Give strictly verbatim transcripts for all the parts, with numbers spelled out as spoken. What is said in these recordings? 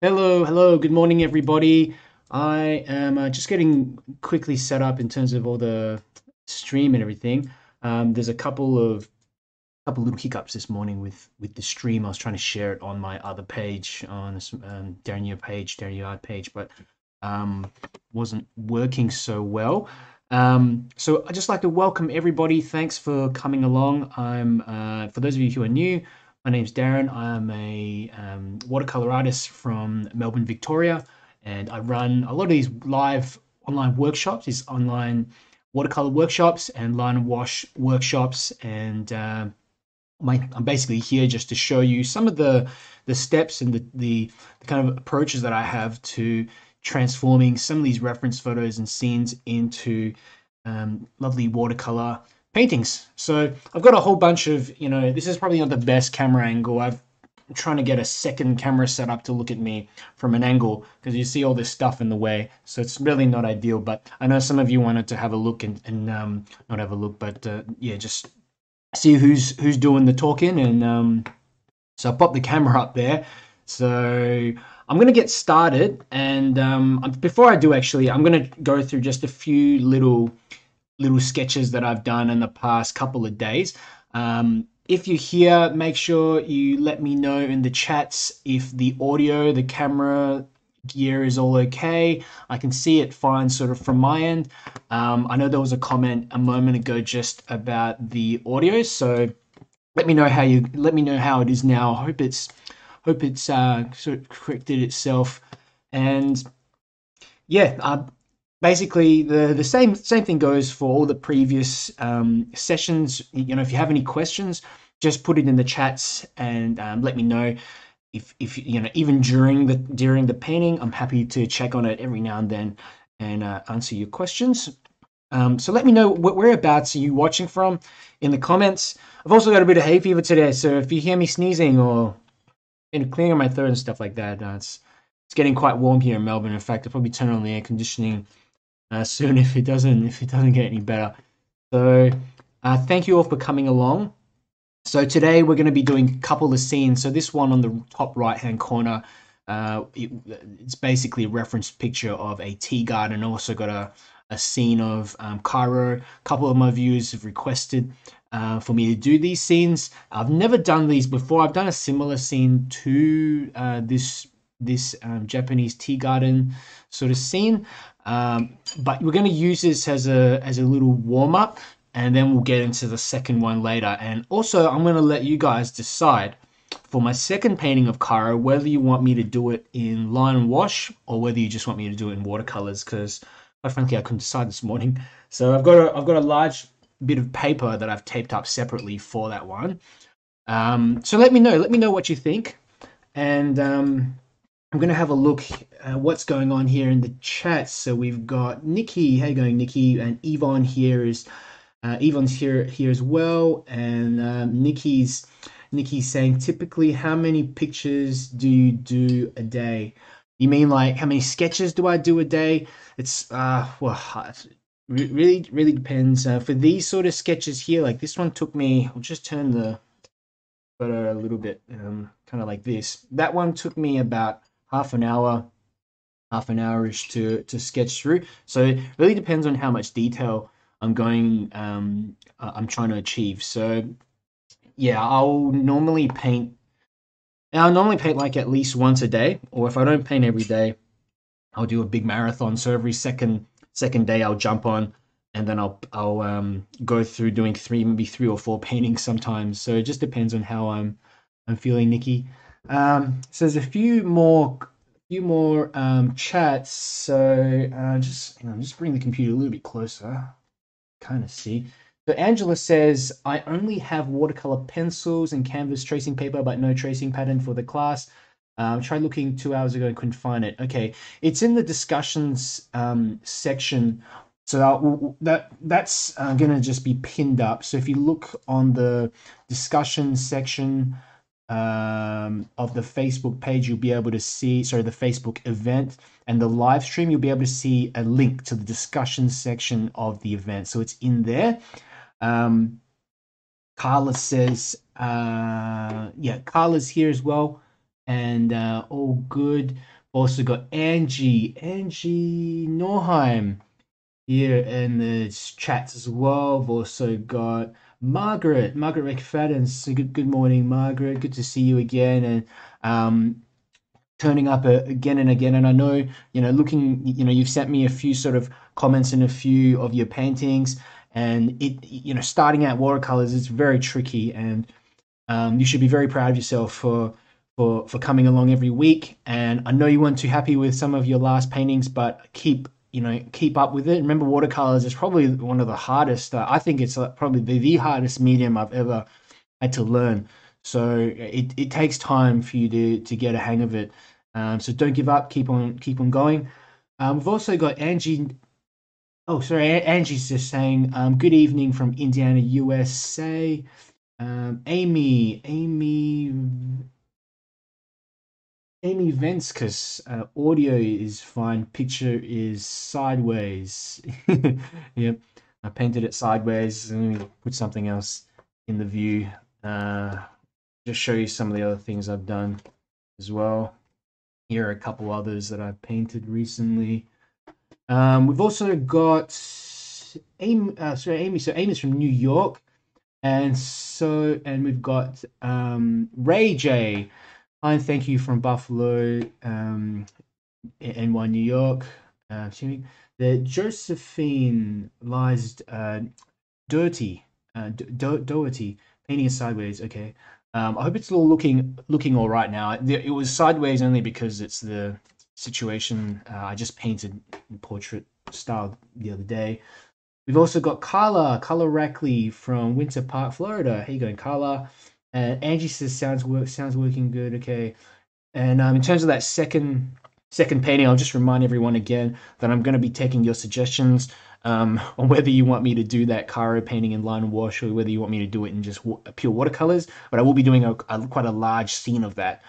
Hello, hello, good morning everybody. I am uh, just getting quickly set up in terms of all the stream and everything. Um, there's a couple of couple little hiccups this morning with with the stream. I was trying to share it on my other page, on um, Darren Yeo page, Darren Yeo Art page, but um, wasn't working so well. Um, so I'd just like to welcome everybody. Thanks for coming along. I'm uh, for those of you who are new, my name's Darren. I am a um, watercolor artist from Melbourne, Victoria, and I run a lot of these live online workshops, these online watercolor workshops and line and wash workshops. And uh, my, I'm basically here just to show you some of the the steps and the, the the kind of approaches that I have to transforming some of these reference photos and scenes into um, lovely watercolor paintings. So I've got a whole bunch of, you know, this is probably not the best camera angle. I've, I'm trying to get a second camera set up to look at me from an angle because you see all this stuff in the way. So it's really not ideal, but I know some of you wanted to have a look and, and um, not have a look, but uh, yeah, just see who's who's doing the talking. And um, so I popped the camera up there. So I'm going to get started. And um, before I do, actually, I'm going to go through just a few little little sketches that I've done in the past couple of days. Um, if you're here, make sure you let me know in the chats if the audio, the camera gear is all okay. I can see it fine sort of from my end. Um, I know there was a comment a moment ago just about the audio, so let me know how you let me know how it is now. I hope it's hope it's uh, sort of corrected itself. And yeah, uh, basically the the same same thing goes for all the previous um, sessions. You know, if you have any questions, just put it in the chats and um, let me know. If if you know, even during the during the painting, I'm happy to check on it every now and then and uh, answer your questions. Um, so let me know what whereabouts are you watching from in the comments. I've also got a bit of hay fever today, so if you hear me sneezing or and clearing my throat and stuff like that, uh, it's it's getting quite warm here in Melbourne. In fact, I'll probably turn on the air conditioning Uh, soon if it doesn't if it doesn't get any better. So uh, thank you all for coming along. So today we're going to be doing a couple of scenes. So this one on the top right hand corner, uh, it, it's basically a reference picture of a tea garden. Also got a, a scene of um, Cairo. A couple of my viewers have requested uh, for me to do these scenes. I've never done these before. I've done a similar scene to uh, this this um, Japanese tea garden sort of scene. Um, but we're going to use this as a as a little warm-up, and then we'll get into the second one later. And also, I'm going to let you guys decide for my second painting of Cairo whether you want me to do it in line and wash or whether you just want me to do it in watercolors, because quite frankly I couldn't decide this morning. So I've got a, I've got a large bit of paper that I've taped up separately for that one. Um, so let me know let me know what you think. And um, I'm going to have a look at uh, what's going on here in the chat. So we've got Nikki. How you going, Nikki? And Yvonne here is, uh, Yvonne's here here as well. And um, Nikki's Nikki's saying, typically, how many pictures do you do a day? You mean like how many sketches do I do a day? It's uh, well, it really really depends. Uh, for these sort of sketches here, like this one took me. I'll just turn the photo a little bit, um, kind of like this. That one took me about half an hour, half an hour-ish to, to sketch through. So it really depends on how much detail I'm going, um, I'm trying to achieve. So yeah, I'll normally paint, I'll normally paint like at least once a day, or if I don't paint every day, I'll do a big marathon. So every second, second day I'll jump on, and then I'll, I'll um, go through doing three, maybe three or four paintings sometimes. So it just depends on how I'm, I'm feeling, Nikki. Um, so there's a few more, few more um, chats. So uh, just, you know, just bring the computer a little bit closer, kind of see. So Angela says, I only have watercolor pencils and canvas tracing paper, but no tracing pattern for the class. Um, tried looking two hours ago and couldn't find it. Okay, it's in the discussions um, section. So that that's uh, going to just be pinned up. So if you look on the discussion section um of the Facebook page, you'll be able to see sorry the Facebook event and the live stream. You'll be able to see a link to the discussion section of the event, so it's in there. um Carla says uh yeah Carla's here as well, and uh, all good. Also got Angie, Angie Norheim here in the chats as well. We've also got Margaret, Margaret McFadden. So good, good morning, Margaret. Good to see you again, and um, turning up uh, again and again. And I know, you know, looking, you know, you've sent me a few sort of comments in a few of your paintings, and it, you know, starting out watercolors is very tricky, and um, you should be very proud of yourself for for for coming along every week. And I know you weren't too happy with some of your last paintings, but keep. You know, keep up with it. Remember, watercolors is probably one of the hardest. Uh, I think it's probably the, the hardest medium I've ever had to learn. So it, it takes time for you to to get a hang of it. Um, so don't give up. Keep on keep on going. Um, we've also got Angie. Oh, sorry, Angie's just saying um, good evening from Indiana, U S A. Um, Amy, Amy. Amy Venskis, uh, audio is fine, picture is sideways. Yep, I painted it sideways. Let me put something else in the view. Uh, just show you some of the other things I've done as well. Here are a couple others that I've painted recently. Um, we've also got Amy, uh, sorry, Amy. So Amy's from New York, and so and we've got um, Ray J. Hi, and thank you from Buffalo, um, N Y, New York. Uh, the Josephine lies uh, dirty, uh, Doherty, painting is sideways. Okay, um, I hope it's all looking looking all right now. It was sideways only because it's the situation. Uh, I just painted in portrait style the other day. We've also got Carla, Carla Rackley from Winter Park, Florida. How you going, Carla? And Angie says sounds work sounds working good. Okay, and um, in terms of that second second painting, I'll just remind everyone again that I'm going to be taking your suggestions um, on whether you want me to do that Cairo painting in line and wash, or whether you want me to do it in just wa pure watercolors. But I will be doing a, a quite a large scene of that.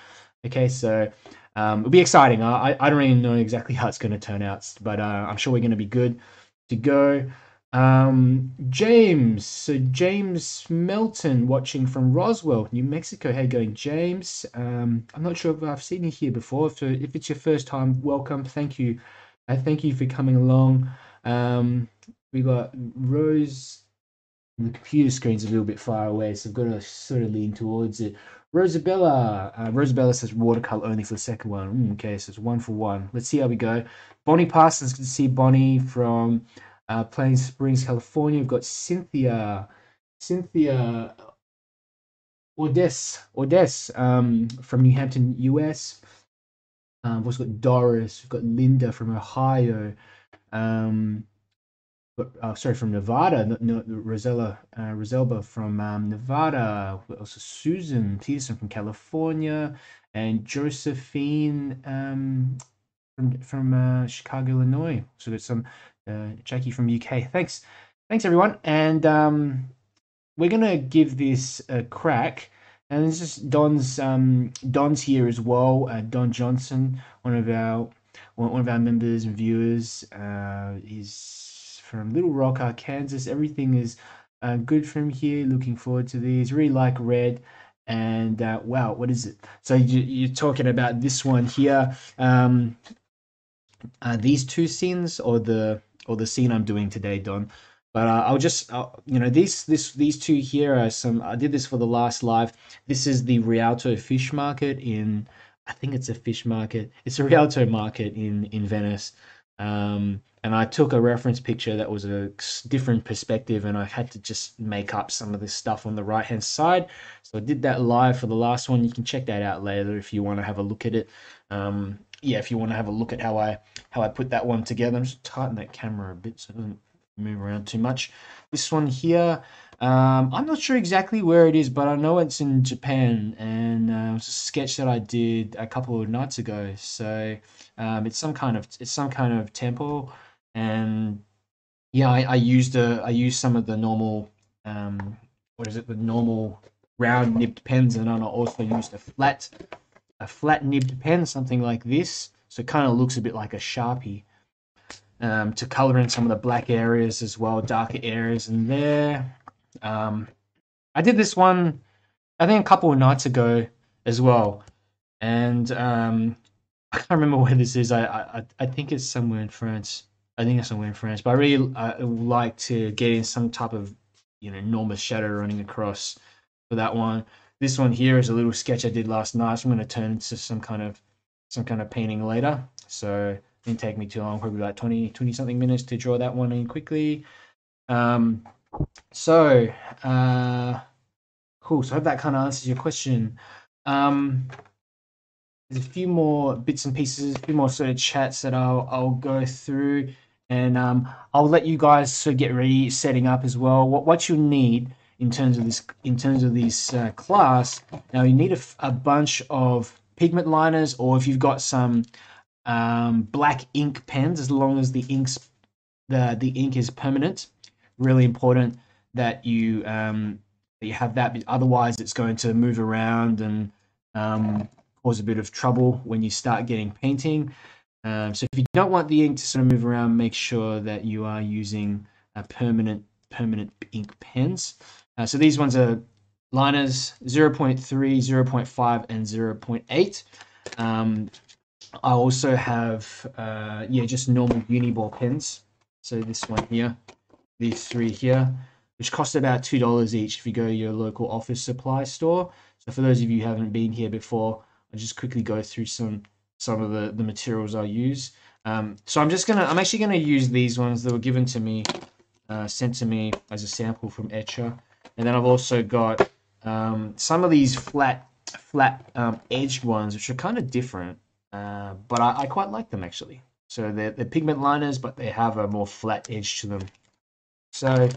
Okay, so um, it'll be exciting. I I don't even know exactly how it's going to turn out, but uh, I'm sure we're going to be good to go. Um, James, so James Melton watching from Roswell, New Mexico. How you going, James? Um, I'm not sure if I've seen you here before. So if it's your first time, welcome. Thank you. I uh, thank you for coming along. Um, we got Rose. The computer screen's a little bit far away, so I've got to sort of lean towards it. Rosabella, uh, Rosabella says watercolor only for the second one. Mm, okay, so it's one for one. Let's see how we go. Bonnie Parsons, good to see Bonnie from. Uh, Plains Springs, California. We've got Cynthia, Cynthia Odess, Odess um, from New Hampton, U S. Um, we've also got Doris. We've got Linda from Ohio. Um, but, oh, sorry, from Nevada. No, no, Rosella, uh, Roselba from um, Nevada. Also Susan Peterson from California, and Josephine um, from from uh, Chicago, Illinois. So we've got some. Uh, Jackie from U K. Thanks, thanks everyone, and um, we're gonna give this a crack. And this is Don's um, Don's here as well. Uh, Don Johnson, one of our one of our members and viewers, uh, is from Little Rock, Arkansas. Everything is uh, good from here. Looking forward to these. Really like red. And uh, wow, what is it? So you, you're talking about this one here. Um, uh, these two scenes, or the or the scene I'm doing today, Don, but uh, I'll just, I'll, you know, these, this, these two here are some, I did this for the last live. This is the Rialto fish market in, I think it's a fish market. It's a Rialto market in, in Venice. Um, and I took a reference picture that was a different perspective, and I had to just make up some of this stuff on the right-hand side. So I did that live for the last one. You can check that out later if you want to have a look at it. Um, yeah, if you want to have a look at how I how I put that one together. I'm just tighten that camera a bit so it doesn't move around too much. This one here, um, I'm not sure exactly where it is, but I know it's in Japan, and uh, it's a sketch that I did a couple of nights ago. So um, it's some kind of it's some kind of temple, and yeah, I, I used a I used some of the normal um, what is it the normal round nibbed pens, and I also used a flat. A flat nibbed pen, something like this, so it kind of looks a bit like a Sharpie, um, to color in some of the black areas as well, darker areas in there. Um, I did this one, I think, a couple of nights ago as well, And um, I can't remember where this is. I, I I think it's somewhere in France. I think it's somewhere in France. But I really uh, like to get in some type of, you know, enormous shadow running across for that one. This one here is a little sketch I did last night. So I'm going to turn into some kind of some kind of painting later. So it didn't take me too long, probably about twenty, twenty something minutes to draw that one in quickly. Um, so uh, cool. So I hope that kind of answers your question. Um, There's a few more bits and pieces, a few more sort of chats that I'll, I'll go through, and um, I'll let you guys sort of get ready, setting up as well. What what you need in terms of this, in terms of this uh, class, now you need a, a bunch of pigment liners, or if you've got some um, black ink pens, as long as the inks, the the ink is permanent. Really important that you um, that you have that. Otherwise, it's going to move around and um, cause a bit of trouble when you start getting painting. Um, so if you don't want the ink to sort of move around, make sure that you are using a permanent permanent ink pens. Uh, so these ones are liners zero point three, zero point five, and zero point eight. Um, I also have uh, yeah, just normal uniball pens. So this one here, these three here, which cost about two dollars each if you go to your local office supply store. So for those of you who haven't been here before, I'll just quickly go through some some of the, the materials I'll use. Um, so I'm just gonna I'm actually gonna use these ones that were given to me, uh, sent to me as a sample from Etcher, and then I've also got um, some of these flat flat um, edged ones, which are kind of different, uh, but I, I quite like them actually. So they're, they're pigment liners, but they have a more flat edge to them. So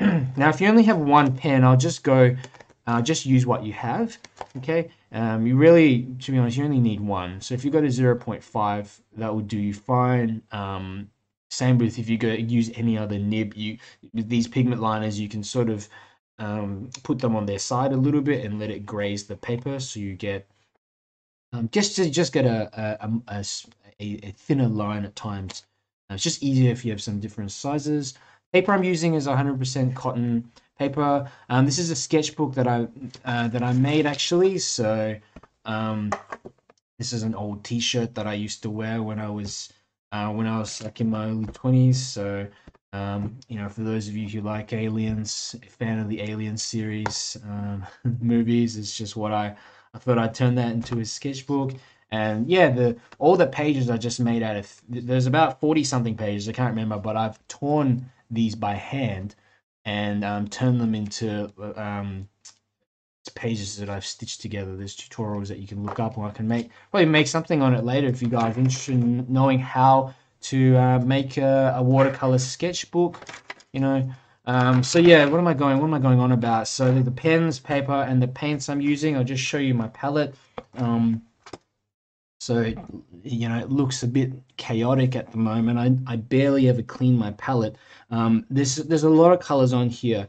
now, if you only have one pen, I'll just go. Uh, just use what you have, okay? Um, you really, to be honest, you only need one. So if you go to zero point five, that will do you fine. Um, same with if you go use any other nib. You with these pigment liners, you can sort of um, put them on their side a little bit and let it graze the paper, so you get um, just to just get a a, a a thinner line at times. Uh, it's just easier if you have some different sizes. Paper I'm using is one hundred percent cotton paper. Um, this is a sketchbook that I uh, that I made actually. So um, this is an old T-shirt that I used to wear when I was uh, when I was like in my early twenties. So um, you know, for those of you who like aliens, a fan of the Alien series um, movies, it's just what I I thought I'd turn that into a sketchbook. And yeah, the all the pages are just made out of. There's about forty something pages. I can't remember, but I've torn these by hand and um, turn them into um, pages that I've stitched together. There's tutorials that you can look up, or I can make probably make something on it later if you guys are interested in knowing how to uh, make a, a watercolor sketchbook, you know. Um, so yeah, what am I going? What am I going on about? So the pens, paper, and the paints I'm using. I'll just show you my palette. Um, so you know, it looks a bit chaotic at the moment. I I barely ever clean my palette. Um, this, there's a lot of colors on here,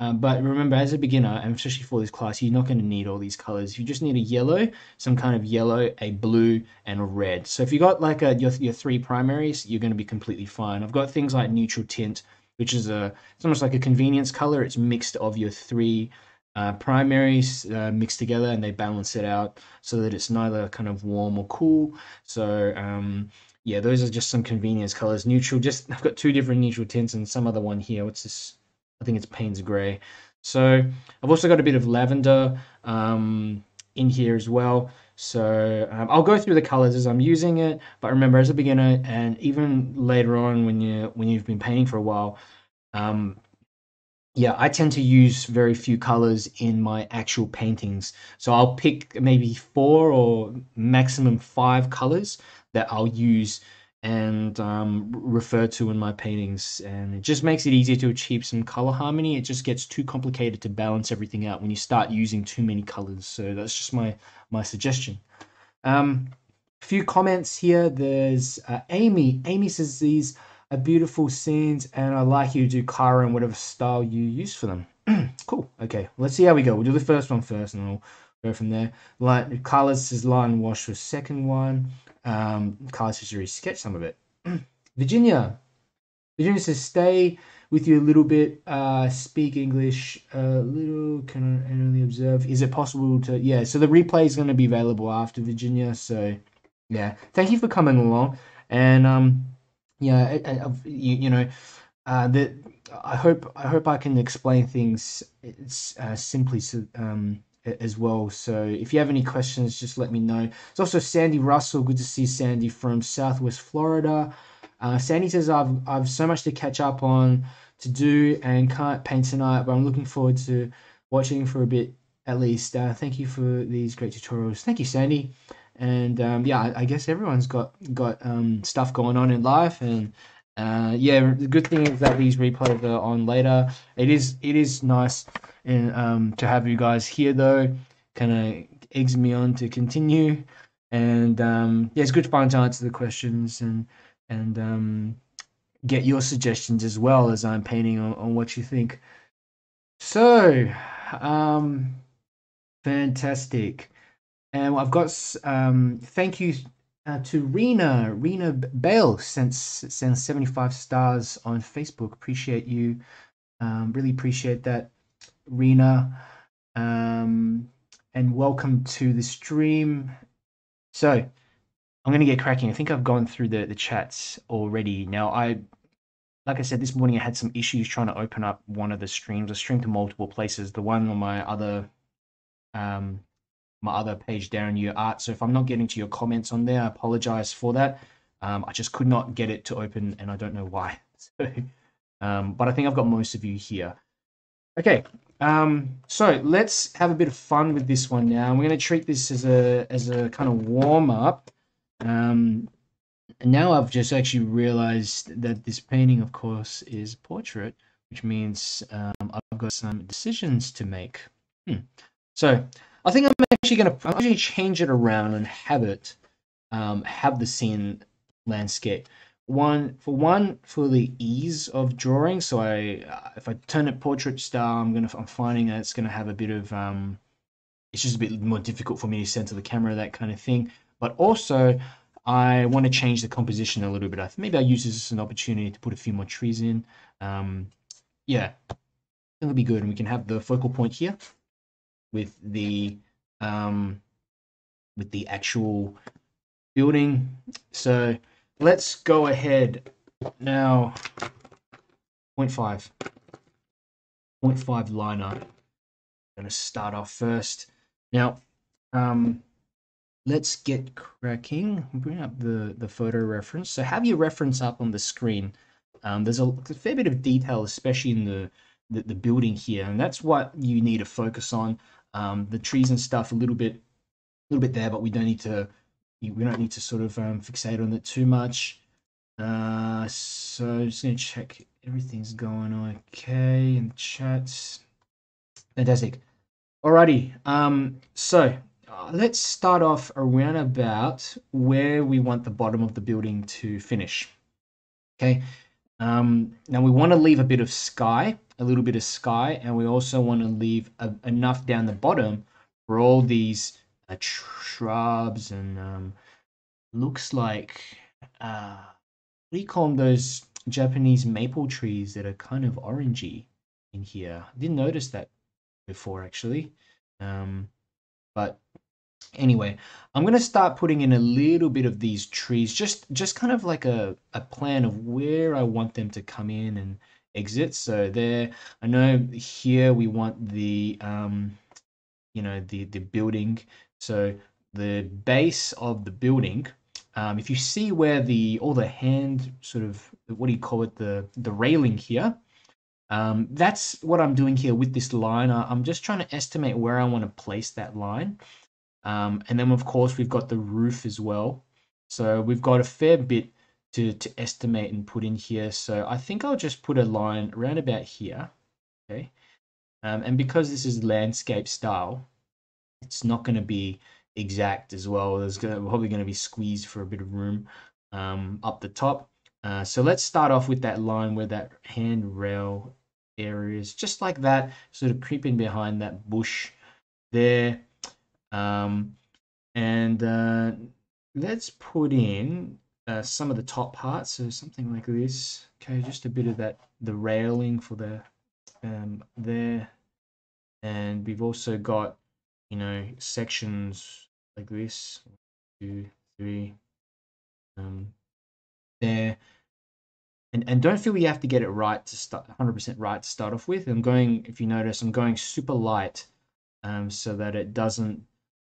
uh, but remember, as a beginner, and especially for this class, you're not going to need all these colors. You just need a yellow, some kind of yellow, a blue, and a red. So if you got like a, your, your three primaries, you're going to be completely fine. I've got things like neutral tint, which is a, it's almost like a convenience color. It's mixed of your three uh, primaries uh, mixed together, and they balance it out so that it's neither kind of warm or cool. So um, yeah, those are just some convenience colors. Neutral, just I've got two different neutral tints and some other one here. What's this? I think it's Payne's Gray. So I've also got a bit of lavender um, in here as well. So um, I'll go through the colors as I'm using it. But remember, as a beginner, and even later on when you when you've been painting for a while, um, yeah, I tend to use very few colors in my actual paintings. So I'll pick maybe four or maximum five colors that I'll use and um, refer to in my paintings, and it just makes it easier to achieve some color harmony. It just gets too complicated to balance everything out when you start using too many colors. So that's just my my suggestion. Um, a few comments here. There's uh, Amy. Amy says these are beautiful scenes, and I like you to do Cairo in whatever style you use for them. Cool. Okay, let's see how we go. We'll do the first one first, and I'll go from there. Like colors says line wash for second one. Um, Carlos has already sketched some of it. Virginia, Virginia says stay with you a little bit. Uh, speak English a little. Can I only observe? Is it possible to? Yeah. So the replay is going to be available after Virginia. So yeah, thank you for coming along. And um, yeah, I, I, you, you know, uh, the I hope I hope I can explain things uh, simply um as well. So if you have any questions, just let me know. It's also Sandy Russell. Good to see Sandy from Southwest Florida. Uh, Sandy says, I've I've so much to catch up on to do and can't paint tonight, but I'm looking forward to watching for a bit at least. Uh, thank you for these great tutorials. Thank you, Sandy. And um, yeah, I, I guess everyone's got got um, stuff going on in life, and uh, yeah, the good thing is that these replays are on later. It is it is nice and um, to have you guys here though. Kind of eggs me on to continue, and um, yeah, it's good fun to answer the questions and. and um, get your suggestions as well as I'm painting on, on what you think. So, um, fantastic. And I've got, um, thank you uh, to Rena. Rena Bale sends, sends seventy-five stars on Facebook. Appreciate you. Um, really appreciate that, Rena. Um, and welcome to the stream. So, I'm going to get cracking. I think I've gone through the, the chats already. Now, I, like I said, this morning I had some issues trying to open up one of the streams. I streamed to multiple places. The one on my other um, my other page, Darren Yeo Art. So if I'm not getting to your comments on there, I apologize for that. Um, I just could not get it to open, and I don't know why. So, um, but I think I've got most of you here. Okay, um, so let's have a bit of fun with this one now. We're going to treat this as a as a kind of warm-up. Um, and now I've just actually realized that this painting, of course, is portrait, which means um, I've got some decisions to make. Hmm. So I think I'm actually going to actually change it around and have it um, have the scene landscape. One for one for the ease of drawing. So I, uh, if I turn it portrait style, I'm gonna I'm finding that it's gonna have a bit of um, it's just a bit more difficult for me to center the camera, that kind of thing. But also, I want to change the composition a little bit. I think maybe I'll use this as an opportunity to put a few more trees in. Um, yeah, it'll be good. And we can have the focal point here with the um, with the actual building. So let's go ahead now. point five, point five liner. I'm going to start off first. Now. Um, Let's get cracking. Bring up the, the photo reference. So have your reference up on the screen. Um, there's a, a fair bit of detail, especially in the, the, the building here, and that's what you need to focus on. Um, the trees and stuff a little bit, a little bit there, but we don't need to. We don't need to sort of um, fixate on it too much. Uh, so I'm just gonna check everything's going okay in the chats. Fantastic. Alrighty. Um. So. Let's start off around about where we want the bottom of the building to finish. Okay, um, now we want to leave a bit of sky, a little bit of sky, and we also want to leave a, enough down the bottom for all these uh, shrubs and um, looks like, uh, what do you call them, those Japanese maple trees that are kind of orangey in here. I didn't notice that before actually, um, but anyway, I'm going to start putting in a little bit of these trees, just just kind of like a, a plan of where I want them to come in and exit. So there, I know here we want the, um, you know, the, the building. So the base of the building, um, if you see where the, all the hand sort of, what do you call it, the, the railing here. Um, that's what I'm doing here with this line. I'm just trying to estimate where I want to place that line. Um, and then, of course, we've got the roof as well. So we've got a fair bit to, to estimate and put in here. So I think I'll just put a line around about here. Okay. Um, and because this is landscape style, it's not going to be exact as well. There's gonna, probably going to be squeezed for a bit of room um, up the top. Uh, so let's start off with that line where that handrail area is, just like that, sort of creeping behind that bush there. Um, and uh, let's put in uh, some of the top parts, so something like this. Okay, just a bit of that, the railing for the um there, and we've also got, you know, sections like this, two, three, um there. And, and don't feel you have to get it right to start one hundred percent right to start off with. I'm going, if you notice, I'm going super light um, so that it doesn't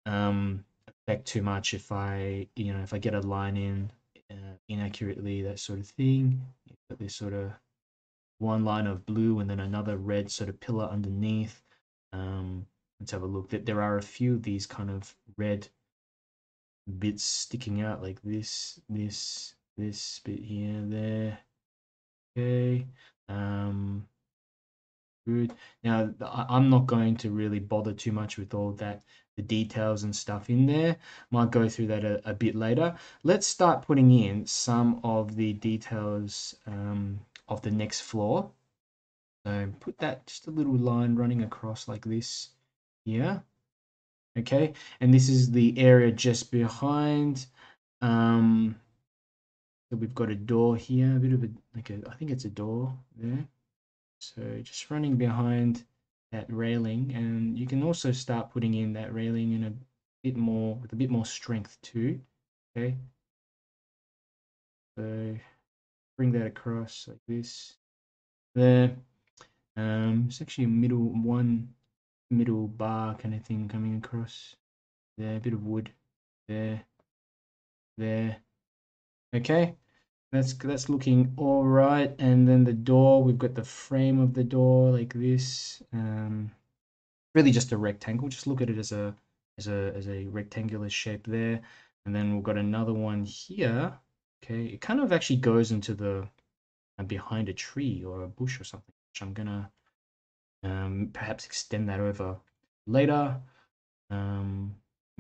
um, affect too much if I, you know, if I get a line in uh, inaccurately, that sort of thing. You've got this sort of one line of blue and then another red sort of pillar underneath. Um, let's have a look. There are a few of these kind of red bits sticking out like this, this, this bit here, there. Okay, um good. Now I'm not going to really bother too much with all that, the details and stuff in there. Might go through that a, a bit later. Let's start putting in some of the details um of the next floor. So put that, just a little line running across like this here. Okay, and this is the area just behind. um So we've got a door here, a bit of a, like a, I think it's a door there. So just running behind that railing, and you can also start putting in that railing in a bit more, with a bit more strength too. Okay. So bring that across like this. There. Um, it's actually a middle one, middle bar kind of thing coming across. There, a bit of wood. There. There. Okay, that's that's looking all right. And then the door, we've got the frame of the door like this. Um, really just a rectangle. Just look at it as a as a as a rectangular shape there. And then we've got another one here. Okay, it kind of actually goes into the uh, behind a tree or a bush or something, which I'm gonna um, perhaps extend that over later. Um,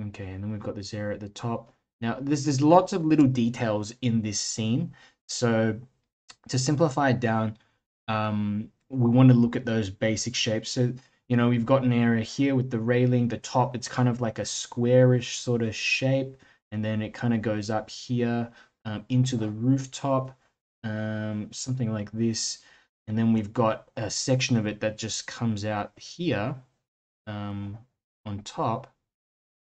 okay, and then we've got this area at the top. Now, there's, there's lots of little details in this scene. So to simplify it down, um, we want to look at those basic shapes. So, you know, we've got an area here with the railing, the top, it's kind of like a squarish sort of shape. And then it kind of goes up here um, into the rooftop, um, something like this. And then we've got a section of it that just comes out here um, on top.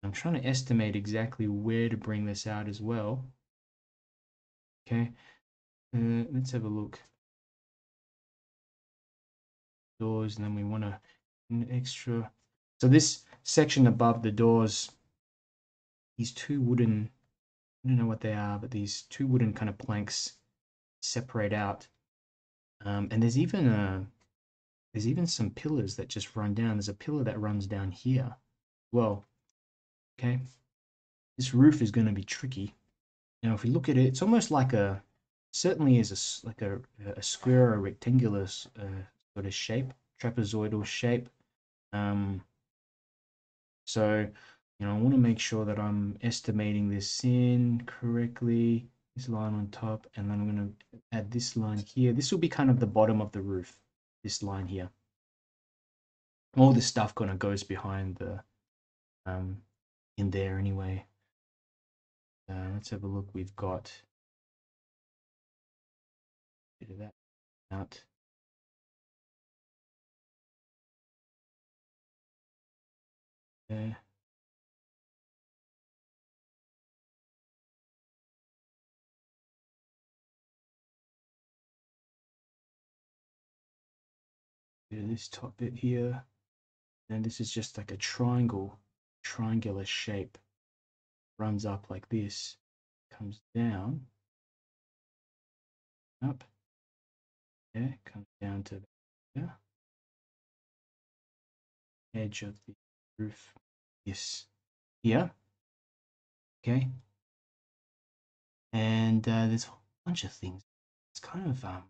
I'm trying to estimate exactly where to bring this out as well. Okay, uh, let's have a look. Doors, and then we want to an extra. So this section above the doors, these two wooden, I don't know what they are, but these two wooden kind of planks separate out. Um, and there's even a, there's even some pillars that just run down. There's a pillar that runs down here. Well. Okay, this roof is going to be tricky. Now, if we look at it, it's almost like a, certainly is a, like a, a square or rectangular uh, sort of shape, trapezoidal shape. Um, so, you know, I want to make sure that I'm estimating this in correctly. This line on top, and then I'm going to add this line here. This will be kind of the bottom of the roof, this line here. All this stuff kind of goes behind the... Um, in there anyway. Uh, let's have a look. We've got a bit of that out. There. Bit of this top bit here. And this is just like a triangle. Triangular shape, runs up like this, comes down, up, yeah, comes down to the edge of the roof, yes, here, okay, and uh, there's a whole bunch of things. It's kind of, um,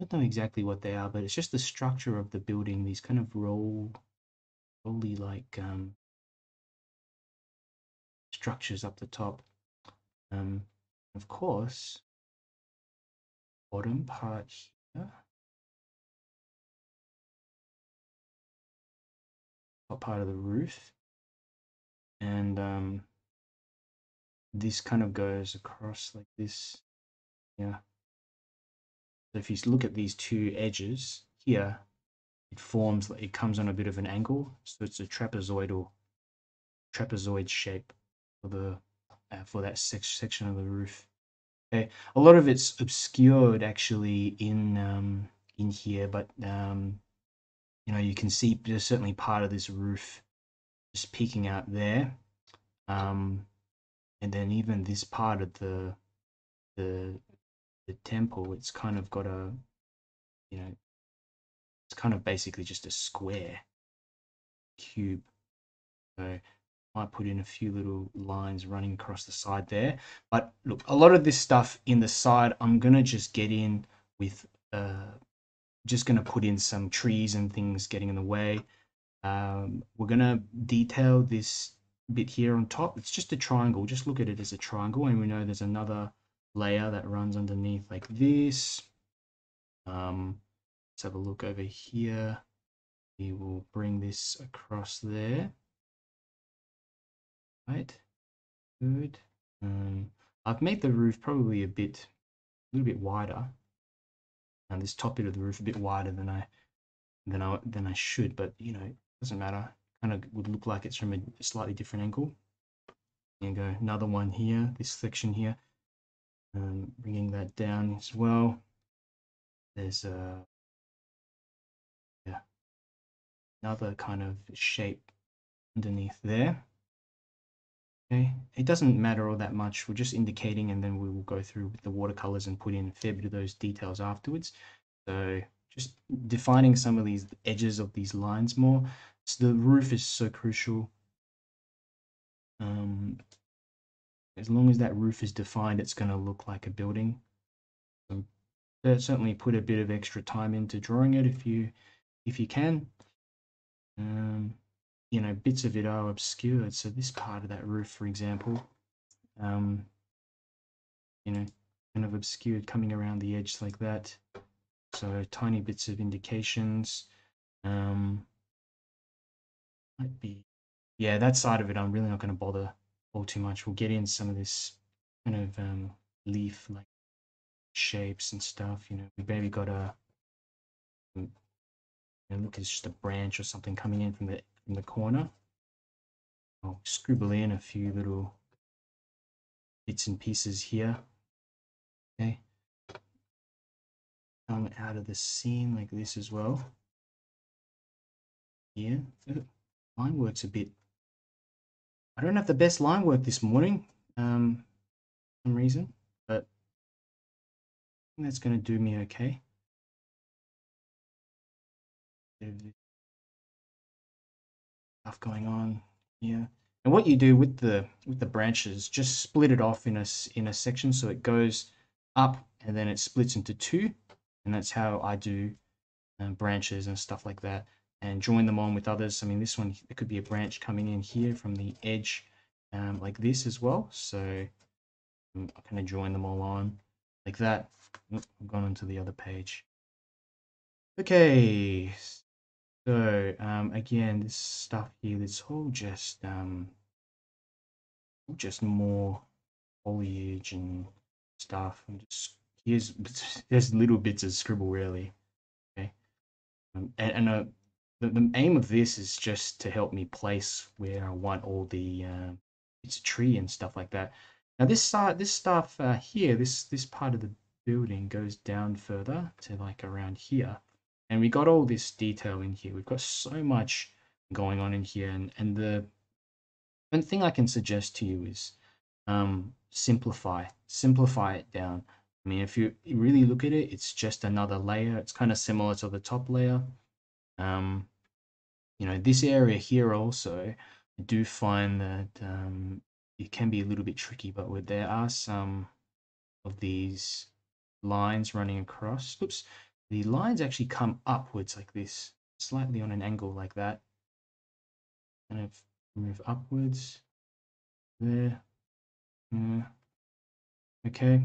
I don't know exactly what they are, but it's just the structure of the building, these kind of roll, rolly like, um, structures up the top. Um, of course, bottom part here, top part of the roof, and um, this kind of goes across like this. Yeah. So if you look at these two edges here, it forms, it comes on a bit of an angle. So it's a trapezoidal, trapezoid shape for the, uh, for that sec section of the roof. Okay. A lot of it's obscured actually in, um, in here, but, um, you know, you can see there's certainly part of this roof just peeking out there. Um, and then even this part of the, the, the temple, it's kind of got a, you know, it's kind of basically just a square cube. So I put in a few little lines running across the side there. But look, a lot of this stuff in the side, I'm going to just get in with, uh, just going to put in some trees and things getting in the way. Um, we're going to detail this bit here on top. It's just a triangle. Just look at it as a triangle. And we know there's another layer that runs underneath like this. Um, Have a look over here. We will bring this across there. Right, good. Um, I've made the roof probably a bit, a little bit wider, and this top bit of the roof a bit wider than I, than I, than I should. But you know, it doesn't matter. Kind of would look like it's from a slightly different angle. And go another one here. This section here, um, bringing that down as well. There's a another kind of shape underneath there. Okay, it doesn't matter all that much. We're just indicating, and then we will go through with the watercolors and put in a fair bit of those details afterwards. So just defining some of these edges of these lines more. So the roof is so crucial. Um, as long as that roof is defined, it's going to look like a building. So certainly put a bit of extra time into drawing it if you if you can. Um, you know, bits of it are obscured. So this part of that roof, for example, um, you know, kind of obscured coming around the edge like that. So tiny bits of indications. Um, might be, yeah, that side of it, I'm really not going to bother all too much. We'll get in some of this kind of um, leaf like shapes and stuff. You know, we've maybe got a, and look, it's just a branch or something coming in from the from the corner. I'll scribble in a few little bits and pieces here. Okay, come out of the scene like this as well. Yeah, line work's a bit. I don't have the best line work this morning, um, for some reason, but I think that's going to do me okay. Stuff going on, yeah. And what you do with the with the branches, just split it off in a in a section, so it goes up and then it splits into two, and that's how I do um, branches and stuff like that, and join them on with others. I mean, this one, it could be a branch coming in here from the edge, um, like this as well. So I'm gonna join them all on like that. I've gone onto the other page. Okay. So um, again, this stuff here, this all just um, just more foliage and stuff. And just here's there's little bits of scribble really. Okay, um, and, and uh, the, the aim of this is just to help me place where I want all the uh, it's a tree and stuff like that. Now this side, uh, this stuff uh, here, this this part of the building goes down further to like around here. And we got all this detail in here. We've got so much going on in here. And, and the one thing I can suggest to you is um, simplify, simplify it down. I mean, if you really look at it, it's just another layer. It's kind of similar to the top layer. Um, you know, this area here also, I do find that um, it can be a little bit tricky, but where there are some of these lines running across. Oops. The lines actually come upwards like this, slightly on an angle like that. Kind of move upwards there. Yeah. Okay.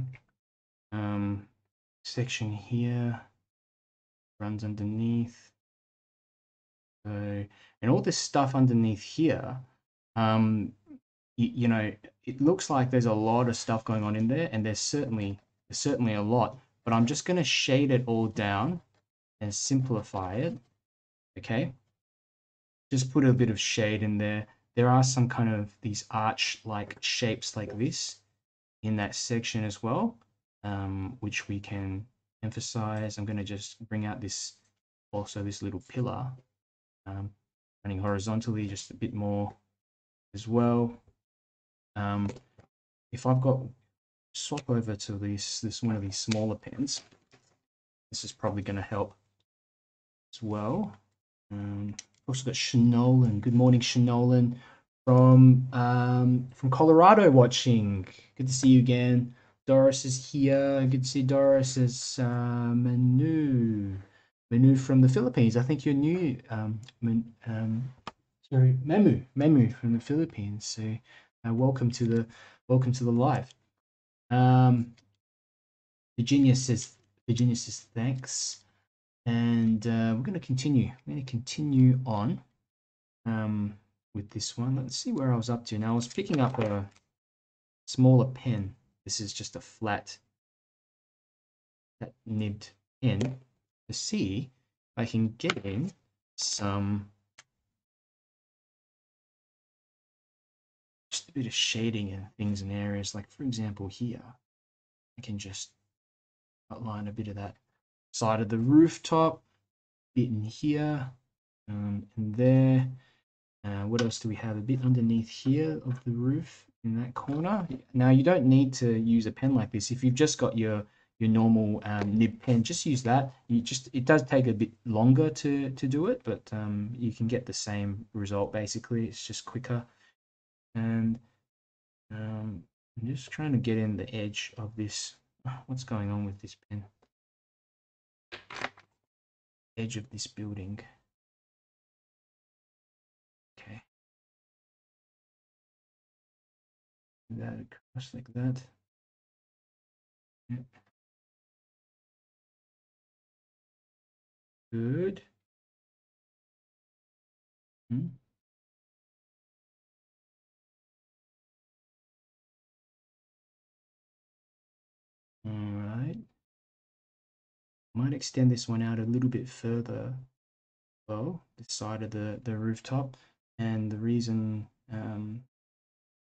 Um, section here runs underneath. So, and all this stuff underneath here, um, you, you know, it looks like there's a lot of stuff going on in there, and there's certainly there's certainly a lot, but I'm just going to shade it all down and simplify it. Okay, just put a bit of shade in there. There are some kind of these arch like shapes like this in that section as well, um, which we can emphasize. I'm going to just bring out this, also this little pillar, um, running horizontally just a bit more as well. Um, if I've got, swap over to this, this one of these smaller pens, this is probably going to help as well. Um, also got Shanolan. Good morning, Shanolan, from um, from Colorado watching. Good to see you again. Doris is here. Good to see Doris. Is uh, Manu. Manu from the Philippines. I think you're new. Um, um, sorry, Memu. Memu from the Philippines. So uh, welcome to the welcome to the live. Um, Virginia says Virginia says thanks, and uh, we're going to continue. I'm going to continue on um, with this one. Let's see where I was up to. Now I was picking up a smaller pen. This is just a flat, flat nibbed pen, to see if I can get in some, just a bit of shading and things in areas. Like for example here, I can just outline a bit of that side of the rooftop, bit in here, um, and there. Uh, what else do we have? A bit underneath here of the roof in that corner. Now you don't need to use a pen like this if you've just got your your normal um, nib pen. Just use that. You just, it does take a bit longer to to do it, but um, you can get the same result basically. It's just quicker. And um, I'm just trying to get in the edge of this. What's going on with this pen? Edge of this building. Okay. Do that across like that. Yep. Good. Hmm. All right. Might extend this one out a little bit further. Well, this side of the the rooftop, and the reason um,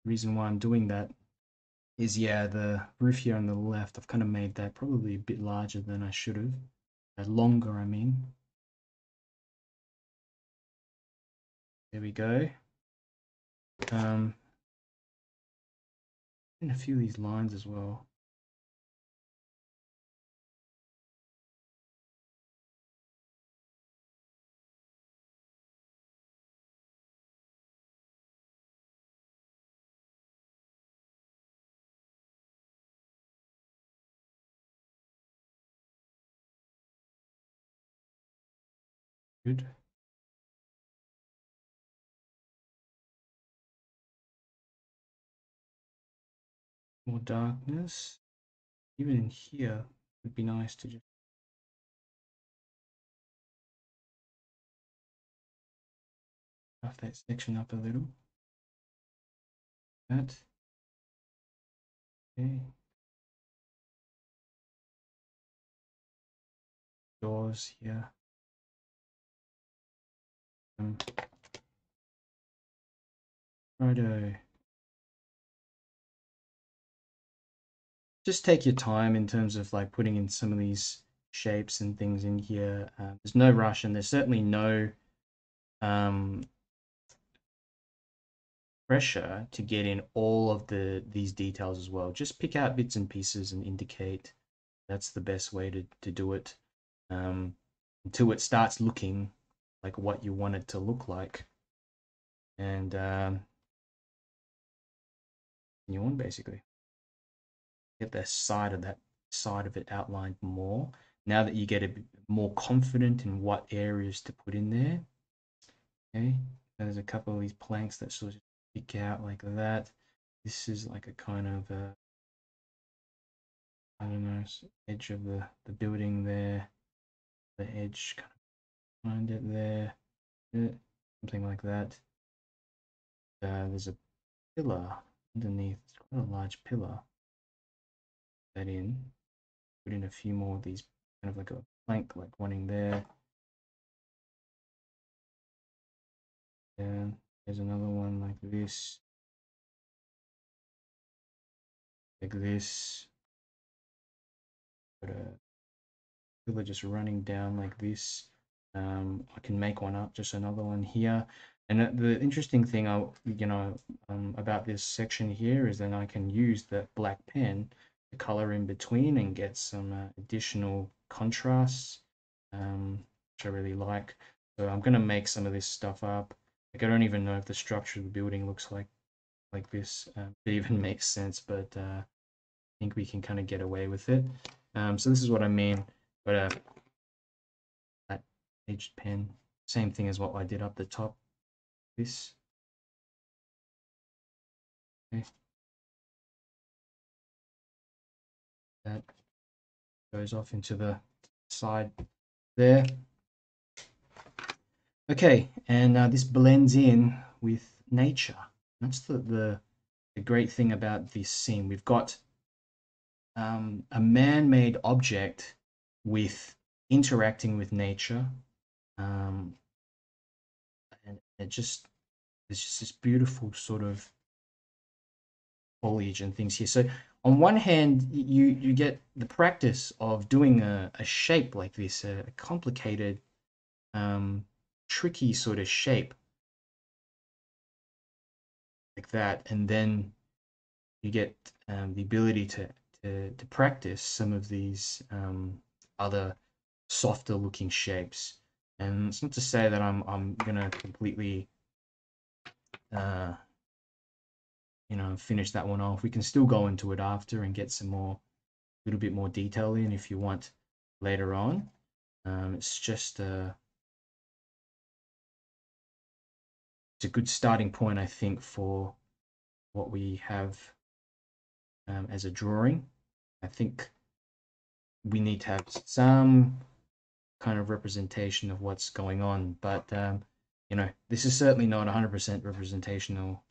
reason why I'm doing that is, yeah, the roof here on the left, I've kind of made that probably a bit larger than I should have. Longer, I mean. There we go. Um, and a few of these lines as well. Good. More darkness. Even in here would be nice to just. Buff that section up a little. That. Okay. Doors here. Righto. Just take your time in terms of like putting in some of these shapes and things in here. Uh, there's no rush, and there's certainly no um, pressure to get in all of the these details as well. Just pick out bits and pieces and indicate. That's the best way to, to do it, um, until it starts looking like what you want it to look like, and um, you want basically get that side of that side of it outlined more. Now that you get a bit more confident in what areas to put in there, okay. There's a couple of these planks that sort of stick out like that. This is like a kind of a, I don't know, edge of the the building there, the edge kind of. Find it there, something like that. Uh, there's a pillar underneath. It's quite a large pillar. That in, put in a few more of these, kind of like a plank, like one in there. And there's another one like this, like this. Got a pillar just running down like this. Um, I can make one up, just another one here. And the interesting thing, I you know, um, about this section here is then I can use that black pen to color in between and get some uh, additional contrasts, um, which I really like. So I'm going to make some of this stuff up. Like, I don't even know if the structure of the building looks like like this. Um, it even makes sense, but uh, I think we can kind of get away with it. Um, so this is what I mean. But uh, that aged pen, same thing as what I did up the top. This. Okay. That goes off into the side there. Okay, and uh, this blends in with nature. That's the, the the great thing about this scene. We've got um, a man-made object with interacting with nature, um, and it just there's just this beautiful sort of foliage and things here. So on one hand, you you get the practice of doing a, a shape like this, a, a complicated, um, tricky sort of shape like that, and then you get um, the ability to, to to practice some of these um, other softer looking shapes. And it's not to say that I'm I'm gonna completely uh, you know, finish that one off. We can still go into it after and get some more, a little bit more detail in if you want later on. Um, it's just a it's a good starting point, I think, for what we have um, as a drawing. I think we need to have some kind of representation of what's going on, but um, you know, this is certainly not one hundred percent representational.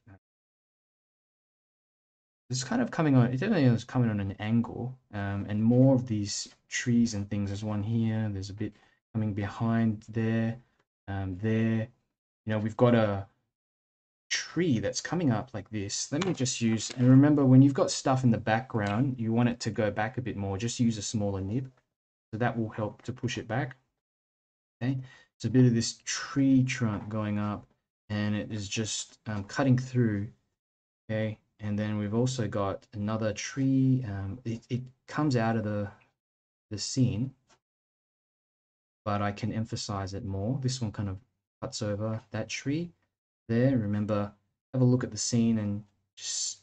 It's kind of coming on, it definitely is coming on an angle, um, and more of these trees and things. There's one here, there's a bit coming behind there, um, there. You know, we've got a tree that's coming up like this. Let me just use, and remember, when you've got stuff in the background, you want it to go back a bit more. Just use a smaller nib, so that will help to push it back. Okay, it's a bit of this tree trunk going up, and it is just um, cutting through. Okay, and then we've also got another tree. Um, it, it comes out of the the scene, but I can emphasize it more. This one kind of cuts over that tree there. Remember, have a look at the scene and just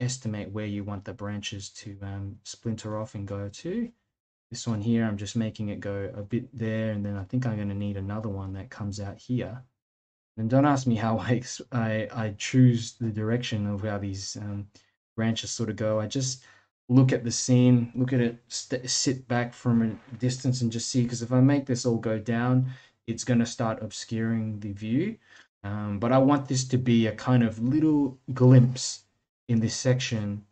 estimate where you want the branches to um, splinter off and go to. This one here, I'm just making it go a bit there, and then I think I'm going to need another one that comes out here. And don't ask me how I I, I choose the direction of how these um, branches sort of go. I just look at the scene, look at it, st sit back from a distance and just see, because if I make this all go down, it's going to start obscuring the view, um, but I want this to be a kind of little glimpse in this section,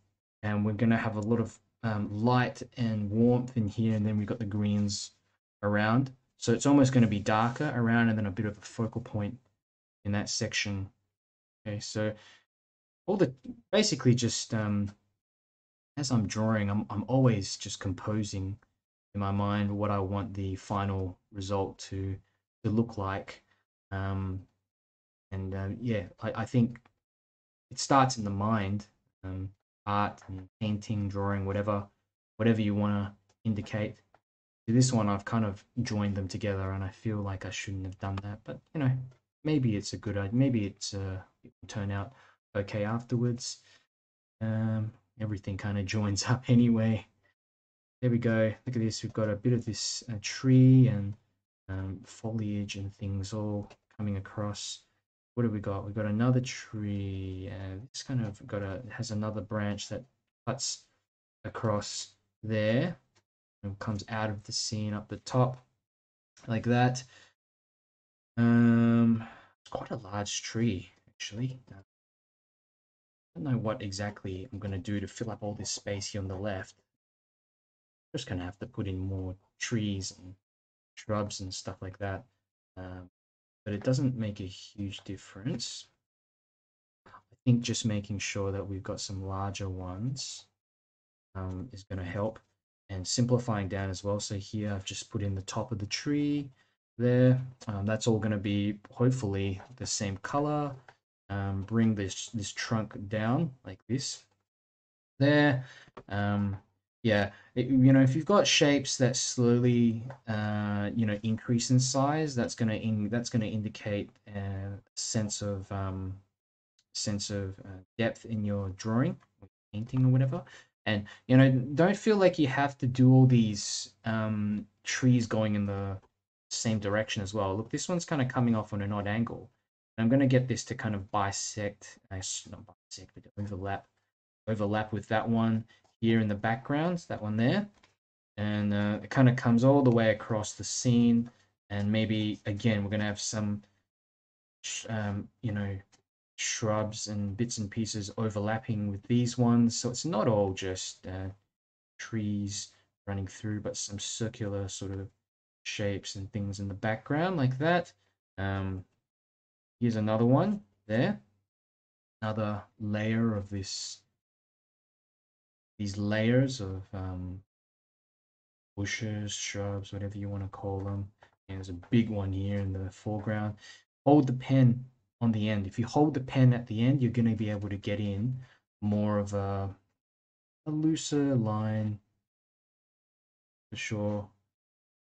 and we're going to have a lot of um, light and warmth in here, and then we've got the greens around, so it's almost going to be darker around and then a bit of a focal point in that section. Okay, so all the basically just um, as I'm drawing, I'm, I'm always just composing in my mind what I want the final result to to look like, um, and um, yeah, I, I think it starts in the mind. Um, art and painting, drawing, whatever, whatever you want to indicate. To this one, I've kind of joined them together, and I feel like I shouldn't have done that. But you know, maybe it's a good idea. Maybe it's uh, it will turn out okay afterwards. Um, everything kind of joins up anyway. There we go. Look at this. We've got a bit of this uh, tree and Um, foliage and things all coming across. What have we got? We've got another tree. Uh, it's kind of got a has another branch that cuts across there and comes out of the scene up the top like that. Um, it's quite a large tree actually. I don't know what exactly I'm going to do to fill up all this space here on the left. I'm just going to have to put in more trees and shrubs and stuff like that. Um, but it doesn't make a huge difference. I think just making sure that we've got some larger ones um, is going to help, and simplifying down as well. So here I've just put in the top of the tree there. Um, that's all going to be hopefully the same color. Um, bring this this trunk down like this there. Um, yeah, it, you know, if you've got shapes that slowly uh, you know, increase in size, that's gonna in, that's gonna indicate a sense of um, sense of uh, depth in your drawing, or painting, or whatever. And you know, don't feel like you have to do all these um, trees going in the same direction as well. Look, this one's kind of coming off on an odd angle. I'm going to get this to kind of bisect, not bisect, but overlap, overlap with that one here in the background, that one there. And uh, it kind of comes all the way across the scene. And maybe, again, we're going to have some, um, you know, shrubs and bits and pieces overlapping with these ones. So it's not all just uh, trees running through, but some circular sort of shapes and things in the background like that. Um, Here's another one there, another layer of this, these layers of um, bushes, shrubs, whatever you want to call them. And there's a big one here in the foreground. Hold the pen on the end. If you hold the pen at the end, you're going to be able to get in more of a, a looser line for sure.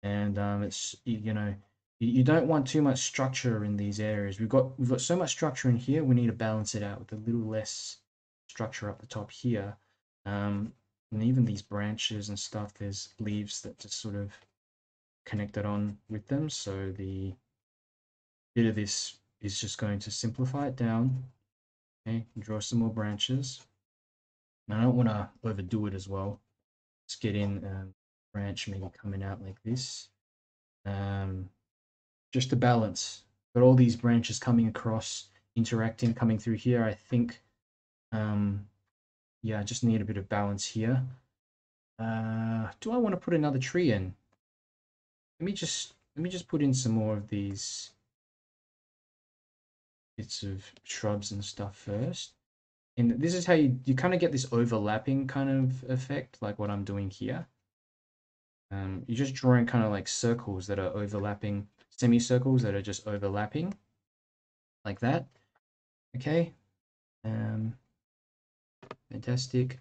And um, it's, you know, you don't want too much structure in these areas. We've got we've got so much structure in here. We need to balance it out with a little less structure up the top here. Um, and even these branches and stuff, there's leaves that just sort of connected on with them. So the bit of this is just going to simplify it down. Okay, draw some more branches. And I don't want to overdo it as well. Let's get in a branch maybe coming out like this. Um, Just to balance, but all these branches coming across, interacting, coming through here. I think, um, yeah, I just need a bit of balance here. Uh, do I want to put another tree in? Let me just let me just put in some more of these bits of shrubs and stuff first. And this is how you you kind of get this overlapping kind of effect, like what I'm doing here. Um, you're just drawing kind of like circles that are overlapping. Semicircles that are just overlapping like that. Okay, um, fantastic.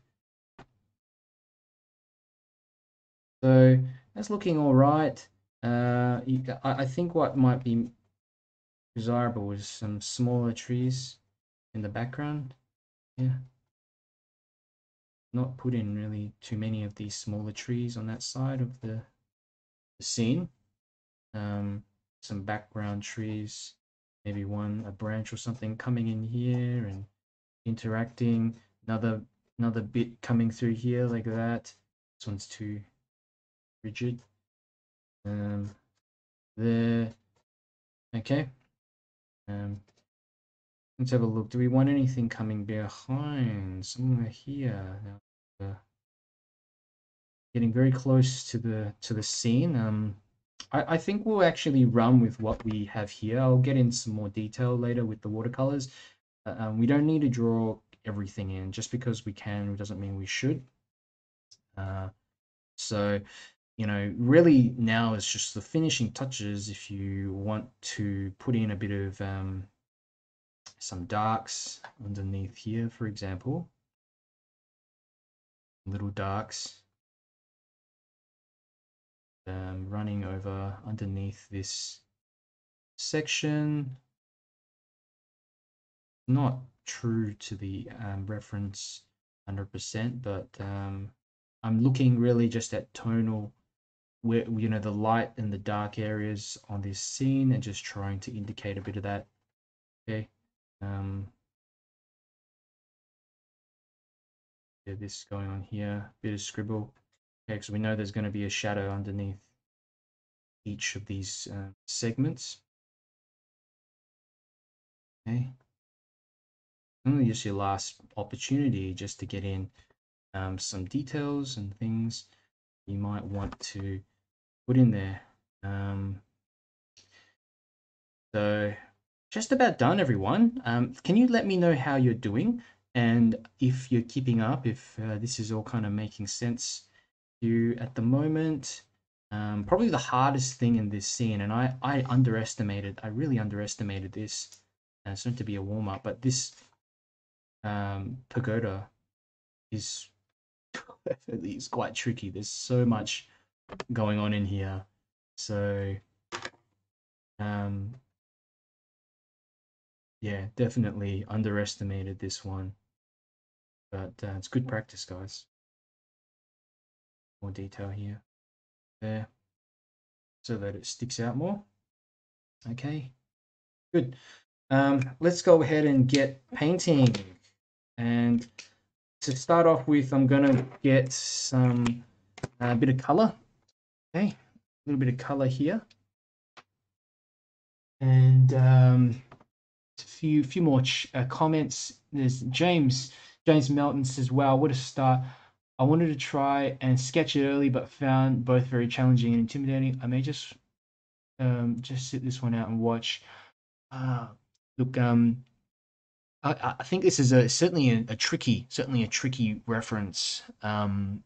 So that's looking all right. Uh, you, I, I think what might be desirable is some smaller trees in the background. Yeah, not put in really too many of these smaller trees on that side of the, the scene. Um, some background trees, maybe one, a branch or something coming in here and interacting, another another bit coming through here like that. This one's too rigid. Um, there. Okay. Um, let's have a look. Do we want anything coming behind somewhere here? Uh, getting very close to the to the scene. Um. I think we'll actually run with what we have here. I'll get in some more detail later with the watercolors. Uh, um, we don't need to draw everything in. Just because we can doesn't mean we should. Uh, so, you know, really now it's just the finishing touches. If you want to put in a bit of um, some darks underneath here, for example, little darks. Um, running over underneath this section, not true to the um, reference one hundred percent, but um, I'm looking really just at tonal, where, you know, the light and the dark areas on this scene, and just trying to indicate a bit of that. Okay, um, yeah, this going on here, bit of scribble. Okay, so we know there's going to be a shadow underneath each of these uh, segments. Okay, just your last opportunity just to get in um, some details and things you might want to put in there. Um, so just about done, everyone. Um, can you let me know how you're doing and if you're keeping up, if uh, this is all kind of making sense to you at the moment? Um, probably the hardest thing in this scene, and I, I underestimated, I really underestimated this, and it's meant to be a warm-up, but this um, pagoda is, is quite tricky. There's so much going on in here. So, um, yeah, definitely underestimated this one, but uh, it's good practice, guys. More detail here. There, so that it sticks out more. Okay, good. Um, let's go ahead and get painting. And to start off with, I'm gonna get some a uh, bit of color. Okay, a little bit of color here, and um, a few few more ch uh, comments. There's James James Melton says, "Wow, what a start. I wanted to try and sketch it early, but found both very challenging and intimidating. I may just um, just sit this one out and watch." Uh, look, um, I, I think this is a, certainly a, a tricky, certainly a tricky reference. Um,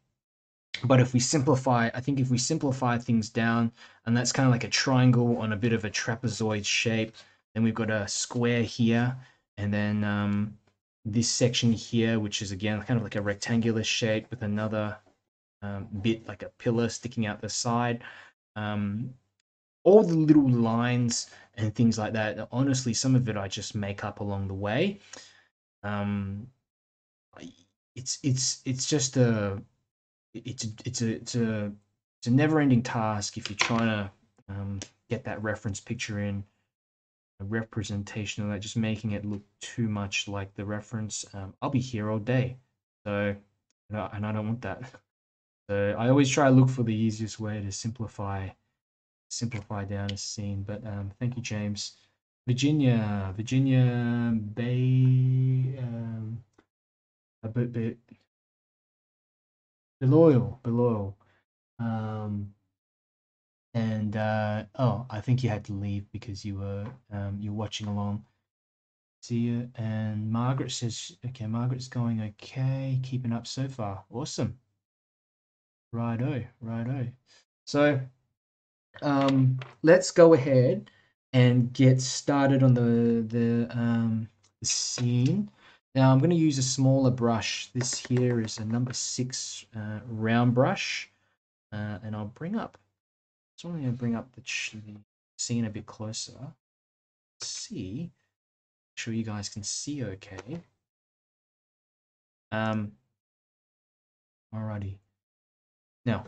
but if we simplify, I think if we simplify things down, and that's kind of like a triangle on a bit of a trapezoid shape, then we've got a square here, and then um, this section here, which is again kind of like a rectangular shape with another um, bit like a pillar sticking out the side. Um, all the little lines and things like that, honestly, some of it I just make up along the way. Um, it's it's it's just a it's it's a it's a it's a never-ending task if you're trying to um, get that reference picture in. A representation of that, just making it look too much like the reference. um, I'll be here all day, so and I don't want that, so I always try to look for the easiest way to simplify simplify down a scene. But um, thank you, James. Virginia Virginia Bay um, a bit bit Beloil Beloil um and uh oh, I think you had to leave because you were um you're watching along. See you. And Margaret says, okay, Margaret's going okay, keeping up so far. Awesome. Righto, righto. So um let's go ahead and get started on the the um the scene. Now I'm going to use a smaller brush. This here is a number six uh, round brush, uh, and I'll bring up, so I'm going to bring up the scene a bit closer. Let's see, make sure you guys can see okay. Um, alrighty. Now,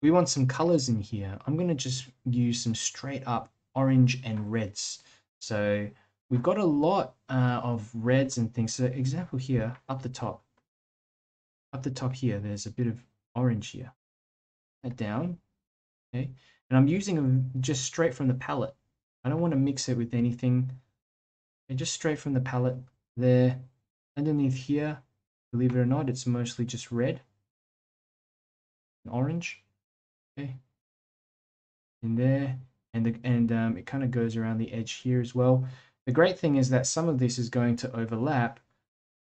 we want some colors in here. I'm going to just use some straight up orange and reds. So we've got a lot uh, of reds and things. So example here, up the top, up the top here, there's a bit of orange here. That down. Okay, and I'm using them just straight from the palette. I don't want to mix it with anything. Okay, just straight from the palette there. Underneath here, believe it or not, it's mostly just red and orange. Okay, in there, and the, and um, it kind of goes around the edge here as well. The great thing is that some of this is going to overlap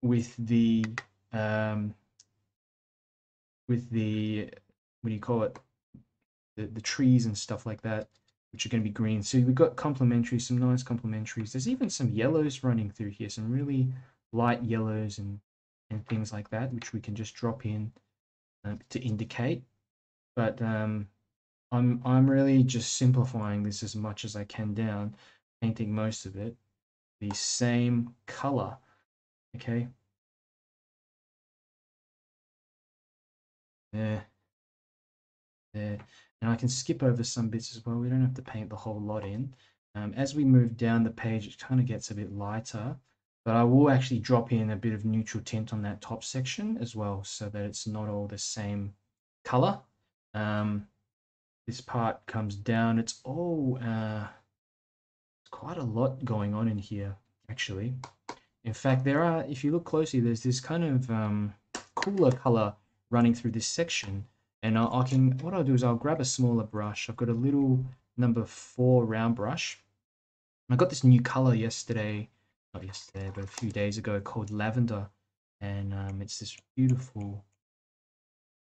with the um, with the what do you call it? The, the trees and stuff like that, which are going to be green. So we've got complementary, some nice complementaries. There's even some yellows running through here, some really light yellows and and things like that, which we can just drop in uh, to indicate. But um, I'm I'm really just simplifying this as much as I can down, painting most of it the same color. Okay. There. There. And I can skip over some bits as well. We don't have to paint the whole lot in. Um, as we move down the page, it kind of gets a bit lighter, but I will actually drop in a bit of neutral tint on that top section as well, so that it's not all the same color. Um, this part comes down. It's all uh, quite a lot going on in here, actually. In fact, there are, if you look closely, there's this kind of um, cooler color running through this section. And I, I can, what I'll do is I'll grab a smaller brush. I've got a little number four round brush. I got this new color yesterday, not yesterday, but a few days ago, called lavender. And um, it's this beautiful,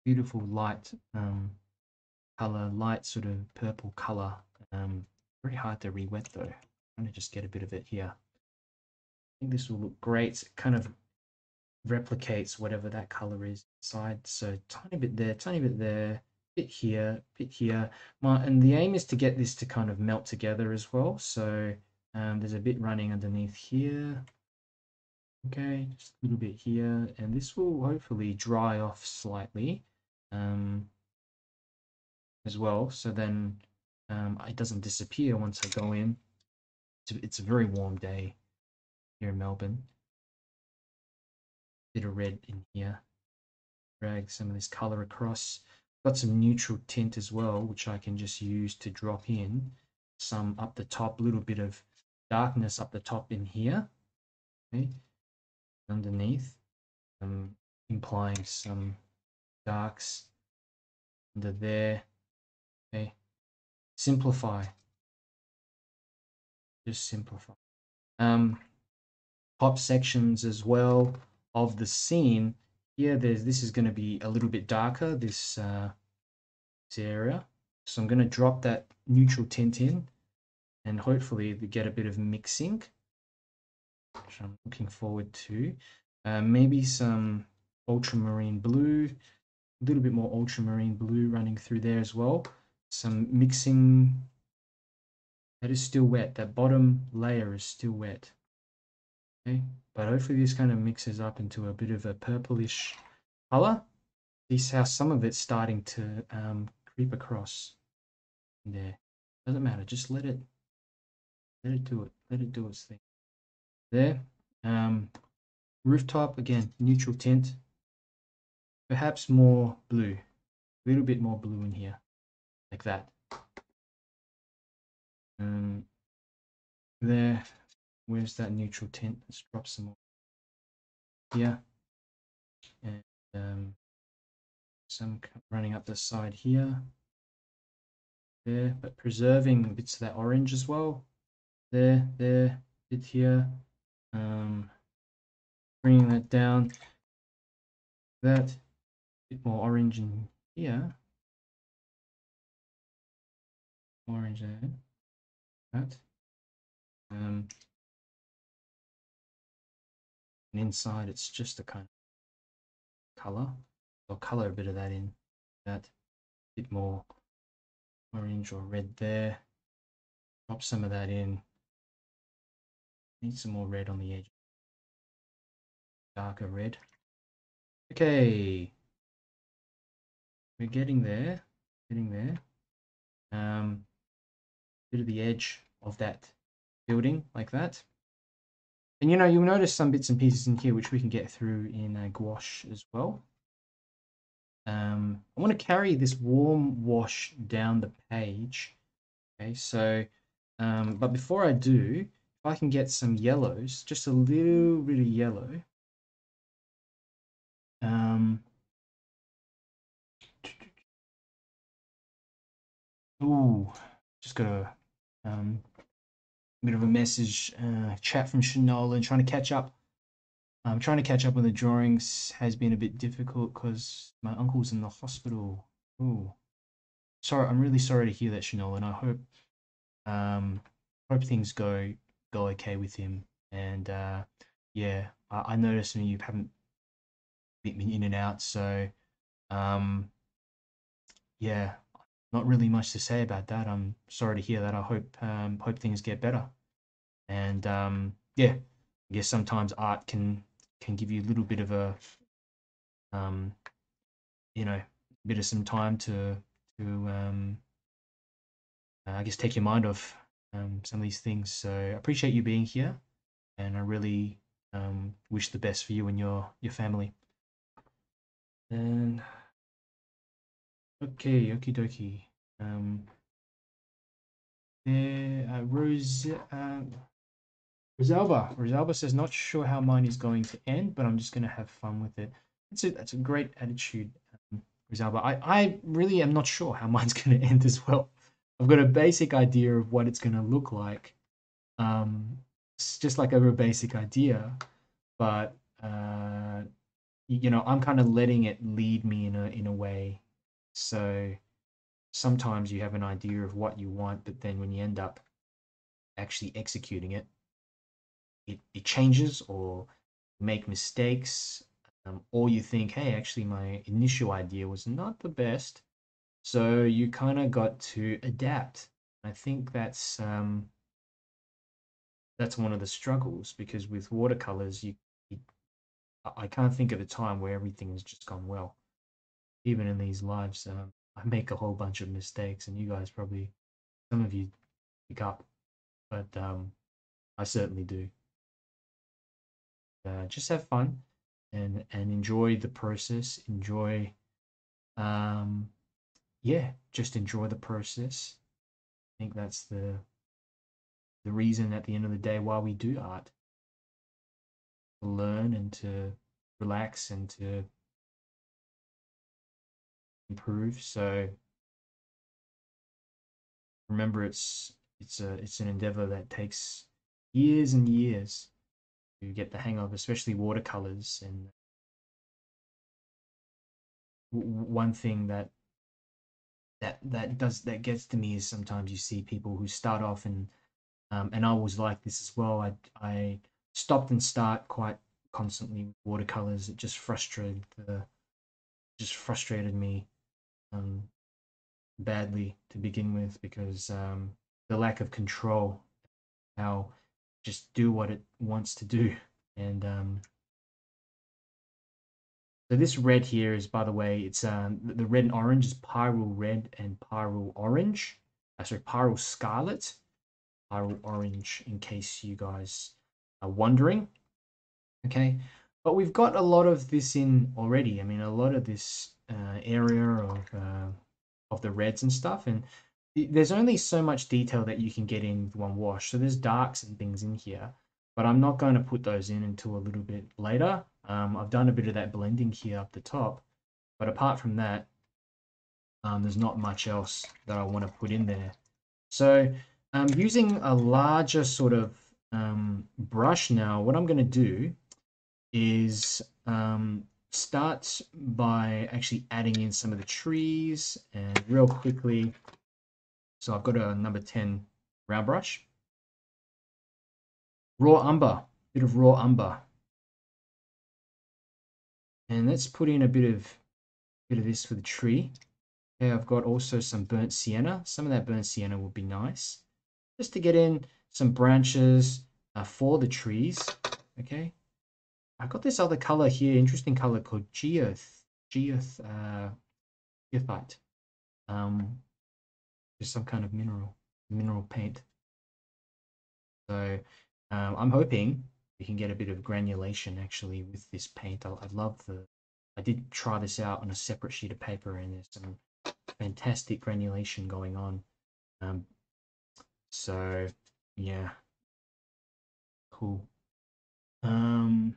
beautiful light um, color, light sort of purple color. Um, very hard to re-wet though. I'm going to just get a bit of it here. I think this will look great. It kind of replicates whatever that color is inside. So tiny bit there, tiny bit there, bit here, bit here. My, and the aim is to get this to kind of melt together as well. So um, there's a bit running underneath here. Okay, just a little bit here, and this will hopefully dry off slightly um, as well. So then um, it doesn't disappear once I go in. It's a, it's a very warm day here in Melbourne. Bit of red in here. Drag some of this color across. Got some neutral tint as well, which I can just use to drop in some up the top, little bit of darkness up the top in here. Okay. Underneath, um, implying some darks under there. Okay, simplify. Just simplify. Um, top sections as well of the scene. Here, there's this is going to be a little bit darker. This uh, this area. So I'm going to drop that neutral tint in, and hopefully we get a bit of mixing, which I'm looking forward to. Uh, maybe some ultramarine blue, a little bit more ultramarine blue running through there as well. Some mixing. That is still wet. That bottom layer is still wet. Okay, but hopefully this kind of mixes up into a bit of a purplish color. You see how some of it's starting to um, creep across there. Doesn't matter. Just let it, let it do it. Let it do its thing. There, um, rooftop again, neutral tint, perhaps more blue, a little bit more blue in here, like that. Um, there, where's that neutral tint? Let's drop some more here, and um, some running up the side here, there, but preserving bits of that orange as well. There, there, bit here. Um, bringing that down, that bit more orange in here, orange there, that, um, and inside it's just a kind of color. I'll color a bit of that in, that bit more orange or red there, drop some of that in. Need some more red on the edge, darker red. Okay, we're getting there, getting there. Um, bit of the edge of that building, like that. And you know, you'll notice some bits and pieces in here which we can get through in uh, gouache as well. Um, I want to carry this warm wash down the page. Okay, so, um, but before I do, I can get some yellows, just a little bit of yellow. Um, ooh, just got a um, bit of a message, uh, chat from Shanola, and trying to catch up. I'm trying to catch up on the drawings has been a bit difficult because my uncle's in the hospital. Ooh, sorry, I'm really sorry to hear that, Shanola, and I hope um, hope things go. Go okay with him, and uh yeah, I, I noticed some of you haven't been in and out, so um yeah, not really much to say about that. I'm sorry to hear that. I hope um hope things get better, and um yeah, I guess sometimes art can can give you a little bit of a um you know, a bit of some time to to um I guess take your mind off Um, some of these things. So I appreciate you being here, and I really um, wish the best for you and your your family. And okay, okie dokie. Um, there, uh, Rose, uh, Rosalba. Rosalba says, not sure how mine is going to end, but I'm just going to have fun with it. That's a, that's a great attitude, um, Rosalba. I, I really am not sure how mine's going to end as well. I've got a basic idea of what it's going to look like. Um, it's just like a real basic idea, but, uh, you know, I'm kind of letting it lead me in a, in a way. So sometimes you have an idea of what you want, but then when you end up actually executing it, it, it changes, or you make mistakes, um, or you think, hey, actually my initial idea was not the best. So you kind of got to adapt. I think that's, um, that's one of the struggles, because with watercolors, you, you I can't think of a time where everything's just gone well. Even in these lives, um, I make a whole bunch of mistakes, and you guys probably, some of you pick up, but um, I certainly do. Uh, just have fun and, and enjoy the process. Enjoy, um, yeah, just enjoy the process. I think that's the the reason at the end of the day why we do art. To learn and to relax and to improve. So remember, it's it's a it's an endeavor that takes years and years to get the hang of, especially watercolors. And one thing that that that does that gets to me is sometimes you see people who start off, and um, and I was like this as well, I, I stopped and start quite constantly with watercolors. It just frustrated the just frustrated me um, badly to begin with, because um, the lack of control, how just do what it wants to do. And um, so this red here is, by the way, it's um, the red and orange is Pyrrole Red and Pyrrole Orange. Uh, sorry, Pyrrole Scarlet, Pyrrole Orange, in case you guys are wondering. Okay, but we've got a lot of this in already. I mean, a lot of this uh, area of, uh, of the reds and stuff. And there's only so much detail that you can get in with one wash. So there's darks and things in here, but I'm not going to put those in until a little bit later. Um, I've done a bit of that blending here up the top, but apart from that, um, there's not much else that I want to put in there. So um, using a larger sort of um, brush now, what I'm going to do is um, start by actually adding in some of the trees and real quickly. So I've got a number ten round brush. Raw umber, bit of raw umber. And let's put in a bit of bit of this for the tree. Okay, I've got also some burnt sienna. Some of that burnt sienna would be nice, just to get in some branches uh, for the trees. Okay, I got this other color here, interesting color called geoth, geoth, uh, geothite, um, just some kind of mineral, mineral paint. So um, I'm hoping you can get a bit of granulation actually with this paint. I, I love the, I did try this out on a separate sheet of paper, and there's some fantastic granulation going on. Um, so yeah, cool. Um,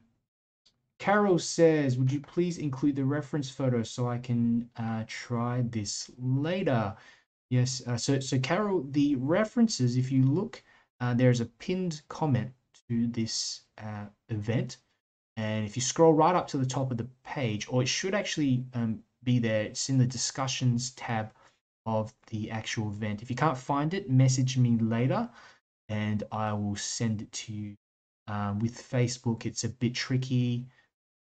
Carol says, would you please include the reference photo so I can uh, try this later? Yes, uh, so, so Carol, the references, if you look, uh, there's a pinned comment to this uh, event, and if you scroll right up to the top of the page, or it should actually um, be there, it's in the discussions tab of the actual event. If you can't find it, message me later and I will send it to you. Um, with Facebook, it's a bit tricky.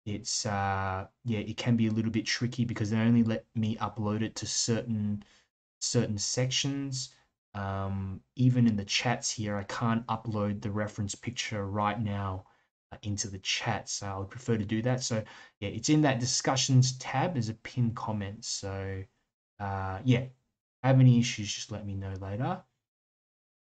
It's uh, yeah, it can be a little bit tricky because they only let me upload it to certain certain sections. Um, even in the chats here, I can't upload the reference picture right now uh, into the chat, so I would prefer to do that. So yeah, it's in that discussions tab as a pinned comment. So uh, yeah, if you have any issues, just let me know later.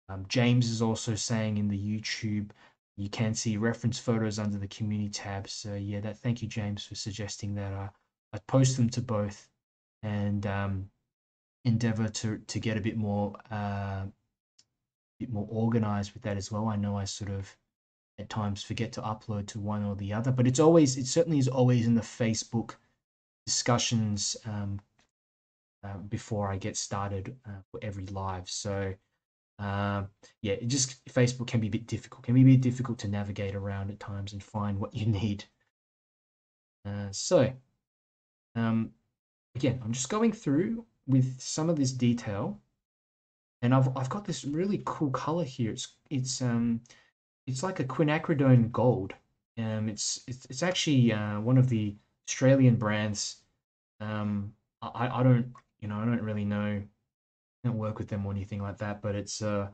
Um, James is also saying in the YouTube, you can see reference photos under the community tab. So yeah, that, thank you, James, for suggesting that. I, I post them to both, and um, endeavor to to get a bit more uh, bit more organized with that as well. I know I sort of at times forget to upload to one or the other, but it's always, it certainly is always in the Facebook discussions um, uh, before I get started uh, for every live. So uh, yeah, it just, Facebook can be a bit difficult, can be a bit difficult to navigate around at times and find what you need. Uh, so um, again, I'm just going through with some of this detail, and I've, I've got this really cool color here. It's, it's, um, it's like a quinacridone gold. Um, it's, it's, it's actually uh, one of the Australian brands. Um, I, I don't, you know, I don't really know, I don't work with them or anything like that, but it's a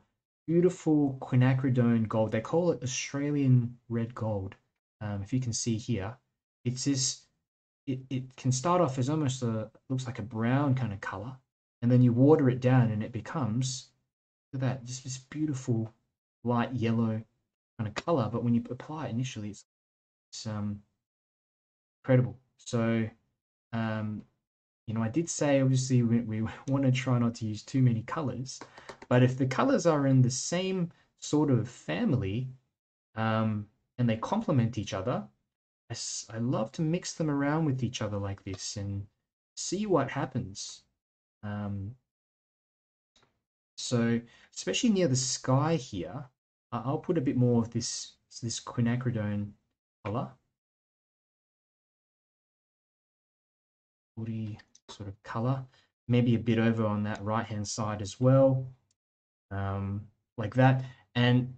beautiful quinacridone gold. They call it Australian red gold. Um, if you can see here, it's this, it, it can start off as almost a, looks like a brown kind of color, and then you water it down and it becomes, look at that, just this beautiful light yellow kind of color. But when you apply it initially, it's, it's um incredible. So um you know, I did say obviously we, we want to try not to use too many colors, but if the colors are in the same sort of family um and they complement each other, I, I love to mix them around with each other like this and see what happens. Um so especially near the sky here, I'll put a bit more of this this quinacridone color, woody sort of color, maybe a bit over on that right hand side as well, um, like that. And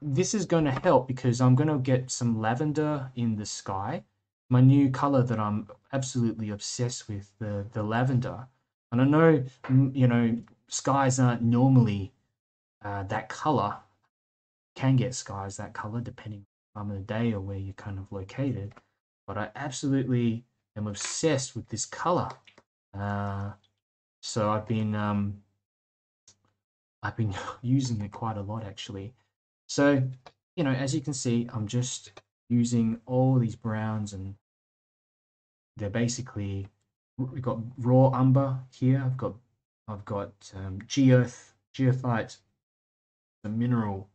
this is going to help because I'm going to get some lavender in the sky, my new color that I'm absolutely obsessed with, the the lavender. And I know, you know, skies aren't normally uh, that color. Can get skies that color depending on the time of the day or where you're kind of located, but I absolutely am obsessed with this color. Uh, so I've been um, I've been using it quite a lot actually. So you know, as you can see, I'm just using all these browns, and they're basically, we've got raw umber here. I've got I've got um, geoth geothite, the mineral.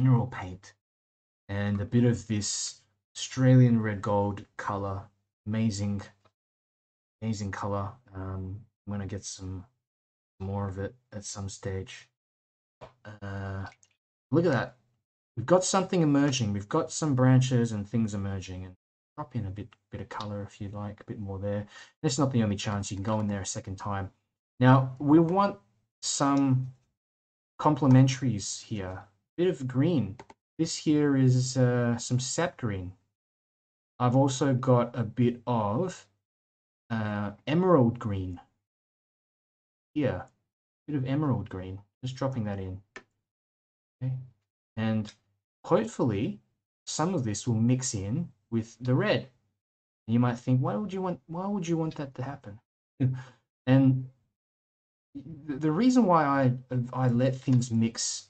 mineral paint, and a bit of this Australian red gold color. Amazing, amazing color. Um, I'm gonna get some more of it at some stage. Uh, look at that. We've got something emerging. We've got some branches and things emerging. And drop in a bit, bit of color if you like, a bit more there. That's not the only chance. You can go in there a second time. Now we want some complementaries here. Bit of green. This here is uh, some sap green. I've also got a bit of uh, emerald green here. Bit of emerald green. Just dropping that in. Okay. And hopefully some of this will mix in with the red. And you might think, why would you want? Why would you want that to happen? And the reason why I I let things mix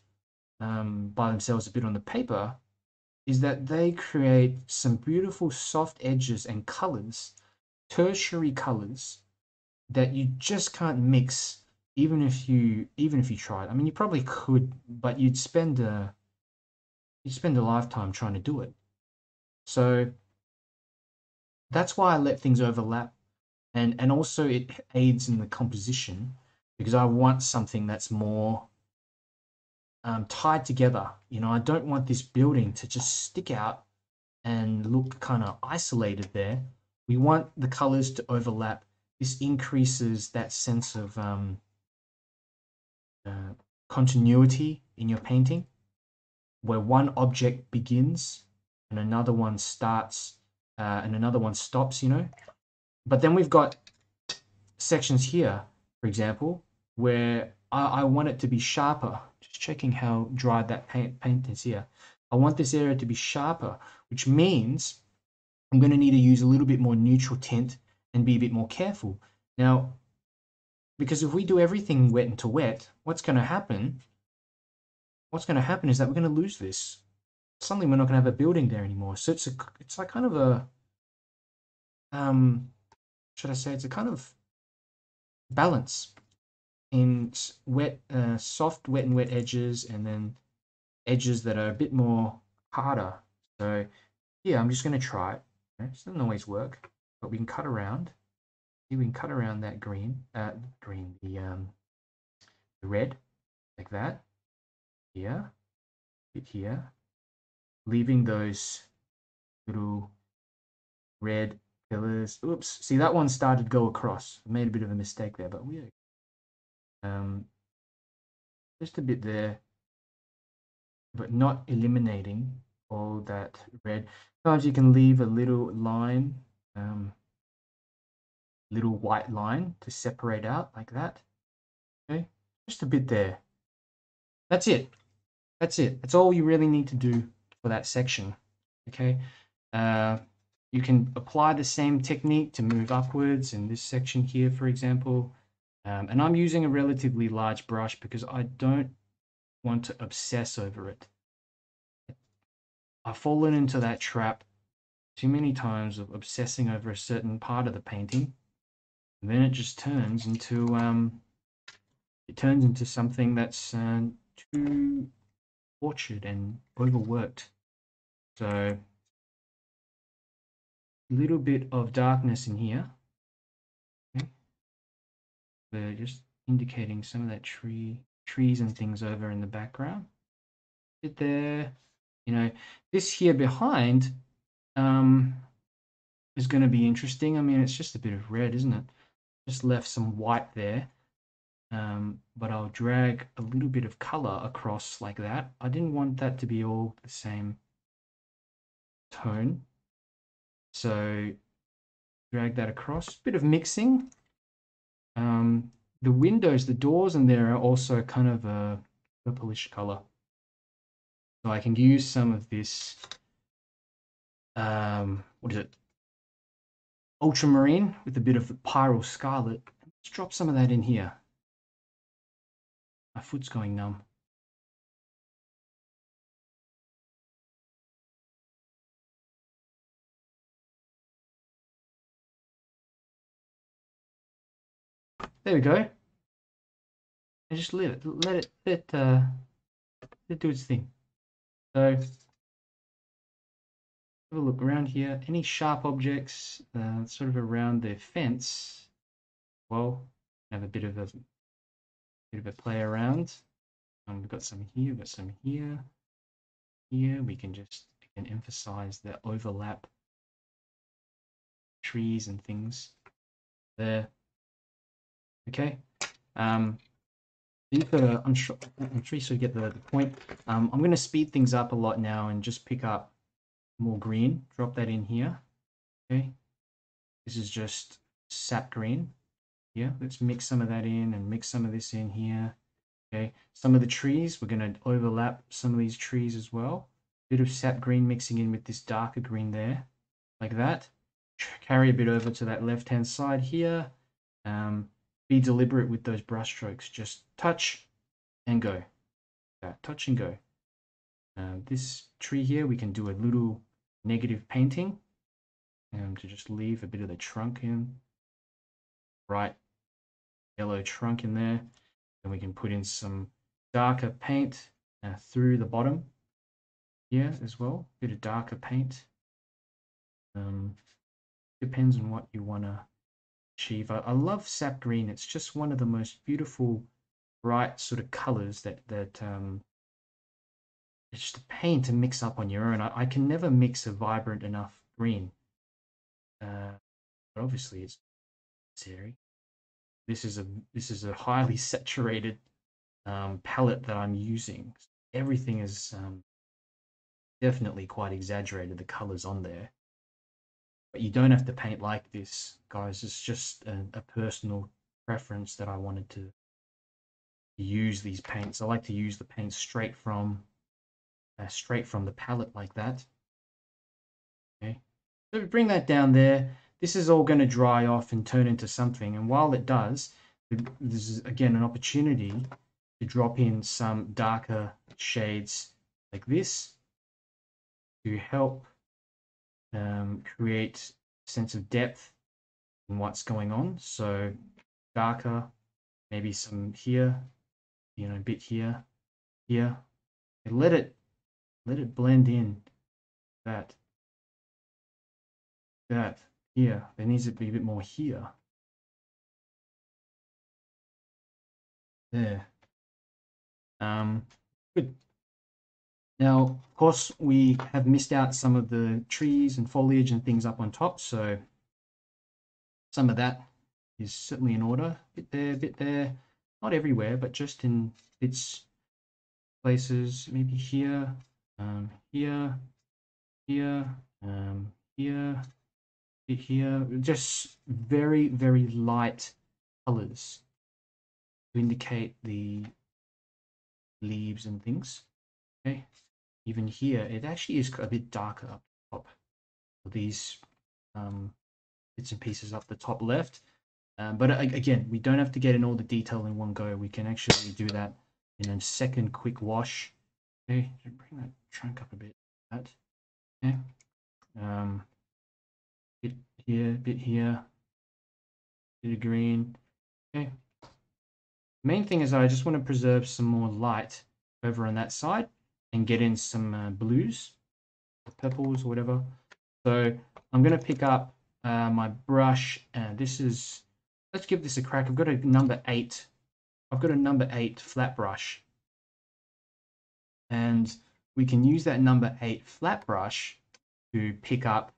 Um, by themselves a bit on the paper is that they create some beautiful soft edges and colors, tertiary colors, that you just can't mix even if you even if you tried. I mean, you probably could, but you'd spend a you'd spend a lifetime trying to do it. So that's why I let things overlap, and and also it aids in the composition because I want something that's more Um, tied together. You know, I don't want this building to just stick out and look kind of isolated there. We want the colors to overlap. This increases that sense of um, uh, continuity in your painting, where one object begins and another one starts uh, and another one stops, you know. But then we've got sections here, for example, where I, I want it to be sharper. Checking how dry that paint, paint is here. I want this area to be sharper, which means I'm going to need to use a little bit more neutral tint and be a bit more careful. Now, because if we do everything wet into wet, what's going to happen? What's going to happen is that we're going to lose this. Suddenly, we're not going to have a building there anymore. So it's a, it's like kind of a, um, should I say, it's a kind of balance. In wet, uh, soft, wet and wet edges, and then edges that are a bit more harder. So yeah, I'm just going to try it. It doesn't always work, but we can cut around. See, we can cut around that green, uh, green, the um, the red, like that. Here, bit here, leaving those little red pillars. Oops. See, that one started to go across. I made a bit of a mistake there, but we're um, just a bit there, but not eliminating all that red. Sometimes you can leave a little line, um, little white line to separate out like that. Okay, just a bit there. That's it. That's it. That's all you really need to do for that section. Okay. Uh, you can apply the same technique to move upwards in this section here, for example. Um, and I'm using a relatively large brush because I don't want to obsess over it. I've fallen into that trap too many times of obsessing over a certain part of the painting, and then it just turns into um, it turns into something that's uh, too tortured and overworked. So a little bit of darkness in here, okay. They're just indicating some of that tree, trees and things over in the background. Bit there. You know, this here behind um, is going to be interesting. I mean, it's just a bit of red, isn't it? Just left some white there, um, but I'll drag a little bit of color across like that. I didn't want that to be all the same tone. So drag that across, bit of mixing. Um, the windows, the doors in there are also kind of a purplish color. So I can use some of this, um, what is it, ultramarine with a bit of the pyral scarlet. Let's drop some of that in here. My foot's going numb. There we go. And just leave it, let it, let it, uh, let it do its thing. So, have a look around here. Any sharp objects uh, sort of around their fence? Well, have a bit of a bit of a play around. Um, we've got some here. We've got some here. Here we can just again emphasize the overlap, trees and things there. Okay. Um, Uh, I'm sure, I'm sure you sort of get the, the point. Um, I'm going to speed things up a lot now and just pick up more green. Drop that in here. Okay, this is just sap green. Yeah, let's mix some of that in and mix some of this in here. Okay, some of the trees, we're going to overlap some of these trees as well. Bit of sap green mixing in with this darker green there, like that. Carry a bit over to that left-hand side here. Um, Be deliberate with those brush strokes. Just touch and go. Uh, touch and go. Uh, this tree here, we can do a little negative painting um, to just leave a bit of the trunk in. Bright yellow trunk in there. Then we can put in some darker paint uh, through the bottom here as well. A bit of darker paint. Um, depends on what you want to achieve. I love sap green. It's just one of the most beautiful, bright sort of colors that that um, it's just a pain to mix up on your own. I, I can never mix a vibrant enough green. Uh, but obviously, it's necessary. This is a this is a highly saturated um, palette that I'm using. Everything is um, definitely quite exaggerated. The colors on there. But you don't have to paint like this, guys. It's just a, a personal preference that I wanted to use these paints. I like to use the paints straight from uh, straight from the palette like that. Okay, so we bring that down there. This is all going to dry off and turn into something. And while it does, this is again an opportunity to drop in some darker shades like this to help Um, create a sense of depth in what's going on. So darker, maybe some here, you know, a bit here, here. And let it let it blend in that, that here. There needs to be a bit more here. There. Um, good. Now, of course, we have missed out some of the trees and foliage and things up on top, so some of that is certainly in order. Bit there, bit there. Not everywhere, but just in its places. Maybe here, um, here, here, um, here, bit here. Just very, very light colors to indicate the leaves and things. Okay. Even here, it actually is a bit darker up top. These um, bits and pieces up the top left. Um, but again, we don't have to get in all the detail in one go. We can actually do that in a second quick wash. Okay, bring that trunk up a bit. That. Okay. Um, bit here, bit here, bit of green. Okay. Main thing is that I just want to preserve some more light over on that side and get in some uh, blues, purples, or whatever. So I'm going to pick up uh, my brush, and this is, let's give this a crack. I've got a number eight. I've got a number eight flat brush. And we can use that number eight flat brush to pick up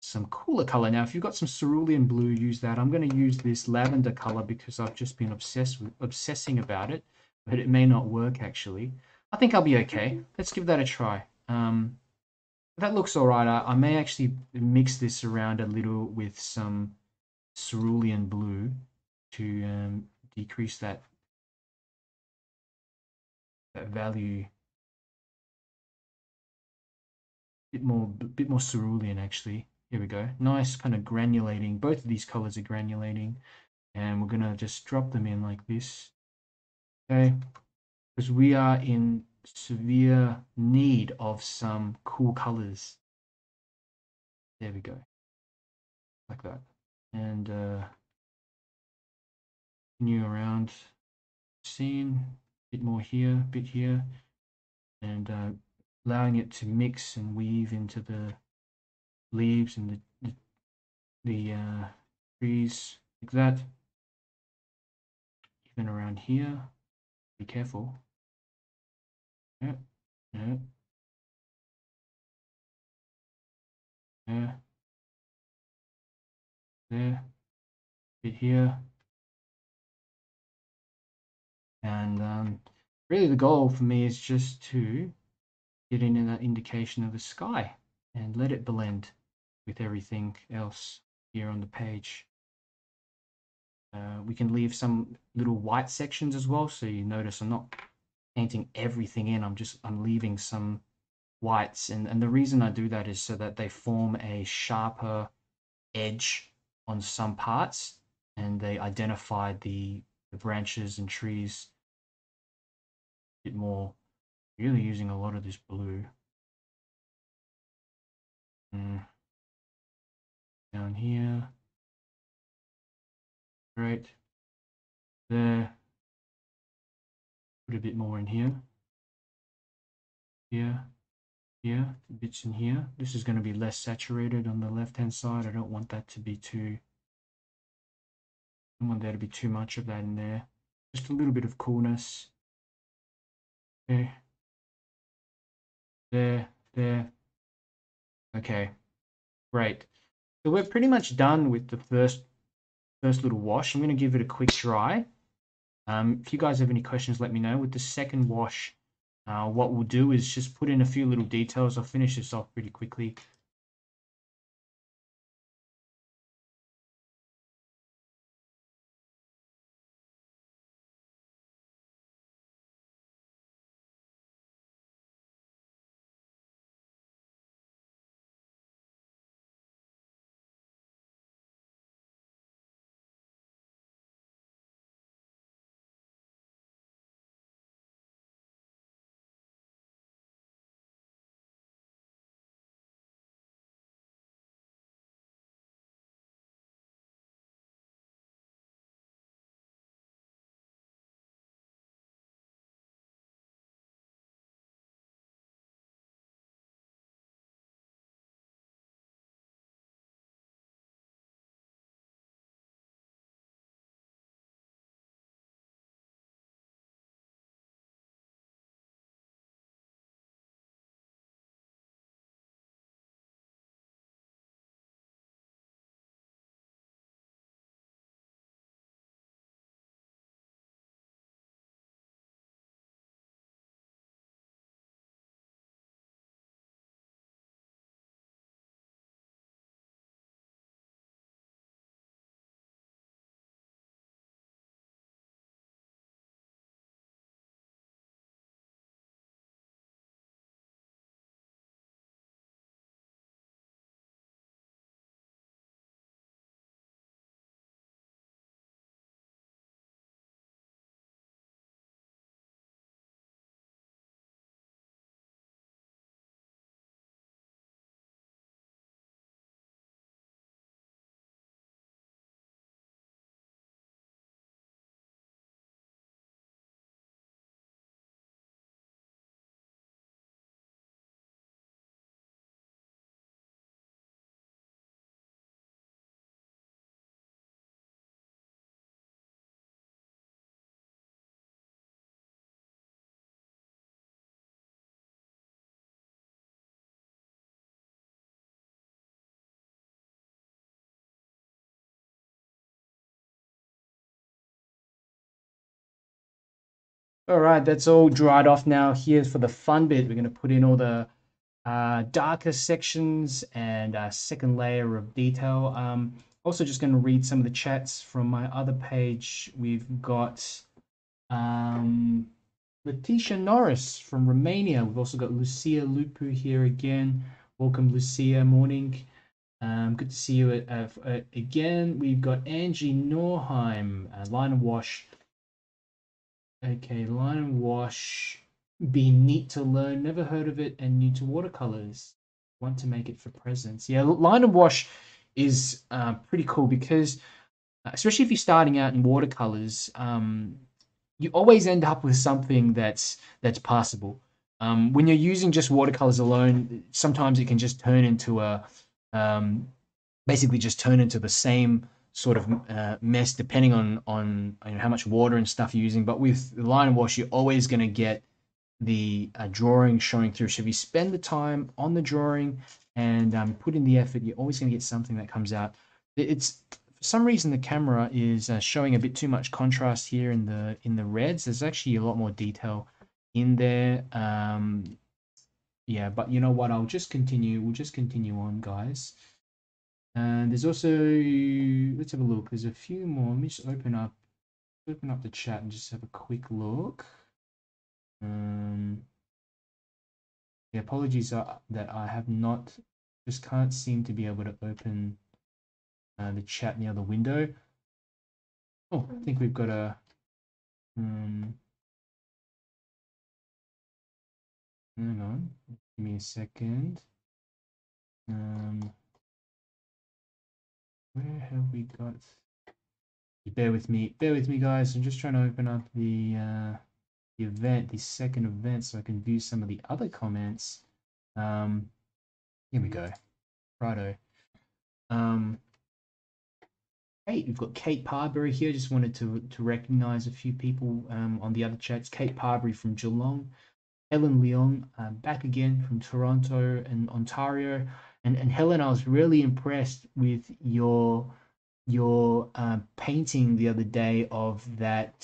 some cooler color. Now, if you've got some cerulean blue, use that. I'm going to use this lavender color because I've just been obsessed with, obsessing about it, but it may not work actually. I think I'll be okay. Let's give that a try. Um, that looks all right. I, I may actually mix this around a little with some cerulean blue to um, decrease that, that value. Bit more, bit more cerulean actually. Here we go. Nice kind of granulating. Both of these colors are granulating, and we're gonna just drop them in like this. Okay, because we are in severe need of some cool colors. There we go, like that. And uh, continue around scene, bit more here, bit here, and uh, allowing it to mix and weave into the leaves and the the, the uh, trees, like that. Even around here, be careful. Yeah, yeah, yeah. There, bit here, and um, really the goal for me is just to get in that indication of the sky and let it blend with everything else here on the page. Uh, we can leave some little white sections as well, so you notice I'm not painting everything in. I'm just I'm leaving some whites, and and the reason I do that is so that they form a sharper edge on some parts, and they identify the, the branches and trees a bit more. Really using a lot of this blue. Mm. Down here. Right there. Put a bit more in here. Here. Here. Bits in here. This is going to be less saturated on the left hand side. I don't want that to be too. I don't want there to be too much of that in there. Just a little bit of coolness. Okay. There, there. Okay, great. So we're pretty much done with the first first little wash. I'm going to give it a quick dry. Um, if you guys have any questions, let me know. With the second wash, uh, what we'll do is just put in a few little details. I'll finish this off pretty quickly. All right, that's all dried off now. Here's for the fun bit. We're going to put in all the uh, darker sections and a second layer of detail. Um, also just going to read some of the chats from my other page. We've got um, Letitia Norris from Romania. We've also got Lucia Lupu here again. Welcome, Lucia. Morning. Um, good to see you at, uh, uh, again. We've got Angie Norheim, uh, line and wash. Okay, line and wash. Be neat to learn. Never heard of it and new to watercolors. Want to make it for presents. Yeah, line and wash is uh, pretty cool because, uh, especially if you're starting out in watercolors, um, you always end up with something that's that's passable. Um, when you're using just watercolors alone, sometimes it can just turn into a um, basically just turn into the same sort of uh, mess, depending on on you know, how much water and stuff you're using. But with the line and wash, you're always going to get the uh, drawing showing through. So if you spend the time on the drawing and um, put in the effort, you're always going to get something that comes out. It's for some reason the camera is uh, showing a bit too much contrast here in the in the reds. There's actually a lot more detail in there. Um, yeah, but you know what? I'll just continue. We'll just continue on, guys. And there's also, let's have a look. There's a few more. Let me just open up, open up the chat and just have a quick look. Um, yeah, apologies that I have not, just can't seem to be able to open uh, the chat near the window. Oh, I think we've got a, um, hang on, give me a second. Um, Where have we got? Bear with me, bear with me, guys. I'm just trying to open up the uh, the event, the second event, so I can view some of the other comments. Um, here we go. Righto. Um, Kate, we've got Kate Parbury here. Just wanted to to recognise a few people um, on the other chats. Kate Parbury from Geelong, Helen Leong um, back again from Toronto and Ontario. And, and Helen, I was really impressed with your your uh, painting the other day of that.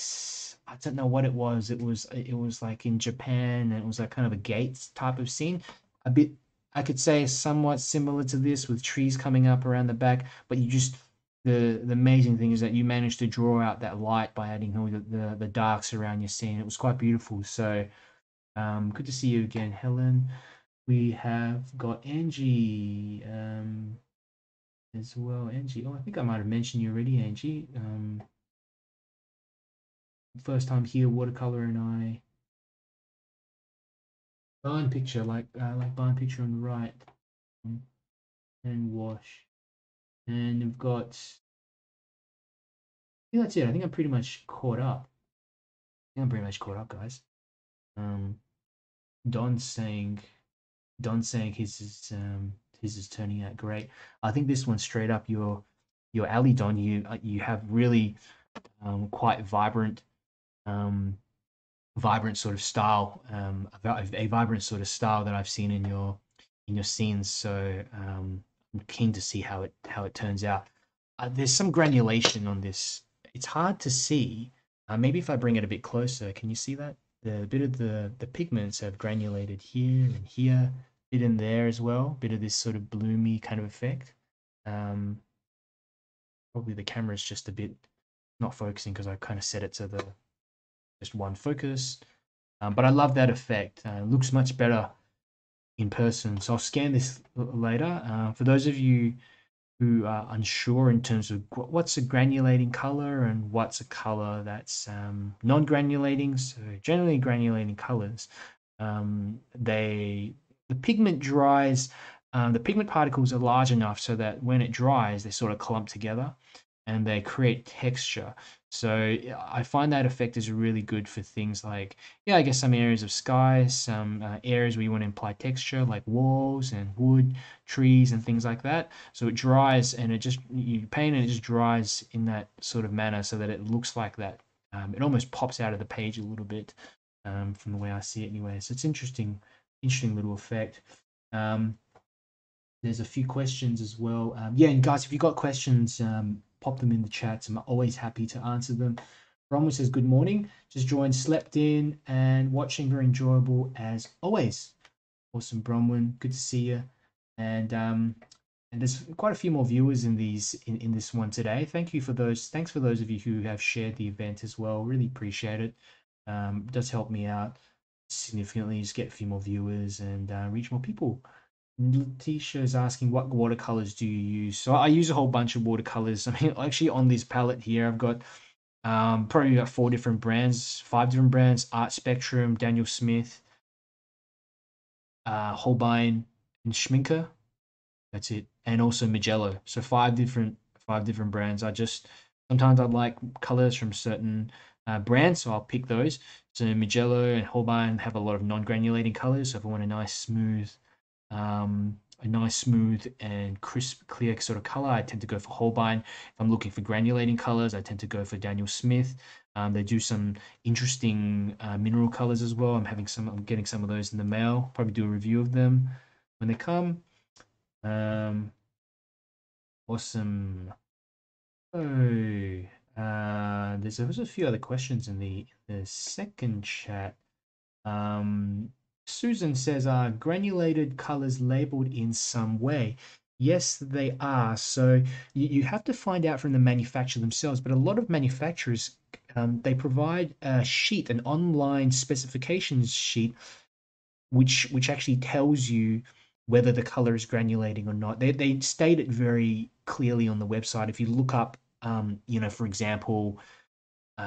I don't know what it was. It was it was like in Japan, and it was like kind of a gates type of scene. A bit, I could say, somewhat similar to this, with trees coming up around the back. But you just the the amazing thing is that you managed to draw out that light by adding all the the, the darks around your scene. It was quite beautiful. So um, good to see you again, Helen. We have got Angie um, as well. Angie, oh, I think I might have mentioned you already, Angie. Um, first time here, watercolor and I. Barn picture, like uh, like barn picture on the right, and wash. And we've got. I think that's it. I think I'm pretty much caught up. I think I'm pretty much caught up, guys. Um, Don's saying. Don saying his is um his is turning out great. I think this one's straight up your your alley, Don. You you have really um, quite vibrant um vibrant sort of style, um a, a vibrant sort of style that I've seen in your in your scenes. So um, I'm keen to see how it how it turns out. Uh, there's some granulation on this. It's hard to see. Uh, maybe if I bring it a bit closer, can you see that? The bit of the, the pigments have granulated here and here, bit in there as well, bit of this sort of bloomy kind of effect. Um, probably the camera's just a bit not focusing because I kind of set it to the just one focus. Um, but I love that effect. Uh, it looks much better in person. So I'll scan this later. Uh, for those of you who are unsure in terms of what's a granulating color and what's a color that's um, non-granulating, so generally granulating colors, um, they the pigment dries, um, the pigment particles are large enough so that when it dries, they sort of clump together and they create texture. So I find that effect is really good for things like, yeah, I guess some areas of sky, some uh, areas where you want to imply texture, like walls and wood, trees and things like that. So it dries and it just, you paint and it just dries in that sort of manner so that it looks like that. Um, it almost pops out of the page a little bit um, from the way I see it anyway. So it's interesting, interesting little effect. Um, there's a few questions as well. Um, yeah, and guys, if you've got questions, um, pop them in the chats. I'm always happy to answer them. Bronwyn says good morning, just joined, slept in and watching, very enjoyable as always. Awesome, Bronwyn, good to see you. And um and there's quite a few more viewers in these in, in this one today. Thank you for those. Thanks for those of you who have shared the event as well. Really appreciate it. Um, it does help me out significantly. Just get a few more viewers and uh, reach more people. Letitia is asking, what watercolors do you use? So I use a whole bunch of watercolors. I mean, actually on this palette here, I've got um, probably about four different brands, five different brands: Art Spectrum, Daniel Smith, uh, Holbein, and Schmincke. That's it, and also Mijello. So five different five different brands. I just sometimes I like colors from certain uh, brands, so I'll pick those. So Mijello and Holbein have a lot of non-granulating colors. So if I want a nice smooth, um, a nice smooth and crisp, clear sort of color, I tend to go for Holbein. If I'm looking for granulating colors, I tend to go for Daniel Smith. Um, they do some interesting uh, mineral colors as well. I'm having some. I'm getting some of those in the mail. Probably do a review of them when they come. Um, awesome. So, uh, there's, there's a few other questions in the, the second chat. Um, Susan says, are granulated colors labeled in some way? Yes, they are. So you, you have to find out from the manufacturer themselves, but a lot of manufacturers, um, they provide a sheet, an online specifications sheet, which, which actually tells you whether the color is granulating or not. They, they state it very clearly on the website. If you look up, um, you know, for example, uh,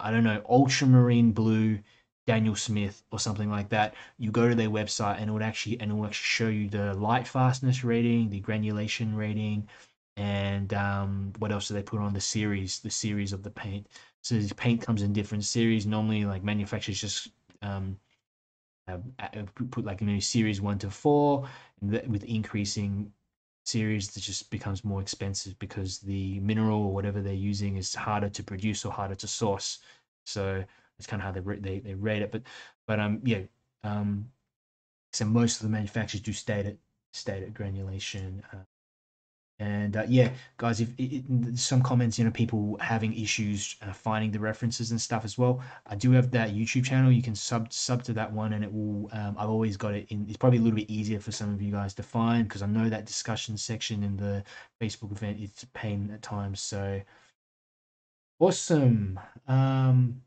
I don't know, ultramarine blue, Daniel Smith or something like that, you go to their website and it would actually, and it will actually show you the light fastness rating, the granulation rating, and um, what else do they put on the series, the series of the paint. So this paint comes in different series. Normally like manufacturers just, um, Uh, put like, you know, series one to four, and that with increasing series that just becomes more expensive because the mineral or whatever they're using is harder to produce or harder to source. So that's kind of how they they, they rate it. But but um yeah um so most of the manufacturers do state it state it granulation. Uh, and uh, yeah, guys, if it, it, some comments, you know, people having issues uh, finding the references and stuff as well. I do have that YouTube channel. You can sub sub to that one, and it will. Um, I've always got it in. It's probably a little bit easier for some of you guys to find because I know that discussion section in the Facebook event, it's a pain at times. So awesome. Um,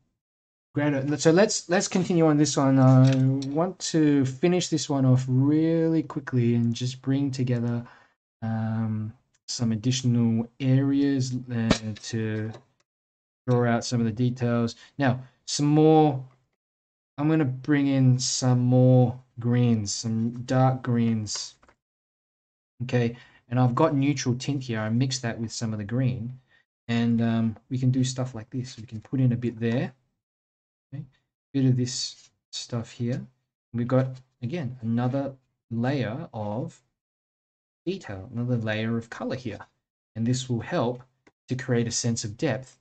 great. So let's let's continue on this one. I want to finish this one off really quickly and just bring together um some additional areas uh, to draw out some of the details. Now some more, I'm going to bring in some more greens, some dark greens. Okay, and I've got neutral tint here. I mixed that with some of the green, and um we can do stuff like this. We can put in a bit there, okay, a bit of this stuff here. We've got again another layer of detail, another layer of color here, and this will help to create a sense of depth.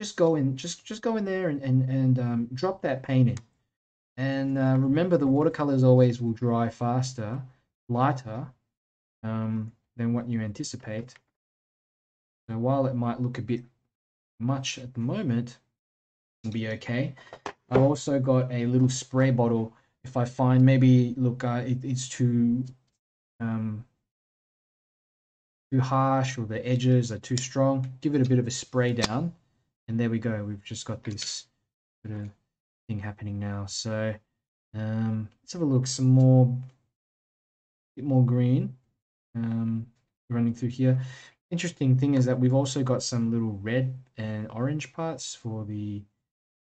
Just go in, just just go in there and and, and um, drop that paint in. And uh, remember, the watercolors always will dry faster, lighter um, than what you anticipate. So while it might look a bit much at the moment, it'll be okay. I've also got a little spray bottle. If I find maybe look, uh, it, it's too um too harsh or the edges are too strong, give it a bit of a spray down, and there we go. We've just got this sort of thing happening now. So um let's have a look, some more, bit more green um running through here. Interesting thing is that we've also got some little red and orange parts for the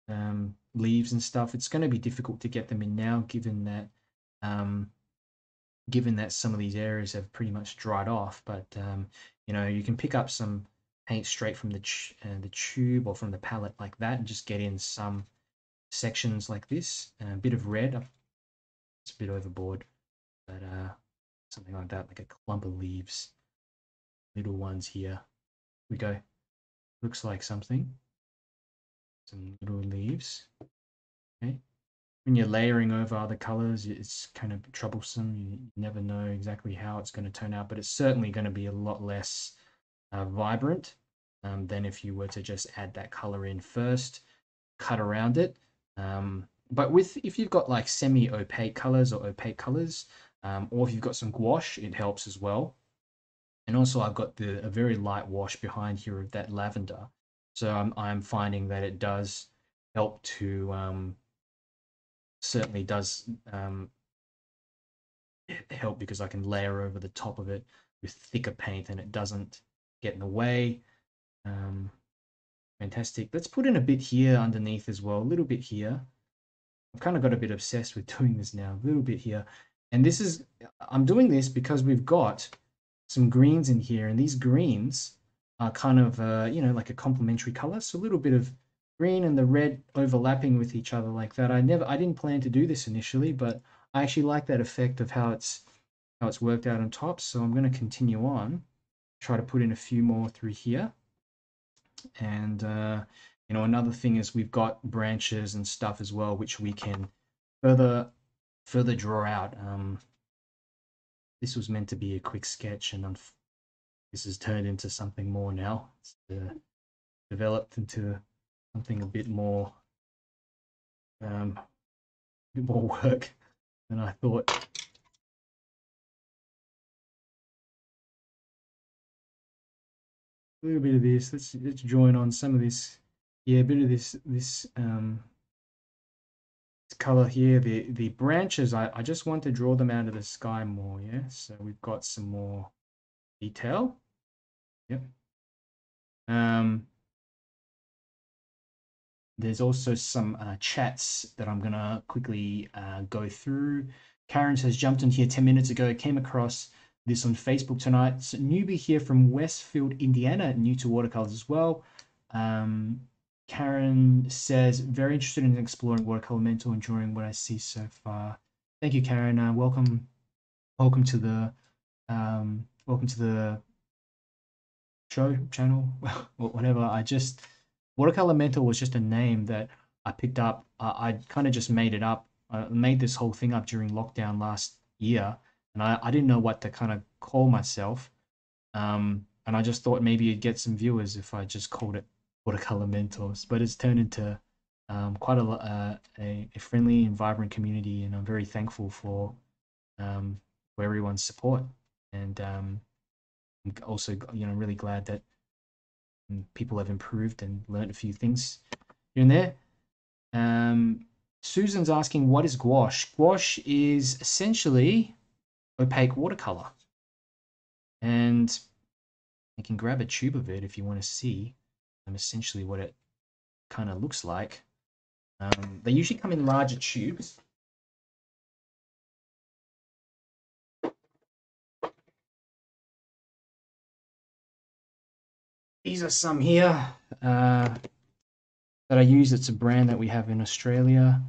um leaves and stuff. It's going to be difficult to get them in now, given that um given that some of these areas have pretty much dried off. But um, you know, you can pick up some paint straight from the uh, the tube or from the palette like that, and just get in some sections like this. Uh, a bit of red, it's a bit overboard, but uh, something like that, like a clump of leaves, little ones here. Here we go. Looks like something. Some little leaves. Okay. When you're layering over other colors, it's kind of troublesome. You never know exactly how it's going to turn out, but it's certainly going to be a lot less uh, vibrant um, than if you were to just add that color in first, cut around it. Um, but with if you've got like semi-opaque colors or opaque colors, um, or if you've got some gouache, it helps as well. And also I've got the a very light wash behind here of that lavender. So I'm, I'm finding that it does help to, um, certainly does um, help, because I can layer over the top of it with thicker paint and it doesn't get in the way. Um, fantastic. Let's put in a bit here underneath as well, a little bit here. I've kind of got a bit obsessed with doing this now, a little bit here. And this is, I'm doing this because we've got some greens in here, and these greens are kind of, uh, you know, like a complementary color. So a little bit of green and the red overlapping with each other like that. I never, I didn't plan to do this initially, but I actually like that effect of how it's, how it's worked out on top. So I'm going to continue on, try to put in a few more through here. And, uh, you know, another thing is we've got branches and stuff as well, which we can further, further draw out. Um, this was meant to be a quick sketch, and unfortunately, this has turned into something more now. It's uh, developed into something a bit more, um, a bit more work than I thought. A little bit of this. Let's let's join on some of this. Yeah, a bit of this this um this color here. The the branches. I I just want to draw them out of the sky more. Yeah. So we've got some more detail. Yep. Um, there's also some uh, chats that I'm going to quickly uh, go through. Karen says, jumped in here ten minutes ago, came across this on Facebook tonight. It's a newbie here from Westfield, Indiana, new to watercolors as well. Um, Karen says, very interested in exploring Watercolor Mentor, enjoying what I see so far. Thank you, Karen. Uh, welcome. Welcome to the... Um, Welcome to the show, channel, whatever. I just, Watercolor Mentor was just a name that I picked up. Uh, I kind of just made it up. I made this whole thing up during lockdown last year, and I, I didn't know what to kind of call myself. Um, and I just thought maybe it'd get some viewers if I just called it Watercolor Mentors. But it's turned into um, quite a, uh, a, a friendly and vibrant community, and I'm very thankful for, um, for everyone's support. And um, I'm also, you know, really glad that people have improved and learned a few things here and there. Um, Susan's asking, what is gouache? Gouache is essentially opaque watercolor. And you can grab a tube of it if you want to see um, essentially what it kind of looks like. Um, they usually come in larger tubes. These are some here uh, that I use. It's a brand that we have in Australia,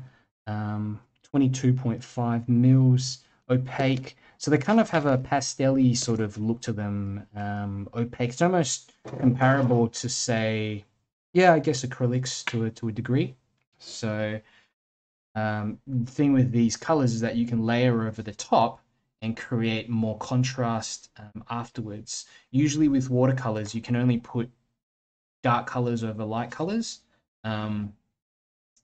um, twenty-two point five mils, opaque. So they kind of have a pastel-y sort of look to them, um, opaque. It's almost comparable to, say, yeah, I guess acrylics to a, to a degree. So um, the thing with these colors is that you can layer over the top and create more contrast um, afterwards. Usually with watercolors, you can only put dark colors over light colors. Um,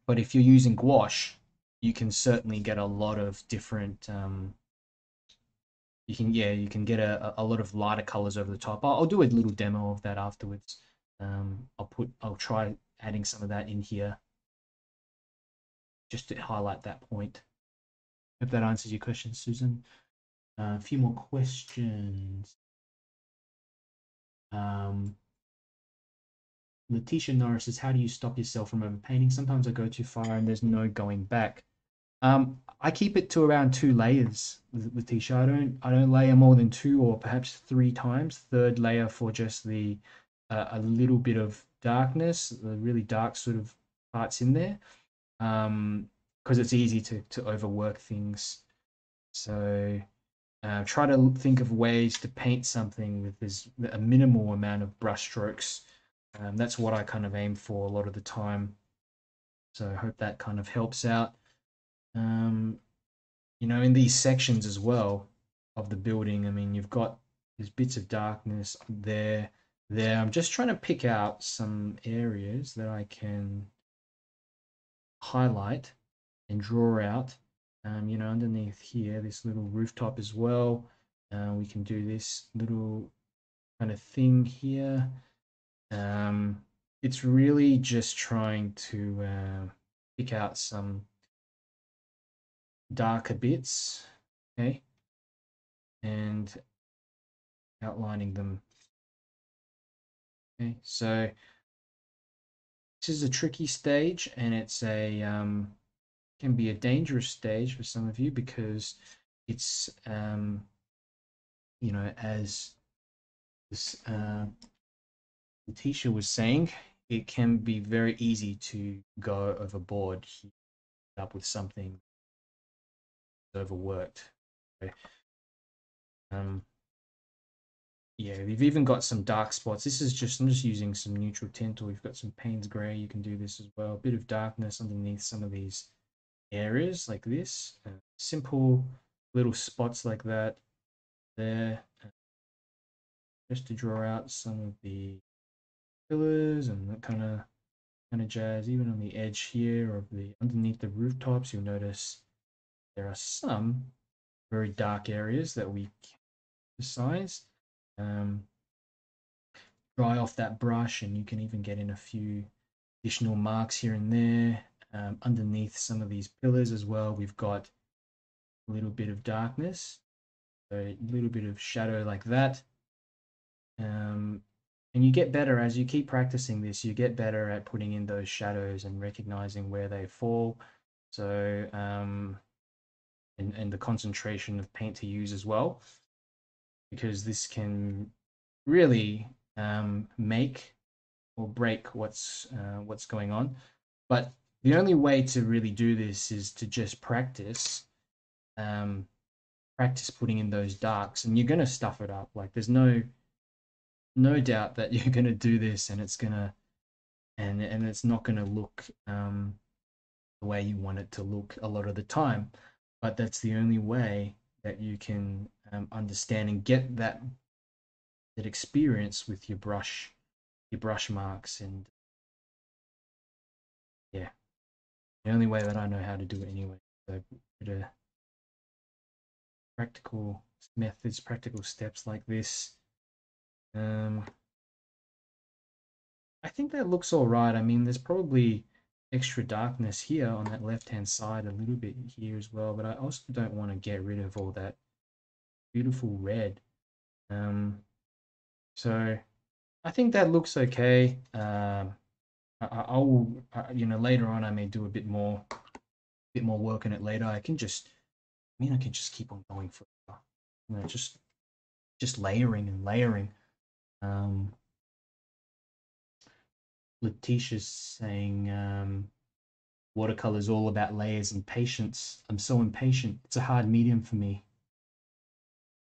but if you're using gouache, you can certainly get a lot of different, um, you can, yeah, you can get a, a lot of lighter colors over the top. I'll, I'll do a little demo of that afterwards. Um, I'll put, I'll try adding some of that in here just to highlight that point. Hope that answers your question, Susan. Uh, a few more questions. Um, Letitia Norris says, how do you stop yourself from overpainting? Sometimes I go too far and there's no going back. Um, I keep it to around two layers, Letitia. I don't, I don't layer more than two or perhaps three times. Third layer for just the uh, a little bit of darkness, the really dark sort of parts in there, um, because it's easy to, to overwork things. So... Uh, try to think of ways to paint something with this, a minimal amount of brush strokes. Um, that's what I kind of aim for a lot of the time. So I hope that kind of helps out. Um, you know, in these sections as well of the building, I mean, you've got these bits of darkness there. there. I'm just trying to pick out some areas that I can highlight and draw out. Um, you know, underneath here, this little rooftop as well. Uh, we can do this little kind of thing here. Um, it's really just trying to uh, pick out some darker bits, okay, and outlining them. Okay, so this is a tricky stage, and it's a um, can be a dangerous stage for some of you, because it's um, you know, as this uh, Letitia was saying, it can be very easy to go overboard here, up with something overworked. Okay. Um, yeah, we've even got some dark spots. This is just, I'm just using some neutral tint, or we've got some Payne's Grey. You can do this as well. A bit of darkness underneath some of these areas like this. Uh, simple little spots like that there. Uh, just to draw out some of the pillars and that kind of kind of jazz. Even on the edge here of the, underneath the rooftops, you'll notice there are some very dark areas that we can emphasize. Um, dry off that brush, and you can even get in a few additional marks here and there. Um, underneath some of these pillars as well, we've got a little bit of darkness, so a little bit of shadow like that. Um, and you get better as you keep practicing this. You get better at putting in those shadows and recognizing where they fall. So um, and, and the concentration of paint to use as well, because this can really um, make or break what's uh, what's going on. But the only way to really do this is to just practice, um, practice putting in those darks, and you're going to stuff it up. Like, there's no no doubt that you're going to do this, and it's gonna and and it's not going to look um, the way you want it to look a lot of the time. But that's the only way that you can um, understand and get that that experience with your brush, your brush marks, and yeah, the only way that I know how to do it anyway. So a practical methods, practical steps like this. Um, I think that looks all right. I mean, there's probably extra darkness here on that left hand side, a little bit here as well, but I also don't want to get rid of all that beautiful red. Um, so I think that looks okay. Um, I, I will, I, you know, later on I may do a bit more, bit more work on it later. I can just, I mean, I can just keep on going for, you know, just, just layering and layering. Um, Letitia's saying um, watercolor is all about layers and patience. I'm so impatient. It's a hard medium for me.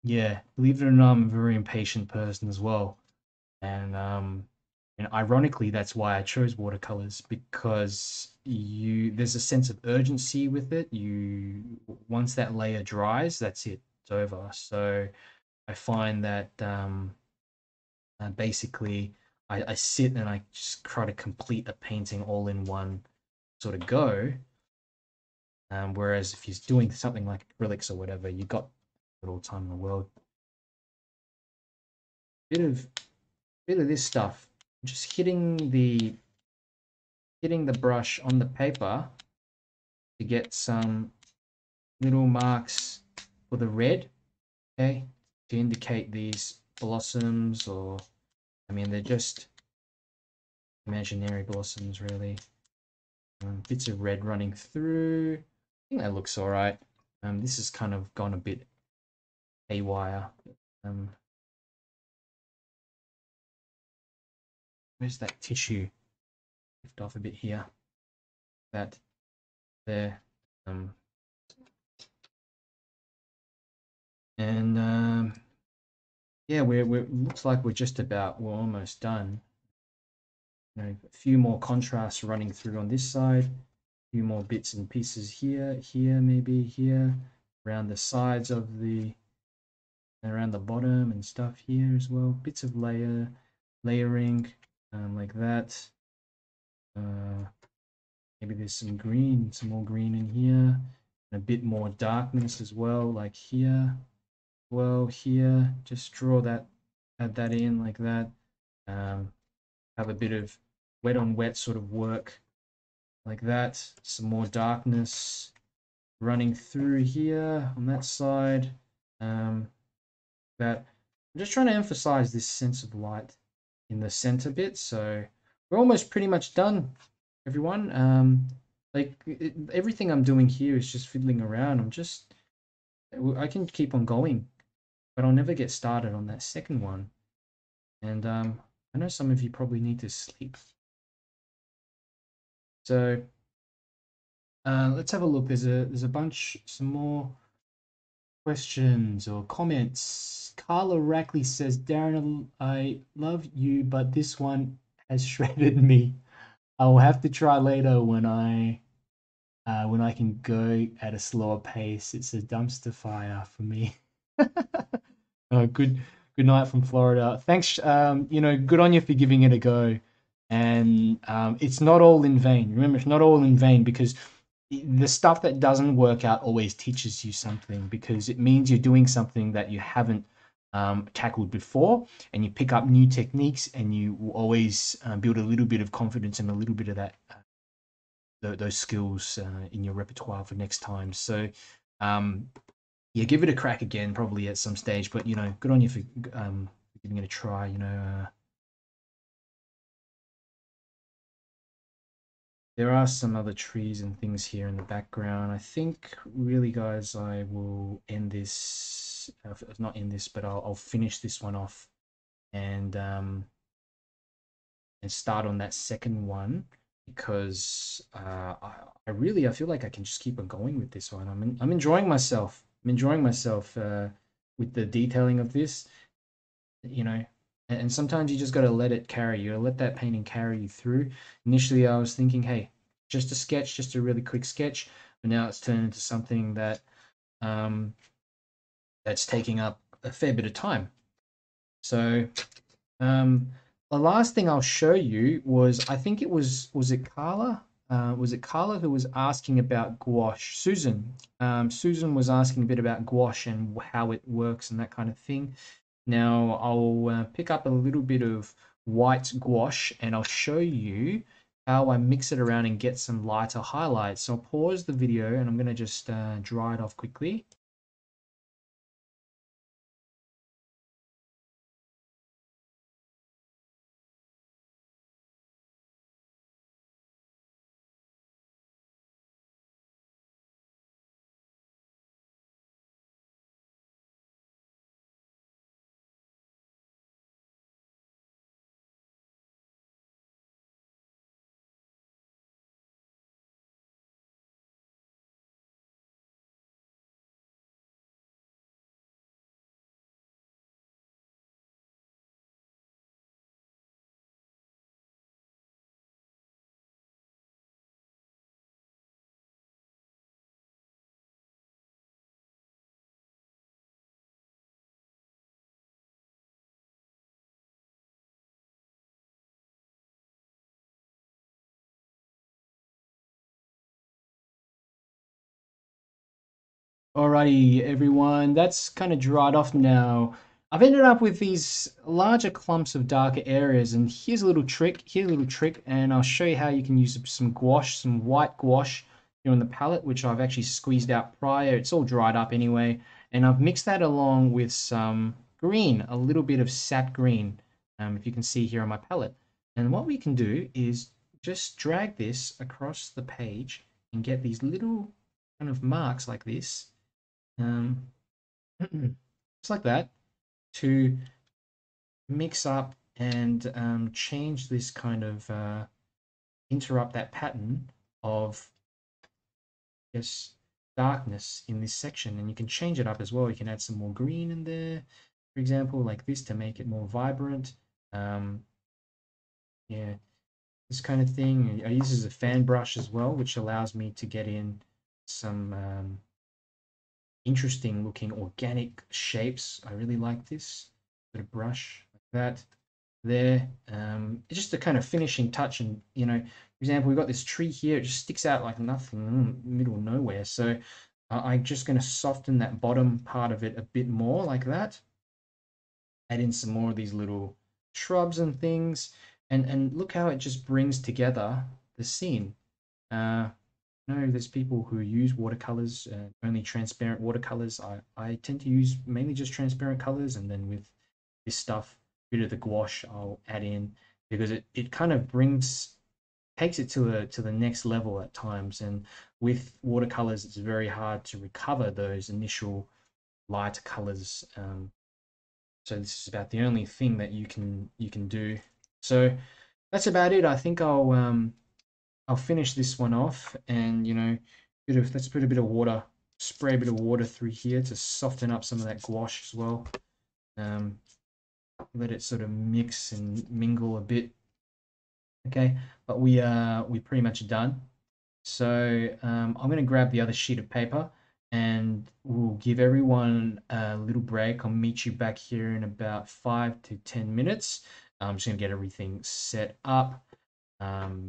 Yeah, believe it or not, I'm a very impatient person as well. And um, and ironically, that's why I chose watercolors, because you there's a sense of urgency with it. You once that layer dries, that's it. It's over. So I find that um, uh, basically, I sit and I just try to complete a painting all in one sort of go. Um, whereas if you're doing something like acrylics or whatever, you got all the time in the world. Bit of, bit of this stuff, just hitting the, hitting the brush on the paper to get some little marks for the red. Okay, to indicate these blossoms, or I mean, they're just imaginary blossoms, really. Um, bits of red running through. I think that looks all right. Um, this has kind of gone a bit haywire. Um, where's that tissue? Lift off a bit here. That there. Um, and. Um, Yeah, we're, we're looks like we're just about we're almost done. You know, a few more contrasts running through on this side, a few more bits and pieces here, here maybe here, around the sides of the, around the bottom and stuff here as well. Bits of layer, layering um, like that. Uh, maybe there's some green, some more green in here, and a bit more darkness as well, like here. Well, here, just draw that, add that in like that. Um, have a bit of wet on wet sort of work like that. Some more darkness running through here on that side. Um, that I'm just trying to emphasize this sense of light in the center bit. So we're almost pretty much done, everyone. Um, like it, everything I'm doing here is just fiddling around. I'm just, I can keep on going, but I'll never get started on that second one. And um, I know some of you probably need to sleep. So uh, let's have a look. There's a there's a bunch, some more questions or comments. Carla Rackley says, Darren, I love you, but this one has shredded me. I will have to try later when I uh, when I can go at a slower pace. It's a dumpster fire for me. Oh, good good night from Florida. Thanks. Um, you know, good on you for giving it a go. And um, it's not all in vain. Remember, it's not all in vain, because the stuff that doesn't work out always teaches you something, because it means you're doing something that you haven't um, tackled before, and you pick up new techniques, and you will always uh, build a little bit of confidence and a little bit of that, uh, th those skills uh, in your repertoire for next time. So um, yeah, give it a crack again, probably at some stage, but you know, good on you for um, giving it a try, you know. Uh, There are some other trees and things here in the background. I think really, guys, I will end this, uh, not end this, but I'll, I'll finish this one off and um, and start on that second one, because uh, I, I really, I feel like I can just keep on going with this one. I'm, in, I'm enjoying myself. I'm enjoying myself uh, with the detailing of this, you know. And sometimes you just got to let it carry you, let that painting carry you through. Initially, I was thinking, hey, just a sketch, just a really quick sketch. But now it's turned into something that um, that's taking up a fair bit of time. So um, the last thing I'll show you was, I think it was, was it Carla? Uh, was it Carla who was asking about gouache? Susan. Um, Susan was asking a bit about gouache and how it works and that kind of thing. Now I'll uh, pick up a little bit of white gouache and I'll show you how I mix it around and get some lighter highlights. So I'll pause the video and I'm going to just uh, dry it off quickly. Alrighty, everyone, that's kind of dried off now. I've ended up with these larger clumps of darker areas, and here's a little trick, here's a little trick, and I'll show you how you can use some gouache, some white gouache here on the palette, which I've actually squeezed out prior. It's all dried up anyway, and I've mixed that along with some green, a little bit of sap green, um, if you can see here on my palette. And what we can do is just drag this across the page and get these little kind of marks like this. Um, just like that, to mix up and um, change this kind of uh, interrupt that pattern of yes darkness in this section. And you can change it up as well. You can add some more green in there, for example, like this, to make it more vibrant. Um, yeah, this kind of thing. I use this as a fan brush as well, which allows me to get in some um, interesting looking organic shapes. I really like this bit of brush like that. there. Um, it's just a kind of finishing touch. And, you know, for example, we've got this tree here. It just sticks out like nothing, middle of nowhere. So uh, I'm just going to soften that bottom part of it a bit more like that. Add in some more of these little shrubs and things. And, and look how it just brings together the scene. Uh, you know, there's people who use watercolors, uh, only transparent watercolors. I, I tend to use mainly just transparent colors. And then with this stuff, a bit of the gouache I'll add in, because it, it kind of brings, takes it to a, to the next level at times. And with watercolors, it's very hard to recover those initial light colors. Um, so this is about the only thing that you can, you can do. So that's about it. I think I'll um, I'll finish this one off, and you know, bit of let's put a bit of water, spray a bit of water through here to soften up some of that gouache as well. Um, let it sort of mix and mingle a bit. Okay, but we uh we pretty much done. So um, I'm gonna grab the other sheet of paper, and we'll give everyone a little break. I'll meet you back here in about five to ten minutes. I'm just going to get everything set up. Um,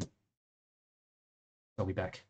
I'll be back.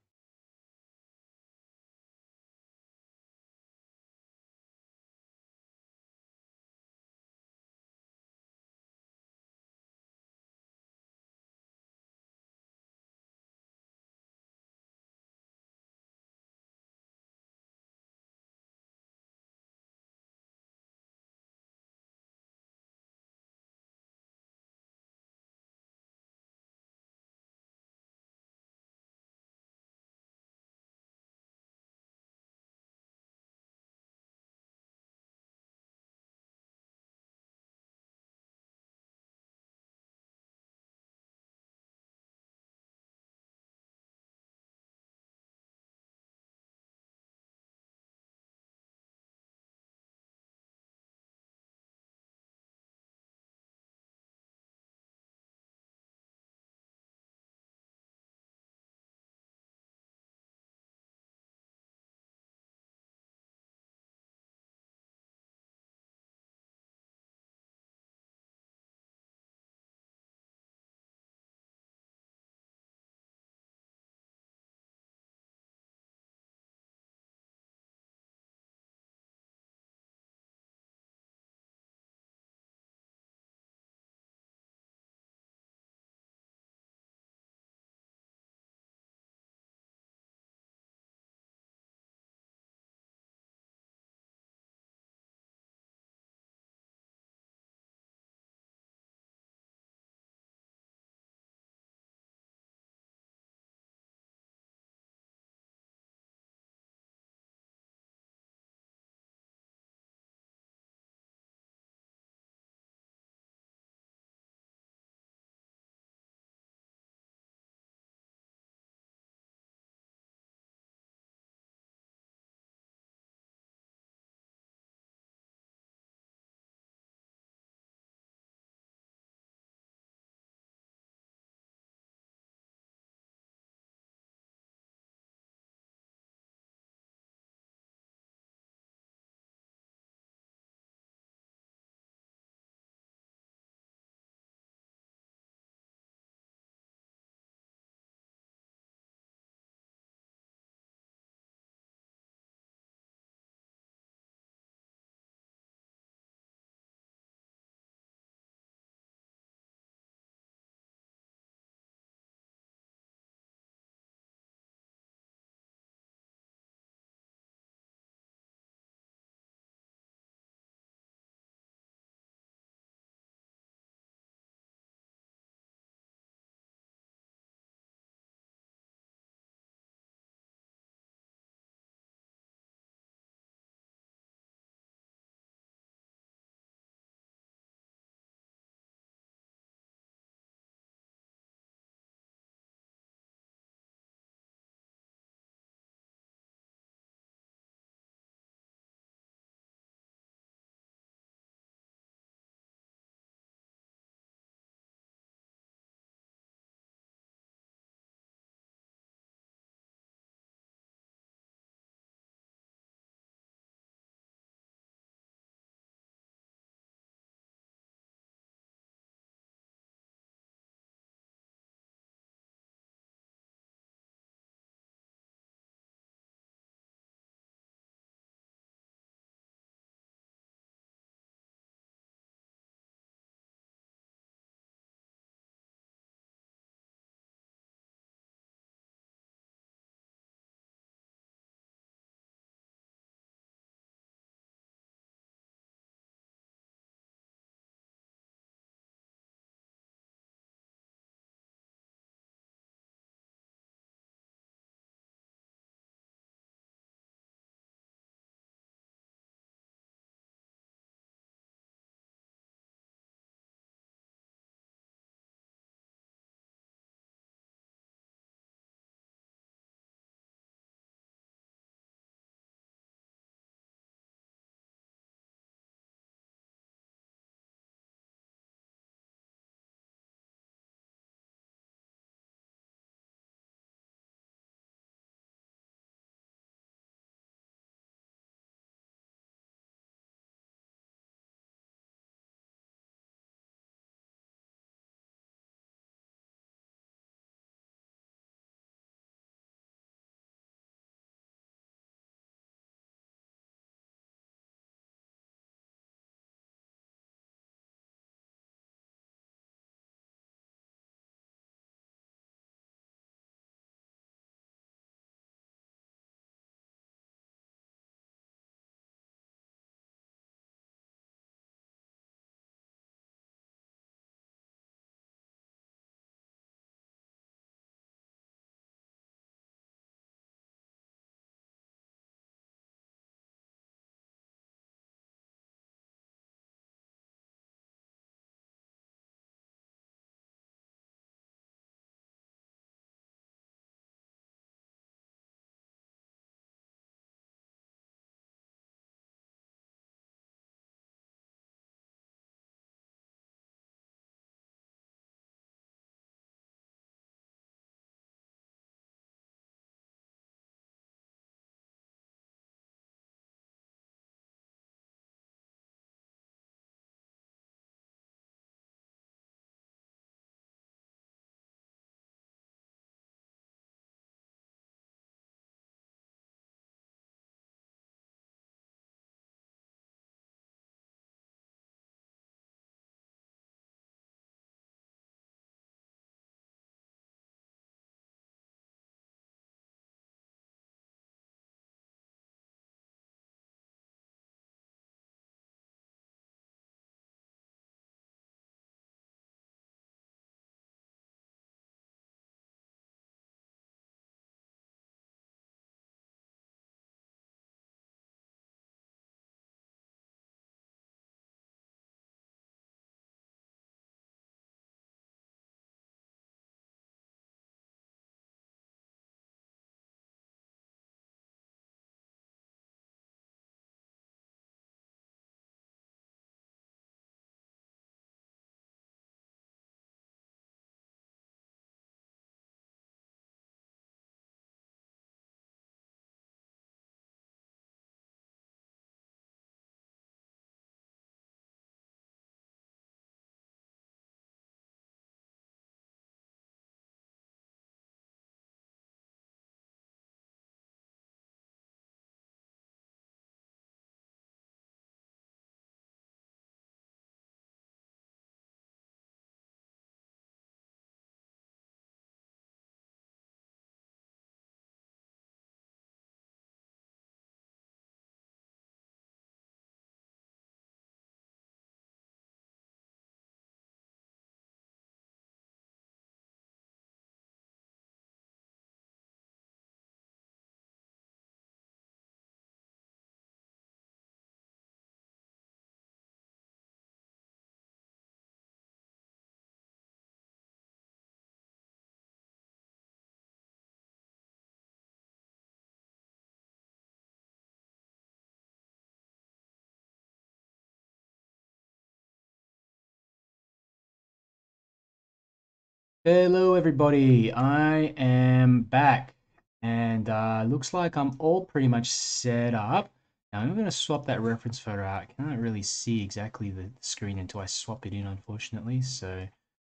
Hello everybody, I am back, and uh looks like I'm all pretty much set up. Now I'm going to swap that reference photo out. I can't really see exactly the screen until I swap it in, unfortunately. So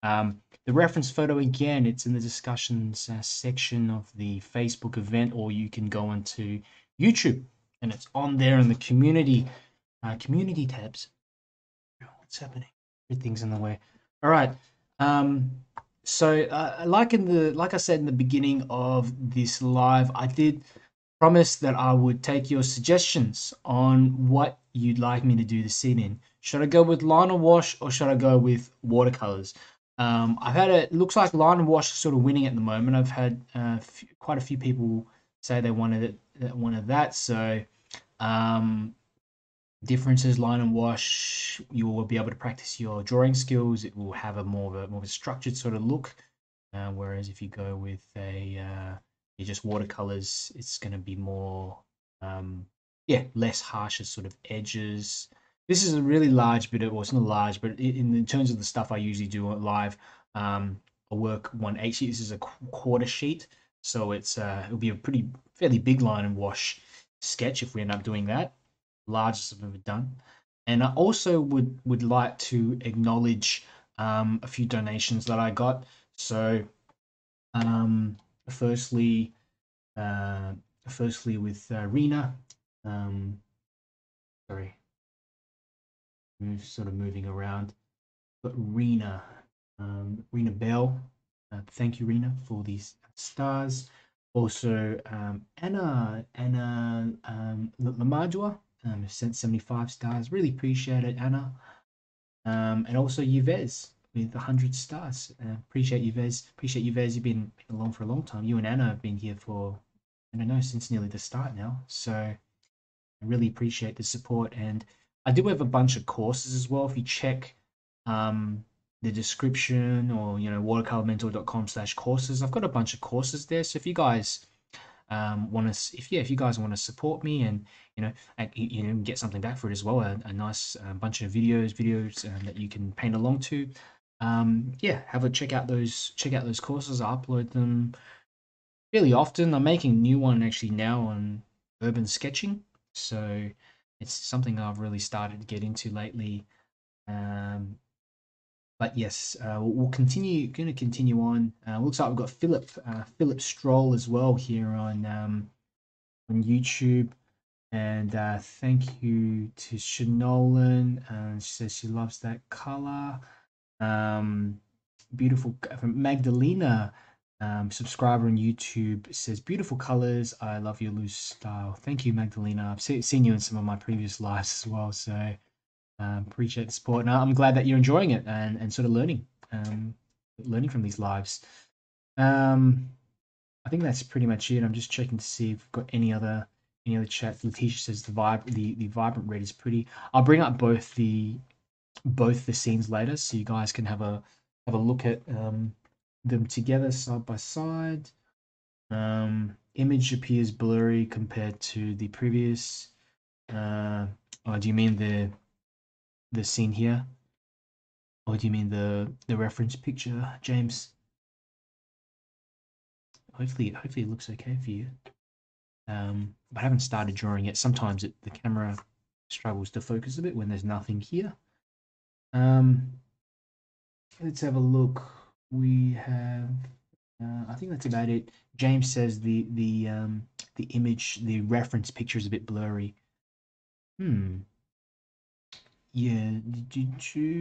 um the reference photo, again, it's in the discussions uh, section of the Facebook event, or you can go onto YouTube and it's on there in the community uh community tabs. What's happening? Everything's in the way. All right. um So, uh, like in the like I said in the beginning of this live, I did promise that I would take your suggestions on what you'd like me to do this evening. Should I go with line and wash, or should I go with watercolors? Um, I've had a, it looks like line and wash is sort of winning at the moment. I've had uh, f quite a few people say they wanted it, that wanted that. So, um, differences, line and wash, you will be able to practice your drawing skills. It will have a more of a, more of a structured sort of look, uh, whereas if you go with a uh, you're just watercolors, it's going to be more um, yeah less harsher sort of edges. This is a really large bit of, well, it's not large, but in, in terms of the stuff I usually do live, um, I work one eight sheet. This is a quarter sheet, so it's uh, it'll be a pretty fairly big line and wash sketch if we end up doing that. Largest I've ever done. And I also would would like to acknowledge um a few donations that I got. So um firstly uh firstly with uh, Rena, um sorry move sort of moving around but Rena um Rena Bell, uh, thank you Rena for these stars. Also um Anna Anna um Lamadua Um, sent seventy-five stars. Really appreciate it, Anna. Um, and also Yves with one hundred stars. Uh, appreciate Yves. Appreciate Yves. You've been along for a long time. You and Anna have been here for, I don't know, since nearly the start now. So I really appreciate the support. And I do have a bunch of courses as well. If you check um, the description, or, you know, watercolor mentor dot com slash courses, I've got a bunch of courses there. So if you guys... Um, want to if yeah if you guys want to support me, and you know and, you know get something back for it as well, a, a nice uh, bunch of videos videos um, that you can paint along to, um yeah have a check out those check out those courses. I upload them fairly often. I'm making a new one actually now on urban sketching, so it's something I've really started to get into lately. um But yes, uh, we'll continue. Going to continue on. Uh, looks like we've got Philip, uh, Philip Stroll as well here on um, on YouTube. And uh, thank you to Shanolan. Uh, she says she loves that color. Um, beautiful. Magdalena, um, subscriber on YouTube, says beautiful colors. I love your loose style. Thank you, Magdalena. I've see, seen you in some of my previous lives as well. So. Um, appreciate the support, and I'm glad that you're enjoying it and, and sort of learning um, learning from these lives. um, I think that's pretty much it. I'm just checking to see if we've got any other any other chat. Letitia says the vibe the, the vibrant red is pretty. I'll bring up both the both the scenes later, so you guys can have a have a look at um, them together side by side. Um, image appears blurry compared to the previous. Uh, oh, do you mean the the scene here, or do you mean the the reference picture, James? Hopefully hopefully it looks okay for you. um I haven't started drawing yet. Sometimes it, the camera struggles to focus a bit when there's nothing here. Um let's have a look. We have uh, I think that's about it. James says the the um the image, the reference picture is a bit blurry. hmm Yeah, did you?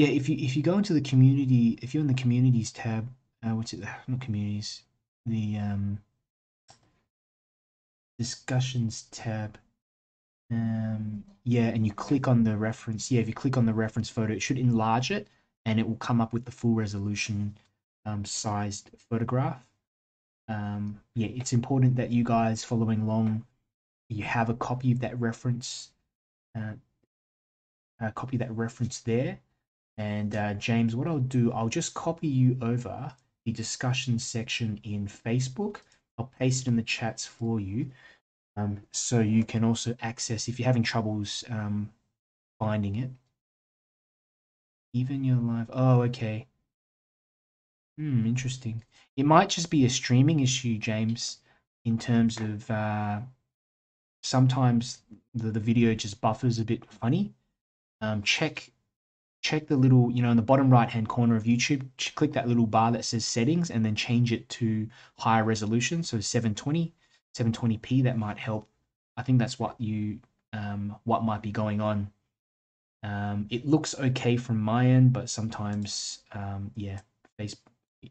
Yeah, if you if you go into the community, if you're in the communities tab, uh, what's it? Not communities, the um, discussions tab. Um, yeah, and you click on the reference. Yeah, if you click on the reference photo, it should enlarge it, and it will come up with the full resolution, um, sized photograph. Um, yeah, it's important that you guys following along, you have a copy of that reference. Uh, Uh, copy that reference there. And uh, James, what I'll do, I'll just copy you over the discussion section in Facebook. I'll paste it in the chats for you, um, so you can also access if you're having troubles um, finding it. Even your live. Oh, okay. Hmm, interesting. It might just be a streaming issue, James, in terms of uh, sometimes the, the video just buffers a bit funny. Um, check check the little, you know, in the bottom right-hand corner of YouTube, click that little bar that says settings and then change it to higher resolution. So seven twenty, seven twenty p, that might help. I think that's what you, um, what might be going on. Um, it looks okay from my end, but sometimes, um, yeah, Facebook,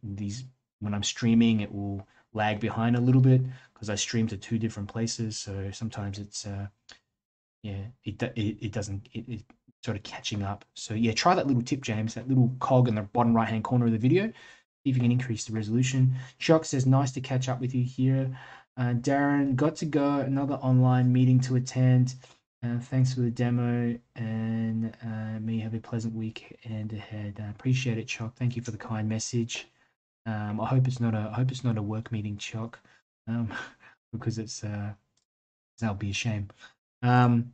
these, when I'm streaming, it will lag behind a little bit because I stream to two different places. So sometimes it's, uh, yeah, it, it, it doesn't, it, it sort of catching up. So yeah, try that little tip, James, that little cog in the bottom right-hand corner of the video. See if you can increase the resolution. Chuck says, nice to catch up with you here. Uh, Darren, got to go, another online meeting to attend. Uh, thanks for the demo and uh, may you have a pleasant week and ahead. I appreciate it, Chuck. Thank you for the kind message. Um, I hope it's not a I hope it's not a work meeting, Chuck, um, because it's uh, that'll be a shame. Um,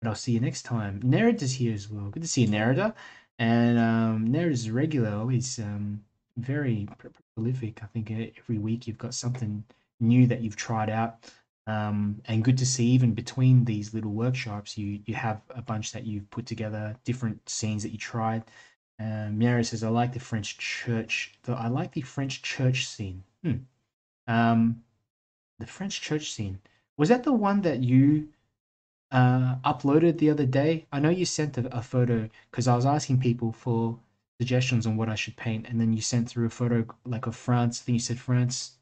but I'll see you next time. Nerita's here as well. Good to see you, Nerita. And um, Nerita's regular, always um, very prolific. I think every week you've got something new that you've tried out. Um, and good to see even between these little workshops, you you have a bunch that you've put together, different scenes that you tried. Um, Mira says, I like the French church, though I like the French church scene. Hmm. Um, the French church scene. Was that the one that you uh, uploaded the other day? I know you sent a, a photo because I was asking people for suggestions on what I should paint. And then you sent through a photo like of France. I think you said France.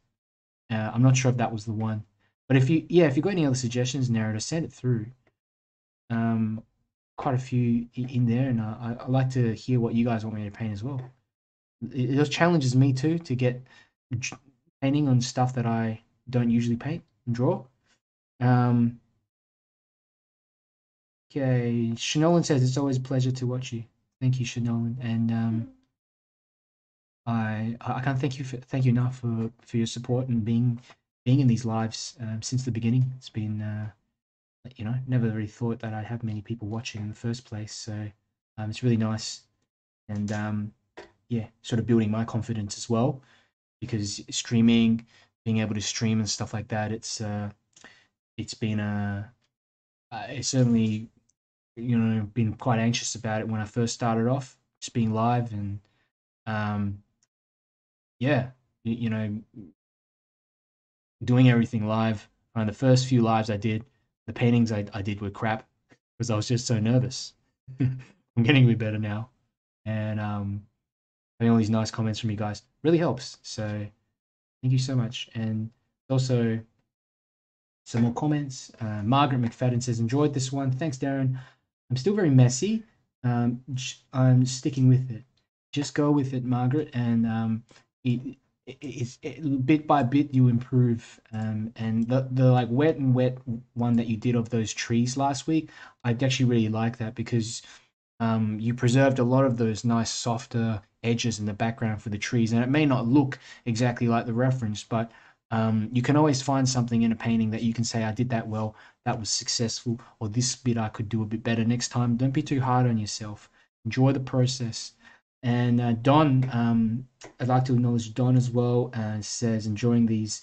Uh, I'm not sure if that was the one. But if you, yeah, if you've got any other suggestions, Narita, send it through. Um, quite a few in there, and I, I like to hear what you guys want me to paint as well. It, it challenges me too to get painting on stuff that I don't usually paint and draw. Um, okay, Shanolan says, it's always a pleasure to watch you. Thank you, Shanolan. And um, I I can't thank you for, thank you enough for, for your support and being... being in these lives um, since the beginning. It's been, uh, you know, never really thought that I'd have many people watching in the first place. So um, it's really nice. And um, yeah, sort of building my confidence as well, because streaming, being able to stream and stuff like that, it's, uh, it's been, uh, it's certainly, you know, been quite anxious about it when I first started off, just being live and um, yeah, you, you know, doing everything live. And the first few lives I did, the paintings I, I did were crap because I was just so nervous. I'm getting a bit better now. And um, having all these nice comments from you guys really helps. So thank you so much. And also some more comments. Uh, Margaret McFadden says, enjoyed this one. Thanks, Darren. I'm still very messy. Um, I'm sticking with it. Just go with it, Margaret. And um, it, It's it, bit by bit you improve, um, and the the like wet and wet one that you did of those trees last week, I actually really like that because um, you preserved a lot of those nice softer edges in the background for the trees, and it may not look exactly like the reference, but um, you can always find something in a painting that you can say, I did that well, that was successful, or this bit I could do a bit better next time. Don't be too hard on yourself. Enjoy the process. And uh, Don, um, I'd like to acknowledge Don as well, uh, says, enjoying these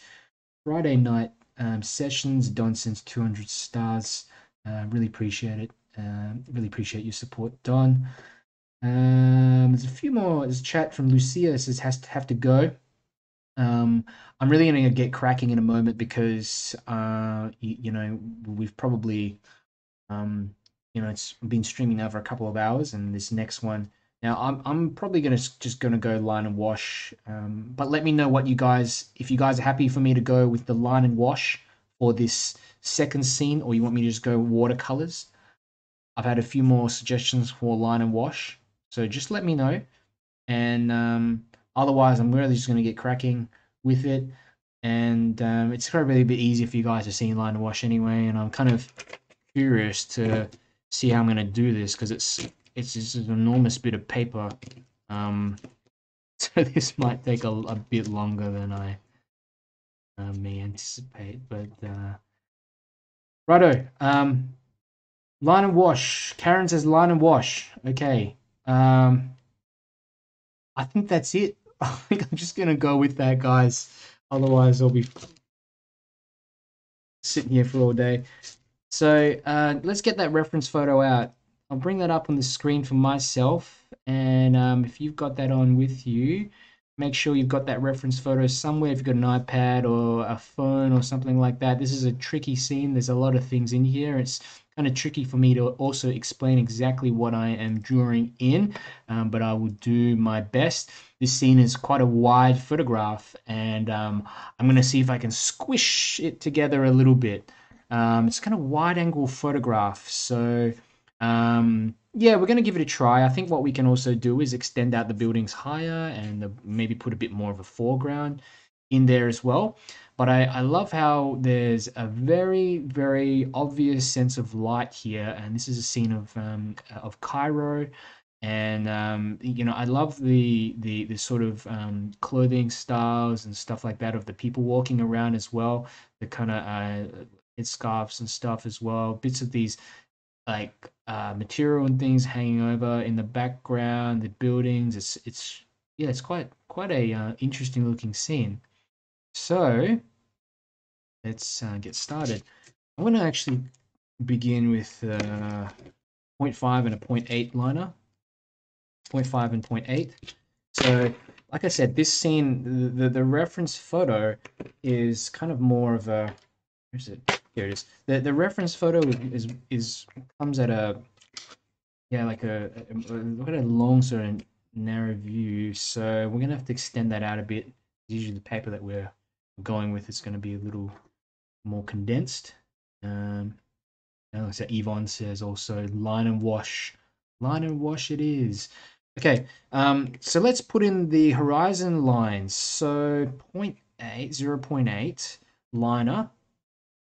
Friday night um, sessions. Don sends two hundred stars. Uh, really appreciate it. Uh, really appreciate your support, Don. Um, there's a few more. There's a chat from Lucia. It says, has to have to go. Um, I'm really going to get cracking in a moment because, uh, you, you know, we've probably, um, you know, it's been streaming now for a couple of hours, and this next one. Now, I'm, I'm probably going to just going to go line and wash, um, but let me know what you guys, if you guys are happy for me to go with the line and wash or this second scene, or you want me to just go watercolors. I've had a few more suggestions for line and wash, so just let me know. And um, otherwise, I'm really just going to get cracking with it. And um, it's probably a bit easier for you guys to see line and wash anyway, and I'm kind of curious to see how I'm going to do this because it's... It's just an enormous bit of paper, um, so this might take a, a bit longer than I uh, may anticipate. But uh, righto, um, line and wash. Karen says line and wash. Okay, um, I think that's it I think I'm just gonna go with that, guys. Otherwise, I'll be sitting here for all day. So uh, let's get that reference photo out. I'll bring that up on the screen for myself. And um, if you've got that on with you, make sure you've got that reference photo somewhere. If you've got an iPad or a phone or something like that, this is a tricky scene. There's a lot of things in here. It's kind of tricky for me to also explain exactly what I am drawing in, um, but I will do my best. This scene is quite a wide photograph, and um, I'm going to see if I can squish it together a little bit. Um, it's kind of wide angle photograph. So um, yeah, we're going to give it a try. I think what we can also do is extend out the buildings higher and the, maybe put a bit more of a foreground in there as well. But I, I love how there's a very, very obvious sense of light here. And this is a scene of, um, of Cairo. And, um, you know, I love the, the, the sort of um, clothing styles and stuff like that of the people walking around as well. The kind of... Uh, scarves and stuff as well, bits of these like uh material and things hanging over in the background, the buildings. It's it's yeah, it's quite quite a uh, interesting looking scene. So let's uh, get started. I want to actually begin with uh zero point five and a zero point eight liner, zero point five and zero point eight. So like I said, this scene, the the reference photo is kind of more of a, where's it? Here it is. The the reference photo is is comes at a, yeah, like a, a look at a long sort of narrow view. So we're gonna have to extend that out a bit. Usually the paper that we're going with is gonna be a little more condensed. Um, and so Yvonne says also line and wash, line and wash it is. Okay. Um. So let's put in the horizon lines. So zero point eight liner.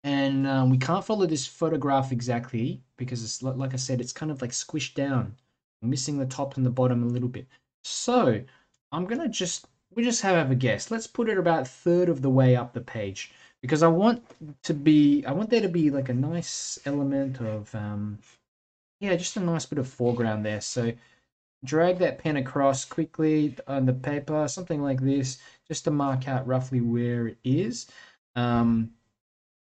And um, we can't follow this photograph exactly because it's, like I said, it's kind of like squished down. I'm missing the top and the bottom a little bit. So I'm going to just, we just have a guess. Let's put it about a third of the way up the page because I want to be, I want there to be like a nice element of, um, yeah, just a nice bit of foreground there. So drag that pen across quickly on the paper, something like this, just to mark out roughly where it is. Um,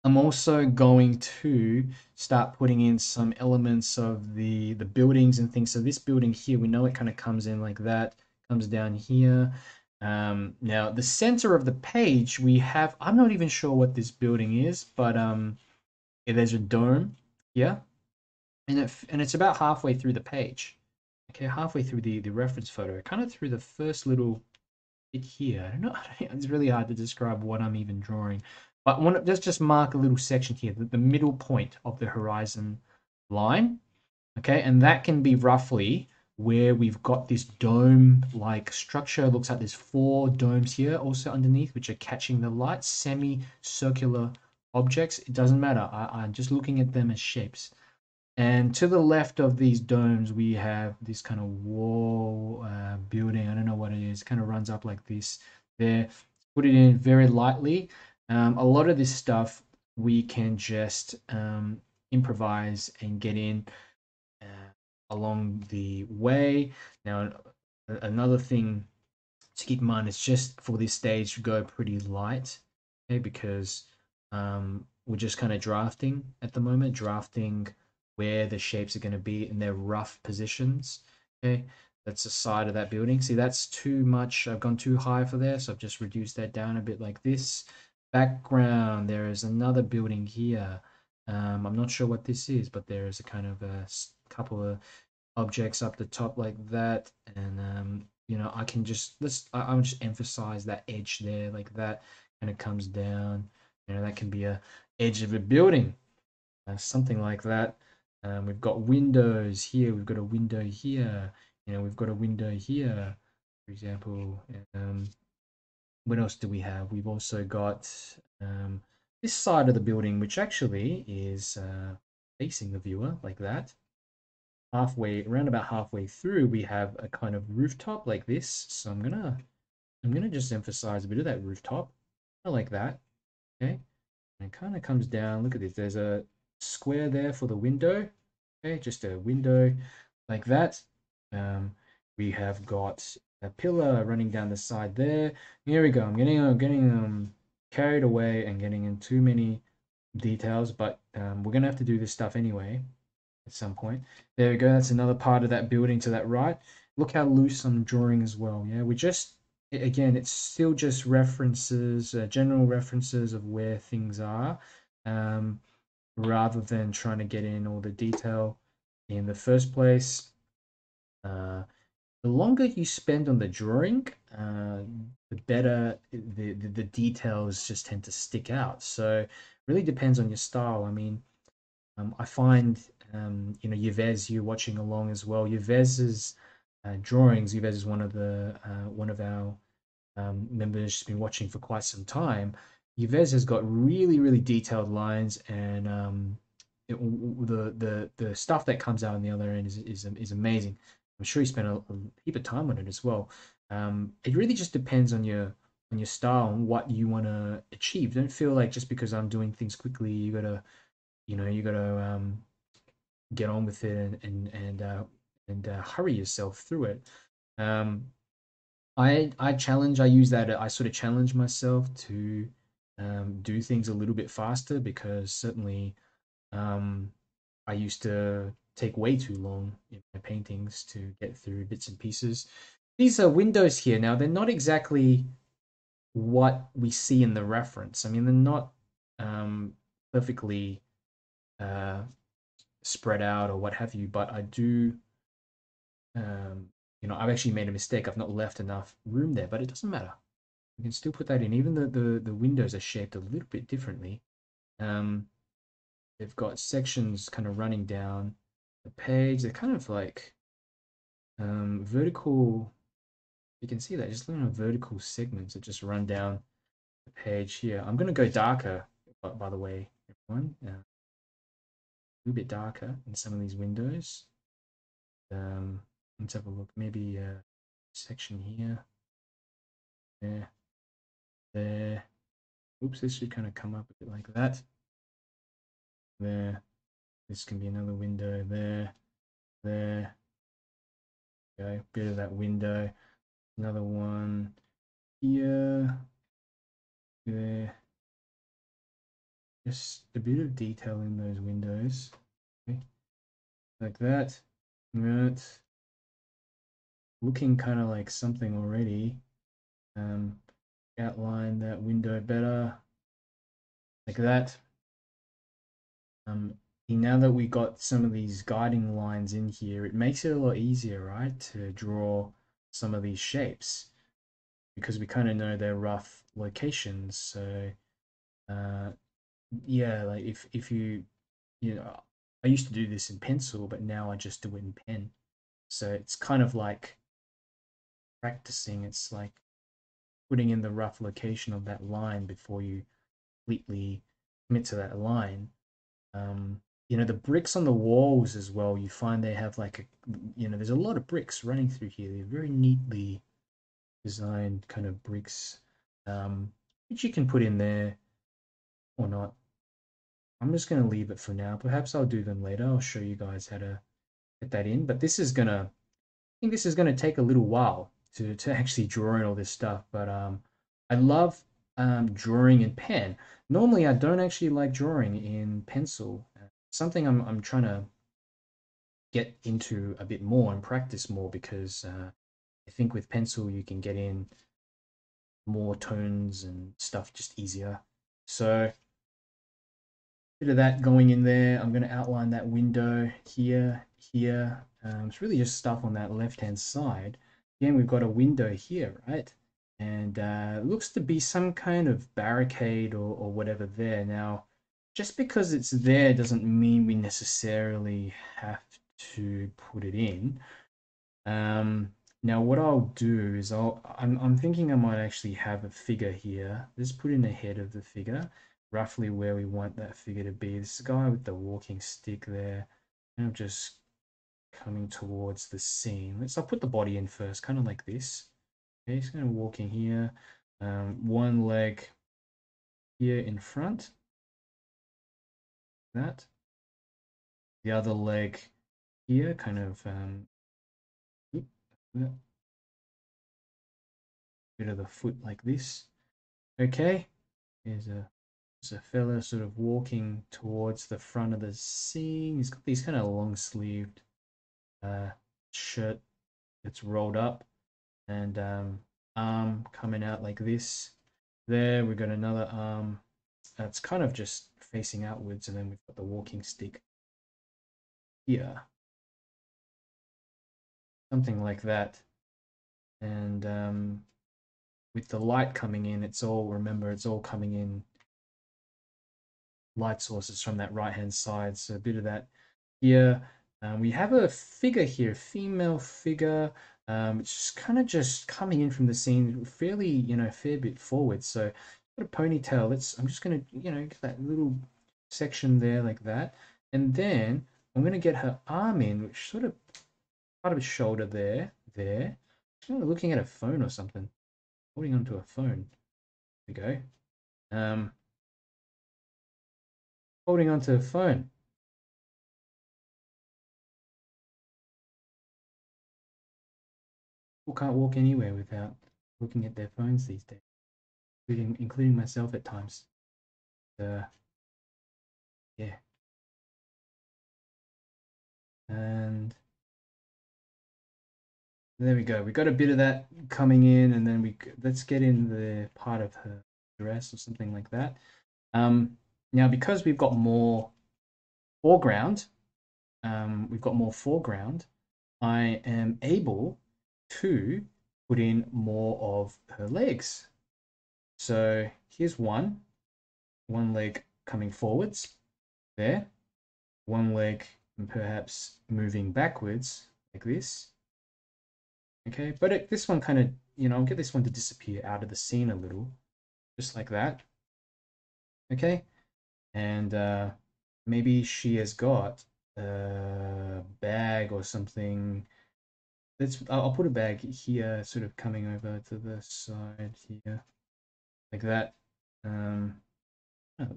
I'm also going to start putting in some elements of the, the buildings and things. So this building here, we know it kind of comes in like that, comes down here. Um, now, the center of the page, we have, I'm not even sure what this building is, but um, yeah, there's a dome here. And, it, and it's about halfway through the page. Okay, halfway through the, the reference photo, kind of through the first little bit here. I don't know, it's really hard to describe what I'm even drawing. But one, let's just mark a little section here, the, the middle point of the horizon line, okay? And that can be roughly where we've got this dome-like structure. It looks like there's four domes here also underneath, which are catching the light, semicircular objects. It doesn't matter. I, I'm just looking at them as shapes. And to the left of these domes, we have this kind of wall uh, building. I don't know what it is. It kind of runs up like this there. Put it in very lightly. Um, a lot of this stuff we can just um, improvise and get in uh, along the way. Now, another thing to keep in mind is just for this stage to go pretty light, okay, because um, we're just kind of drafting at the moment, drafting where the shapes are going to be in their rough positions, okay. That's the side of that building. See, that's too much. I've gone too high for there, so I've just reduced that down a bit like this. Background, there is another building here. um I'm not sure what this is, but there is a kind of a couple of objects up the top like that. And um you know, I can just let's I'll just emphasize that edge there like that, and it comes down. You know, that can be a edge of a building, uh, something like that. Um, we've got windows here, we've got a window here, you know, we've got a window here, for example. um What else do we have? We've also got um, this side of the building, which actually is uh, facing the viewer like that. Halfway, around about halfway through, we have a kind of rooftop like this. So I'm gonna, I'm gonna just emphasize a bit of that rooftop. I like that. Okay, and it kind of comes down. Look at this. There's a square there for the window. Okay, just a window like that. Um, we have got a pillar running down the side there. Here we go. I'm getting I'm getting um carried away and getting in too many details, but um, we're gonna have to do this stuff anyway at some point. There we go. That's another part of that building to that right. Look how loose I'm drawing as well. Yeah, we just, again, it's still just references, uh, general references of where things are, um, rather than trying to get in all the detail in the first place. Uh, the longer you spend on the drawing, uh, the better the, the, the details just tend to stick out. So really depends on your style. I mean, um, I find, um, you know, Yves, you're watching along as well. Yves's uh, drawings, Yves is one of the, uh, one of our um, members who's been watching for quite some time. Yves has got really, really detailed lines, and um, it, the, the, the stuff that comes out on the other end is, is, is amazing. I'm sure you spent a, a heap of time on it as well. Um, it really just depends on your on your style and what you want to achieve. Don't feel like just because I'm doing things quickly, you gotta, you know, you gotta um, get on with it and and and, uh, and uh, hurry yourself through it. Um, I I challenge. I use that. I sort of challenge myself to um, do things a little bit faster, because certainly um, I used to take way too long in my paintings to get through bits and pieces. These are windows here. Now, they're not exactly what we see in the reference. I mean, they're not um, perfectly uh, spread out or what have you, but I do, um, you know, I've actually made a mistake. I've not left enough room there, but it doesn't matter. You can still put that in. Even the, the, the windows are shaped a little bit differently. Um, they've got sections kind of running down the page. They're kind of like um vertical. You can see that just little vertical segments that just run down the page here. I'm going to go darker, by the way, everyone, uh, a little bit darker in some of these windows. Um let's have a look. Maybe a section here, there, there. Oops, this should kind of come up a bit like that. There, this can be another window. There, there, go, bit of that window, another one here, there. Just a bit of detail in those windows, okay. Like that. That's looking kind of like something already. Um, outline that window better, like that. Um, now that we got some of these guiding lines in here, it makes it a lot easier, right, to draw some of these shapes, because we kind of know their rough locations. So uh yeah, like if if you you know, I used to do this in pencil, but now I just do it in pen. So it's kind of like practicing. It's like putting in the rough location of that line before you completely commit to that line. um You know, the bricks on the walls as well, you find they have like a, you know, there's a lot of bricks running through here. They're very neatly designed kind of bricks, um, which you can put in there or not. I'm just going to leave it for now. Perhaps I'll do them later. I'll show you guys how to get that in. But this is going to, I think this is going to take a little while to, to actually draw in all this stuff. But um, I love um, drawing in pen. Normally, I don't actually like drawing in pencil. Something I'm I'm trying to get into a bit more and practice more, because uh, I think with pencil you can get in more tones and stuff just easier. So a bit of that going in there. I'm going to outline that window here, here. Um, it's really just stuff on that left hand side. Again, we've got a window here, right? And uh, it looks to be some kind of barricade or or whatever there now. Just because it's there doesn't mean we necessarily have to put it in. Um, now, what I'll do is I'll, I'm, I'm thinking I might actually have a figure here. Let's put in the head of the figure, roughly where we want that figure to be. This guy with the walking stick there, and I'm just coming towards the scene. Let's, I'll put the body in first, kind of like this. Okay, he's going to walk in here, um, one leg here in front. That, the other leg here, kind of um, bit of the foot like this. Okay, there's a, there's a fella sort of walking towards the front of the scene. He's got these kind of long-sleeved uh, shirt that's rolled up and um, arm coming out like this. There we've got another arm that's kind of just facing outwards, and then we've got the walking stick here. Something like that. And um, with the light coming in, it's all, remember, it's all coming in light sources from that right-hand side. So a bit of that here. Um, we have a figure here, female figure. Um, it's just kind of just coming in from the scene fairly, you know, fair bit forward. So got a ponytail. Let's, I'm just going to, you know, get that little section there like that. And then I'm going to get her arm in, which sort of part of his shoulder there, there. She's looking at a phone or something. Holding onto a phone. There we go. Um, holding onto a phone. People can't walk anywhere without looking at their phones these days, including, including myself at times. Uh, yeah. And there we go. We got a bit of that coming in, and then we let's get in the part of her dress or something like that. Um, now, because we've got more foreground, um, we've got more foreground. I am able to put in more of her legs. So here's one, one leg coming forwards, there, one leg and perhaps moving backwards like this. Okay, but it, this one kind of, you know, I'll get this one to disappear out of the scene a little, just like that. Okay, and uh, maybe she has got a bag or something. Let's, I'll put a bag here, sort of coming over to the side here, like that. Um, oh,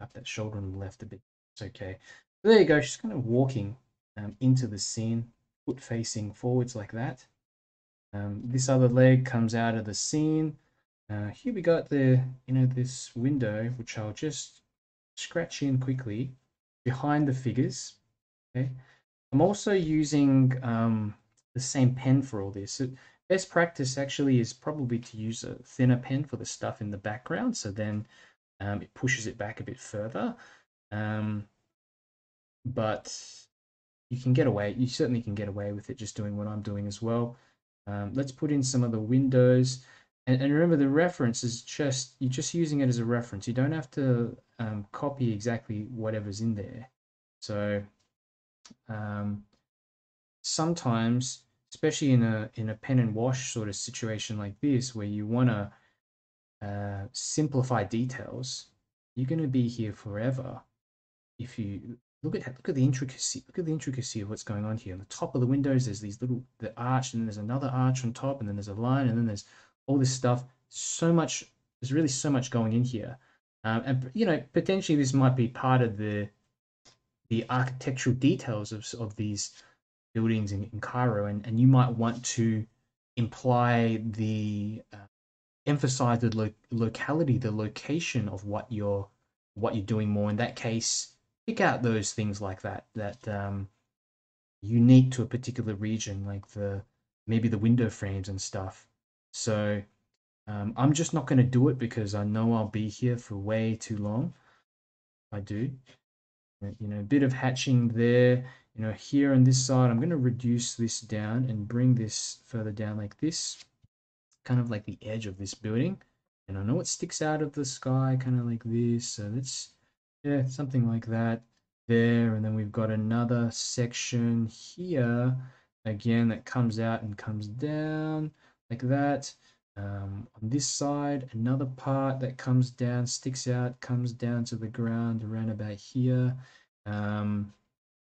up that shoulder on the left a bit. It's okay. So there you go. She's kind of walking um, into the scene. Foot facing forwards like that. Um, this other leg comes out of the scene. Uh, here we got the, you know, this window, which I'll just scratch in quickly behind the figures. Okay. I'm also using um, the same pen for all this. It, best practice actually is probably to use a thinner pen for the stuff in the background. So then um, it pushes it back a bit further. Um, but you can get away, you certainly can get away with it just doing what I'm doing as well. Um, let's put in some of the windows. And, and remember, the reference is just, you're just using it as a reference. You don't have to um, copy exactly whatever's in there. So um, sometimes, especially in a, in a pen and wash sort of situation like this, where you want to uh, simplify details, you're going to be here forever if you... Look at look at the intricacy. Look at the intricacy of what's going on here. On the top of the windows, there's these little the arch, and then there's another arch on top, and then there's a line, and then there's all this stuff. So much. There's really so much going in here, um, and you know, potentially this might be part of the the architectural details of of these buildings in, in Cairo, and and you might want to imply the uh, emphasize the lo locality, the location of what you're what you're doing more. In that case, pick out those things like that that um, unique to a particular region, like the maybe the window frames and stuff. So um, I'm just not going to do it because I know I'll be here for way too long. I do, you know, a bit of hatching there. You know, here on this side, I'm going to reduce this down and bring this further down like this, kind of like the edge of this building. And I know it sticks out of the sky, kind of like this. So let's. Yeah, something like that there. And then we've got another section here again that comes out and comes down like that. Um, on this side, another part that comes down, sticks out, comes down to the ground around about here. Um,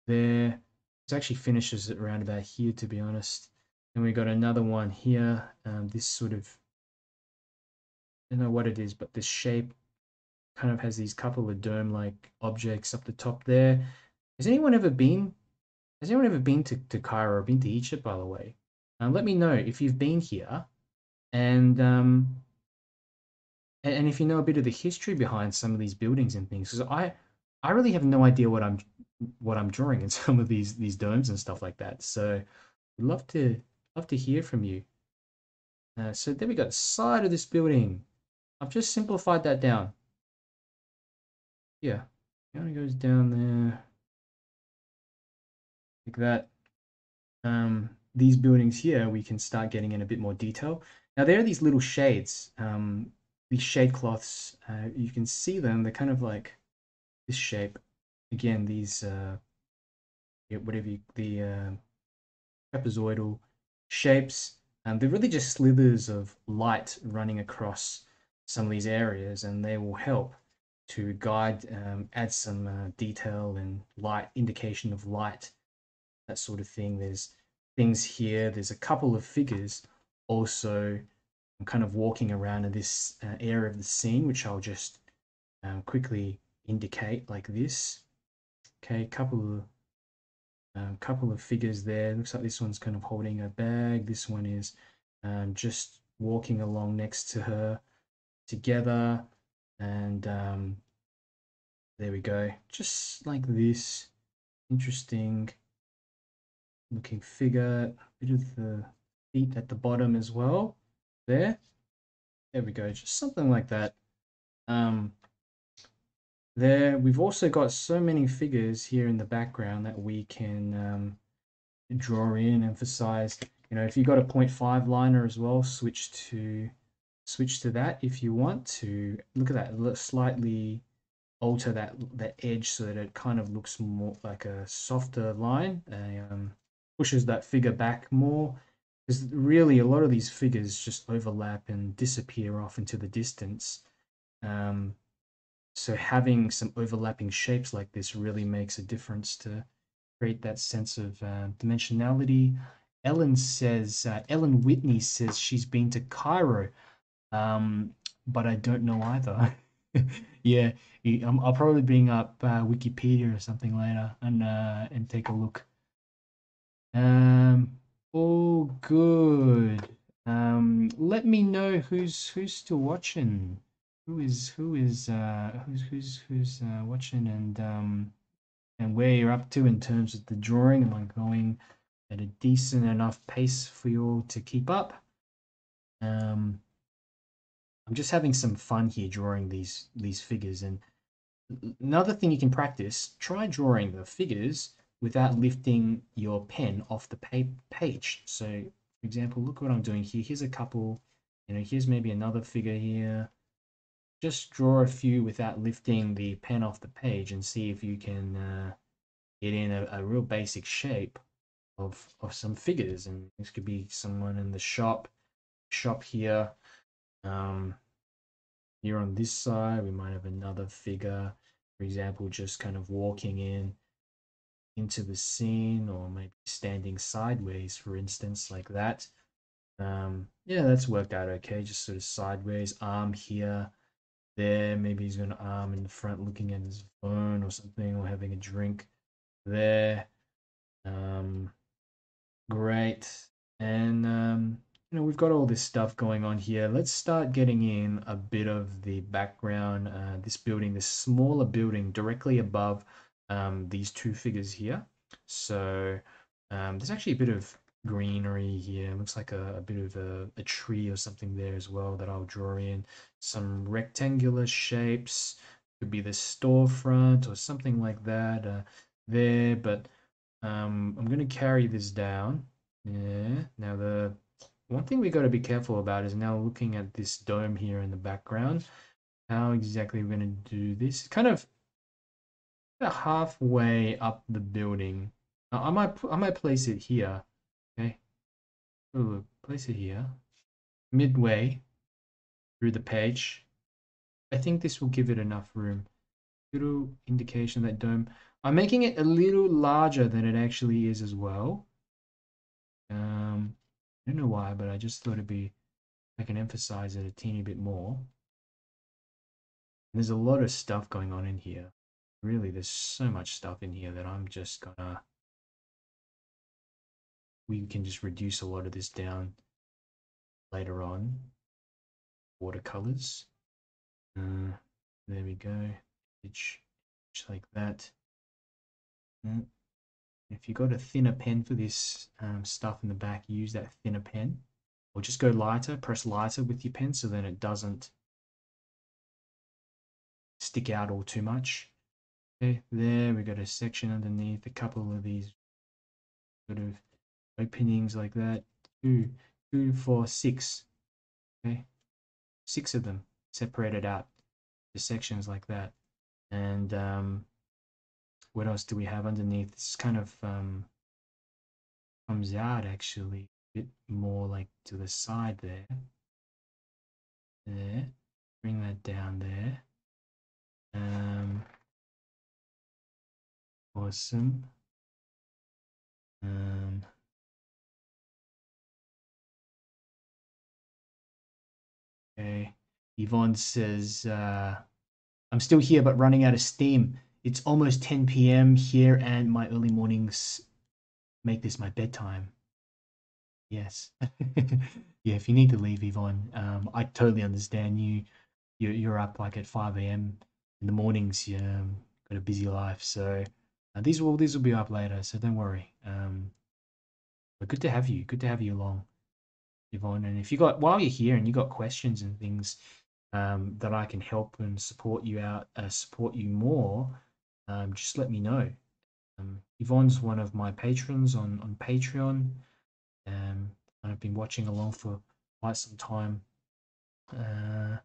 there, it actually finishes it around about here, to be honest. And we've got another one here. Um, this sort of, I don't know what it is, but this shape kind of has these couple of dome-like objects up the top there. Has anyone ever been? Has anyone ever been to, to Cairo or been to Egypt, by the way? Um, let me know if you've been here. And um, and if you know a bit of the history behind some of these buildings and things, because I I really have no idea what I'm what I'm drawing in some of these these domes and stuff like that. So we'd love to love to hear from you. Uh, so there we go. Side of this building. I've just simplified that down. Yeah, it only goes down there like that. Um, these buildings here, we can start getting in a bit more detail. Now there are these little shades, um, these shade cloths. Uh, you can see them. They're kind of like this shape. Again, these uh, yeah, whatever you, the uh, trapezoidal shapes. Um, they're really just slivers of light running across some of these areas, and they will help to guide, um, add some uh, detail and light, indication of light, that sort of thing. There's things here. There's a couple of figures also kind of walking around in this uh, area of the scene, which I'll just um, quickly indicate like this. Okay, couple of um, couple of figures there. Looks like this one's kind of holding a bag. This one is um, just walking along next to her together. And um, there we go, just like this. Interesting looking figure, a bit of the feet at the bottom as well. There, there we go, just something like that. Um, there, we've also got so many figures here in the background that we can um, draw in, emphasize. You know, if you've got a point five liner as well, switch to. Switch to that if you want to. Look at that. Let's slightly alter that that edge so that it kind of looks more like a softer line. And, um, pushes that figure back more, because really a lot of these figures just overlap and disappear off into the distance. Um, so having some overlapping shapes like this really makes a difference to create that sense of uh, dimensionality. Ellen says uh, Ellen Whitney says she's been to Cairo. Um, but I don't know either. Yeah, I'm, I'll probably bring up uh, Wikipedia or something later and uh, and take a look. Um, all good. Um, let me know who's who's still watching. Who is who is uh, who's who's who's uh, watching, and um, and where you're up to in terms of the drawing. Am I going at a decent enough pace for you all to keep up? Um. I'm just having some fun here drawing these these figures. And another thing you can practice, try drawing the figures without lifting your pen off the page. So for example, look what I'm doing here. Here's a couple, you know, here's maybe another figure here. Just draw a few without lifting the pen off the page and see if you can uh, get in a, a real basic shape of, of some figures. And this could be someone in the shop, shop here. Um, here on this side, we might have another figure, for example, just kind of walking in into the scene, or maybe standing sideways, for instance, like that. Um, yeah, that's worked out okay, just sort of sideways, arm here, there, maybe he's got an arm in the front looking at his phone or something, or having a drink there. Um, great. And, um, you know, we've got all this stuff going on here. Let's start getting in a bit of the background. Uh, this building, this smaller building directly above um, these two figures here. So um, there's actually a bit of greenery here. It looks like a, a bit of a, a tree or something there as well that I'll draw in. Some rectangular shapes. Could be the storefront or something like that uh, there. But um, I'm going to carry this down. Yeah. Now the... One thing we got to be careful about is now looking at this dome here in the background. How exactly we're going to do this? Kind of halfway up the building. Now, I might I might place it here. Okay, ooh, place it here, midway through the page. I think this will give it enough room. Little indication of that dome. I'm making it a little larger than it actually is as well. Um. I don't know why, but I just thought it'd be, I can emphasize it a teeny bit more. There's a lot of stuff going on in here. Really, there's so much stuff in here that I'm just gonna, we can just reduce a lot of this down later on, watercolors. Uh, there we go. Each, each like that. Mm. If you've got a thinner pen for this um, stuff in the back, use that thinner pen. Or just go lighter, press lighter with your pen so then it doesn't stick out all too much. Okay, there we got a section underneath, a couple of these sort of openings like that. Two, two, four, six. Okay, six of them separated out the sections like that. And um, what else do we have underneath? This kind of um, comes out actually. Bit more like to the side there. There, bring that down there. Um, awesome. Um, okay. Yvonne says, uh, "I'm still here, but running out of steam. It's almost ten p m here, and my early mornings make this my bedtime." Yes. Yeah, if you need to leave, Yvonne, um, I totally understand you. You're, you're up like at five a m in the mornings. You've um, got a busy life. So uh, these will these will be up later, so don't worry. Um, but good to have you. Good to have you along, Yvonne. And if you got, while you're here and you got questions and things um, that I can help and support you out, uh, support you more, um, just let me know. Um, Yvonne's one of my patrons on, on Patreon. Um, I've been watching along for quite some time. Uh,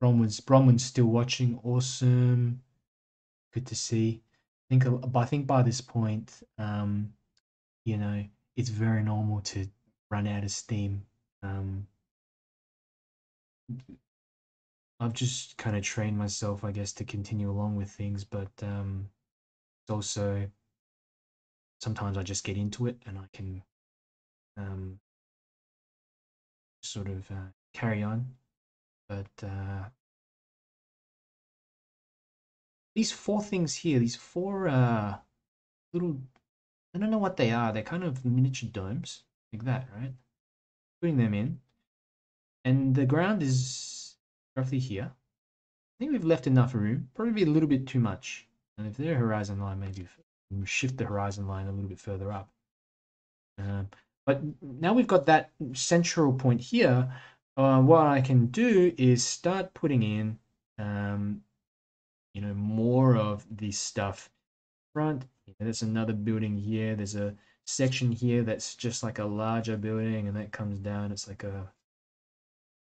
Bronwyn's, Bronwyn's still watching. Awesome, good to see. I think, I think by this point, um, you know, it's very normal to run out of steam. Um, I've just kind of trained myself, I guess, to continue along with things, but um, it's also sometimes I just get into it and I can um, sort of uh, carry on. But uh, these four things here, these four uh, little, I don't know what they are. They're kind of miniature domes like that, right? Putting them in. And the ground is roughly here. I think we've left enough room, probably a little bit too much. And if they're horizon line, maybe shift the horizon line a little bit further up. Um, but now we've got that central point here. Uh, what I can do is start putting in, um, you know, more of this stuff. Front, there's another building here. There's a section here that's just like a larger building, and that comes down. It's like a,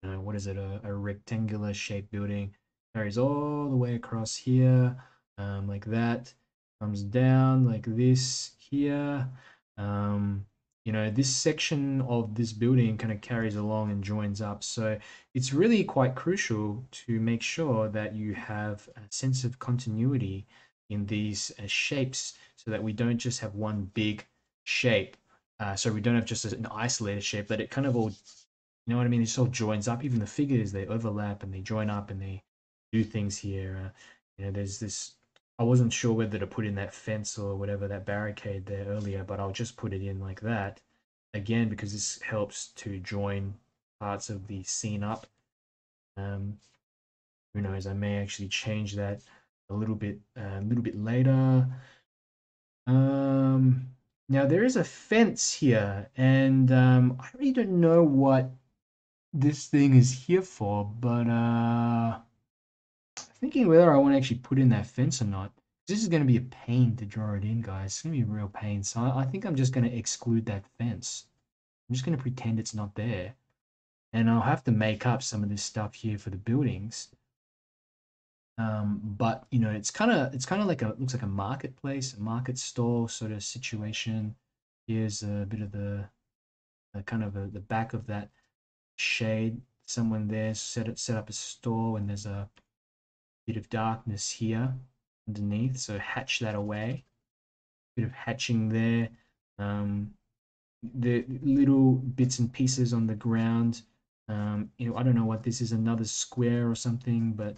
you know, what is it? A, a rectangular shaped building. Carries all the way across here, um, like that. Comes down like this here. Um, you know, this section of this building kind of carries along and joins up. So it's really quite crucial to make sure that you have a sense of continuity in these uh, shapes so that we don't just have one big shape. Uh, so we don't have just an isolated shape, that it kind of all, you know what I mean? It just all joins up. Even the figures, they overlap and they join up and they do things here. Uh, you know, there's this, I wasn't sure whether to put in that fence or whatever, that barricade there earlier, but I'll just put it in like that again, because this helps to join parts of the scene up. Um, who knows, I may actually change that a little bit, a uh, little bit later. Um, now there is a fence here, and um, I really don't know what this thing is here for, but uh, thinking whether I want to actually put in that fence or not. This is going to be a pain to draw it in, guys. It's going to be a real pain. So I think I'm just going to exclude that fence. I'm just going to pretend it's not there. And I'll have to make up some of this stuff here for the buildings. Um, but, you know, it's kind of it's kind of like a, it looks like a marketplace, a market store sort of situation. Here's a bit of the, the kind of a, the back of that shade. Someone there set, it, set up a store, and there's a bit of darkness here underneath, so hatch that away. Bit of hatching there. Um, the little bits and pieces on the ground. Um, you know, I don't know what this is, another square or something, but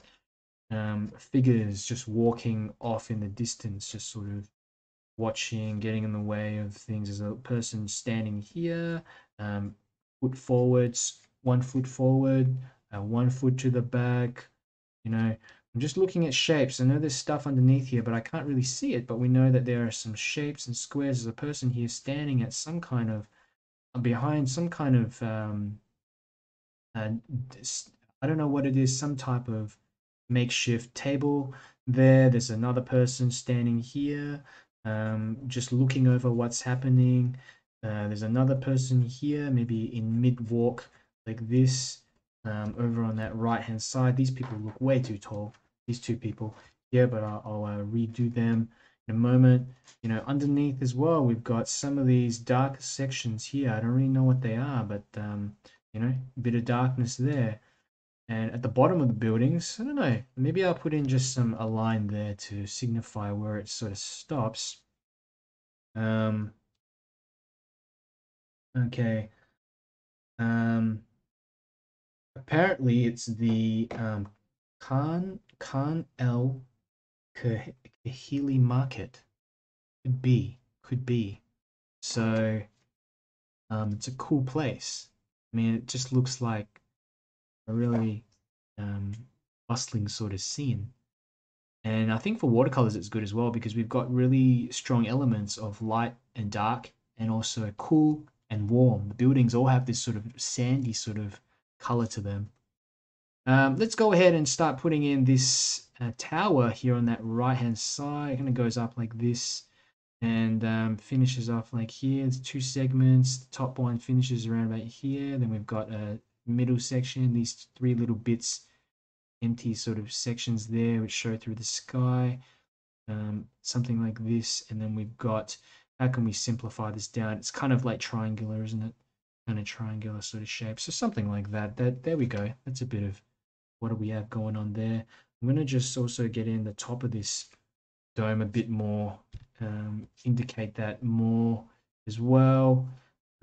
um, figures just walking off in the distance, just sort of watching, getting in the way of things. There's a person standing here. Um, foot forwards, one foot forward, uh, one foot to the back. You know, I'm just looking at shapes. I know there's stuff underneath here, but I can't really see it. But we know that there are some shapes and squares. There's a person here standing at some kind of, behind some kind of, um, uh, I don't know what it is, some type of makeshift table there. There's another person standing here, um, just looking over what's happening. Uh, there's another person here, maybe in mid-walk like this, um, over on that right-hand side. These people look way too tall, these two people here, but I'll, I'll uh, redo them in a moment. You know, underneath as well, we've got some of these darker sections here. I don't really know what they are, but, um, you know, a bit of darkness there. And at the bottom of the buildings, I don't know, maybe I'll put in just some a line there to signify where it sort of stops. Um... Okay, um, apparently it's the um, Khan, Khan El Khalili market. Could be, could be. So um, it's a cool place. I mean, it just looks like a really um, bustling sort of scene. And I think for watercolors it's good as well, because we've got really strong elements of light and dark, and also cool and warm. The buildings all have this sort of sandy sort of color to them. Um, let's go ahead and start putting in this uh, tower here on that right hand side. It kind of goes up like this and um, finishes off like here. It's two segments. The top one finishes around about here. Then we've got a middle section, these three little bits, empty sort of sections there which show through the sky, um, something like this. And then we've got, how can we simplify this down? It's kind of like triangular, isn't it? Kind of triangular sort of shape. So something like that. That there we go. That's a bit of what do we have going on there. I'm going to just also get in the top of this dome a bit more, um, indicate that more as well.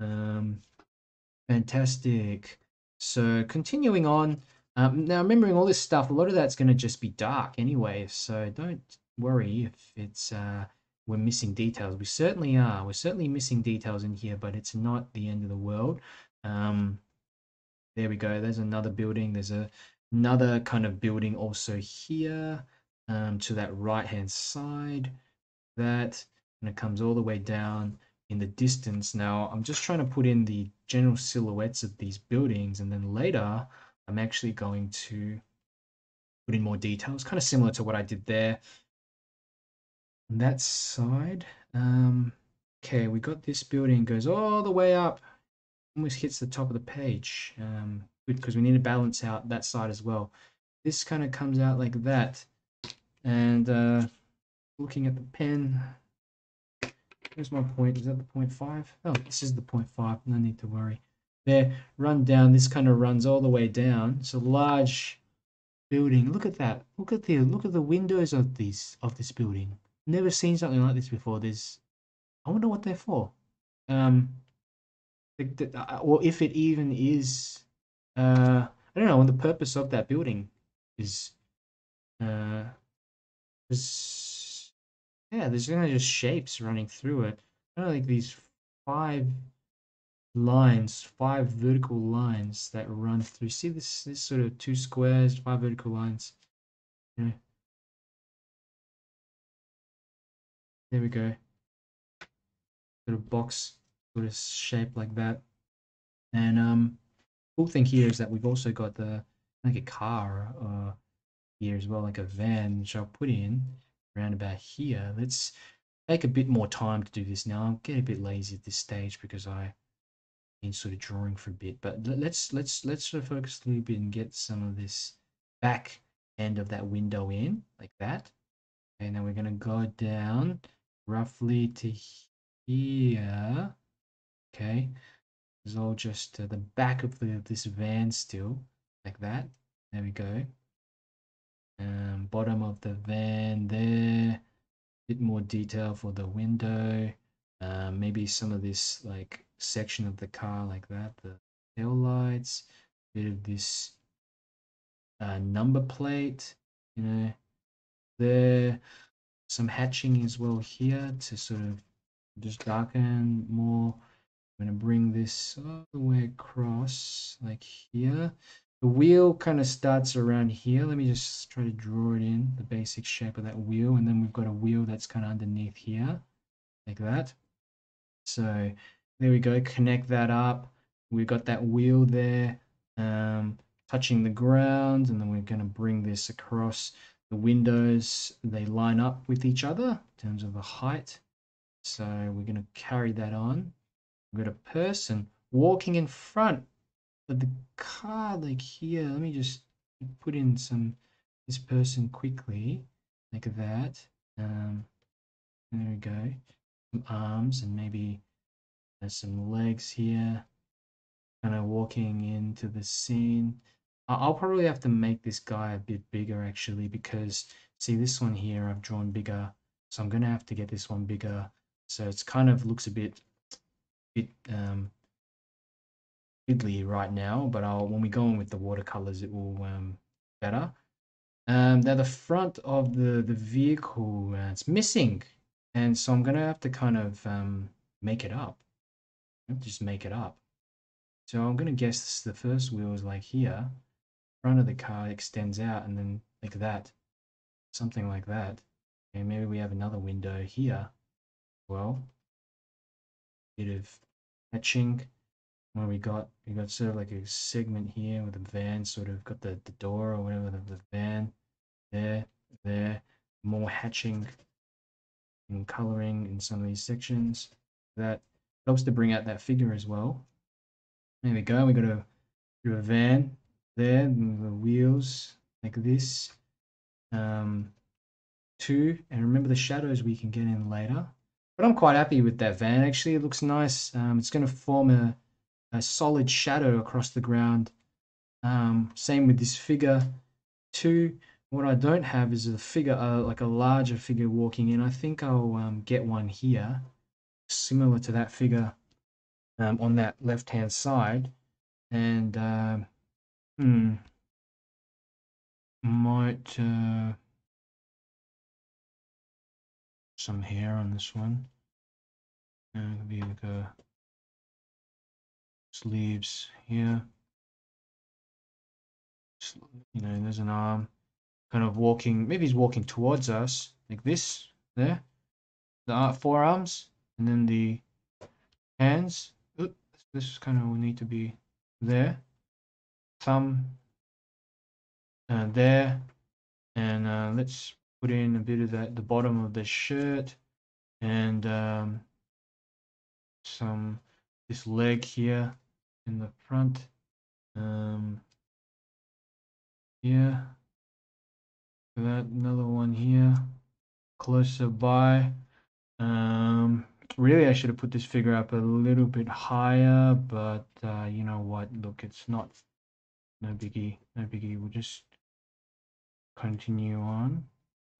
Um, fantastic. So continuing on. Um, now remembering all this stuff, a lot of that's going to just be dark anyway. So don't worry if it's... Uh, we're missing details. We certainly are. We're certainly missing details in here, but it's not the end of the world. Um, there we go. There's another building. There's a, another kind of building also here, um, to that right-hand side. That, and it comes all the way down in the distance. Now, I'm just trying to put in the general silhouettes of these buildings, and then later I'm actually going to put in more details, kind of similar to what I did there. On that side, um, okay, we got this building, goes all the way up, almost hits the top of the page, um, because we need to balance out that side as well. This kind of comes out like that, and uh, looking at the pen, where's my point? Is that the point five? Oh, this is the point five, no need to worry. There, run down, this kind of runs all the way down. It's a large building. Look at that, look at the, look at the windows of these, of this building. Never seen something like this before. There's, I wonder what they're for, um, or if it even is. Uh, I don't know. And the purpose of that building is, uh, is yeah. There's kind of just shapes running through it. I don't know, like these five lines, five vertical lines that run through. See this, this sort of two squares, five vertical lines. You know. There we go. Little box sort of shape like that. And um cool thing here is that we've also got the like a car uh here as well, like a van, which I'll put in around about here. Let's take a bit more time to do this now. I'll get a bit lazy at this stage because I've been sort of drawing for a bit. But let's let's let's sort of focus a little bit and get some of this back end of that window in, like that. Okay, now we're gonna go down roughly to here. Okay, it's all just uh, the back of the, this van still, like that. There we go. Um, bottom of the van there. Bit more detail for the window. Uh, maybe some of this like section of the car, like that. The tail lights. Bit of this uh, number plate. You know, there. Some hatching as well here to sort of just darken more I'm going to bring this all the way across like here. The wheel kind of starts around here. Let me just try to draw it in, the basic shape of that wheel. And then we've got a wheel that's kind of underneath here, like that. So there we go, connect that up. We've got that wheel there, um, touching the ground. And then we're going to bring this across. The windows, they line up with each other in terms of the height. So we're going to carry that on. We've got a person walking in front of the car, like here. Let me just put in some, this person quickly, like that. Um, there we go. Some arms and maybe there's some legs here. Kind of walking into the scene. I'll probably have to make this guy a bit bigger actually, because see this one here I've drawn bigger. So I'm going to have to get this one bigger. So it's kind of looks a bit bit um fiddly right now, but I'll when we go on with the watercolors it will um better. Um now the front of the the vehicle, uh, it's missing, and so I'm going to have to kind of um make it up. Just make it up. So I'm going to guess this, the first wheel is like here, front of the car extends out and then like that, something like that. And maybe we have another window here. Well, bit of etching. What we got, we got sort of like a segment here with a van, sort of got the, the door or whatever, the, the van there, there, more hatching and coloring in some of these sections. That helps to bring out that figure as well. There we go, we got a, a van there, and the wheels like this. Um, two, and remember the shadows we can get in later. But I'm quite happy with that van, actually. It looks nice. Um, it's going to form a, a solid shadow across the ground. Um, same with this figure. Two, what I don't have is a figure, uh, like a larger figure walking in. I think I'll um, get one here, similar to that figure. Um, on that left-hand side, and um, hmm, might uh, some hair on this one. And it'll be like a sleeves here. You know, there's an arm, kind of walking. Maybe he's walking towards us, like this. There, the forearms, and then the hands. This kind of will need to be there, thumb uh, there, and uh, let's put in a bit of that, the bottom of the shirt, and um, some this leg here in the front, um, here, that another one here, closer by. Um, Really, I should have put this figure up a little bit higher, but uh, you know what? Look, it's not no biggie, no biggie. We'll just continue on,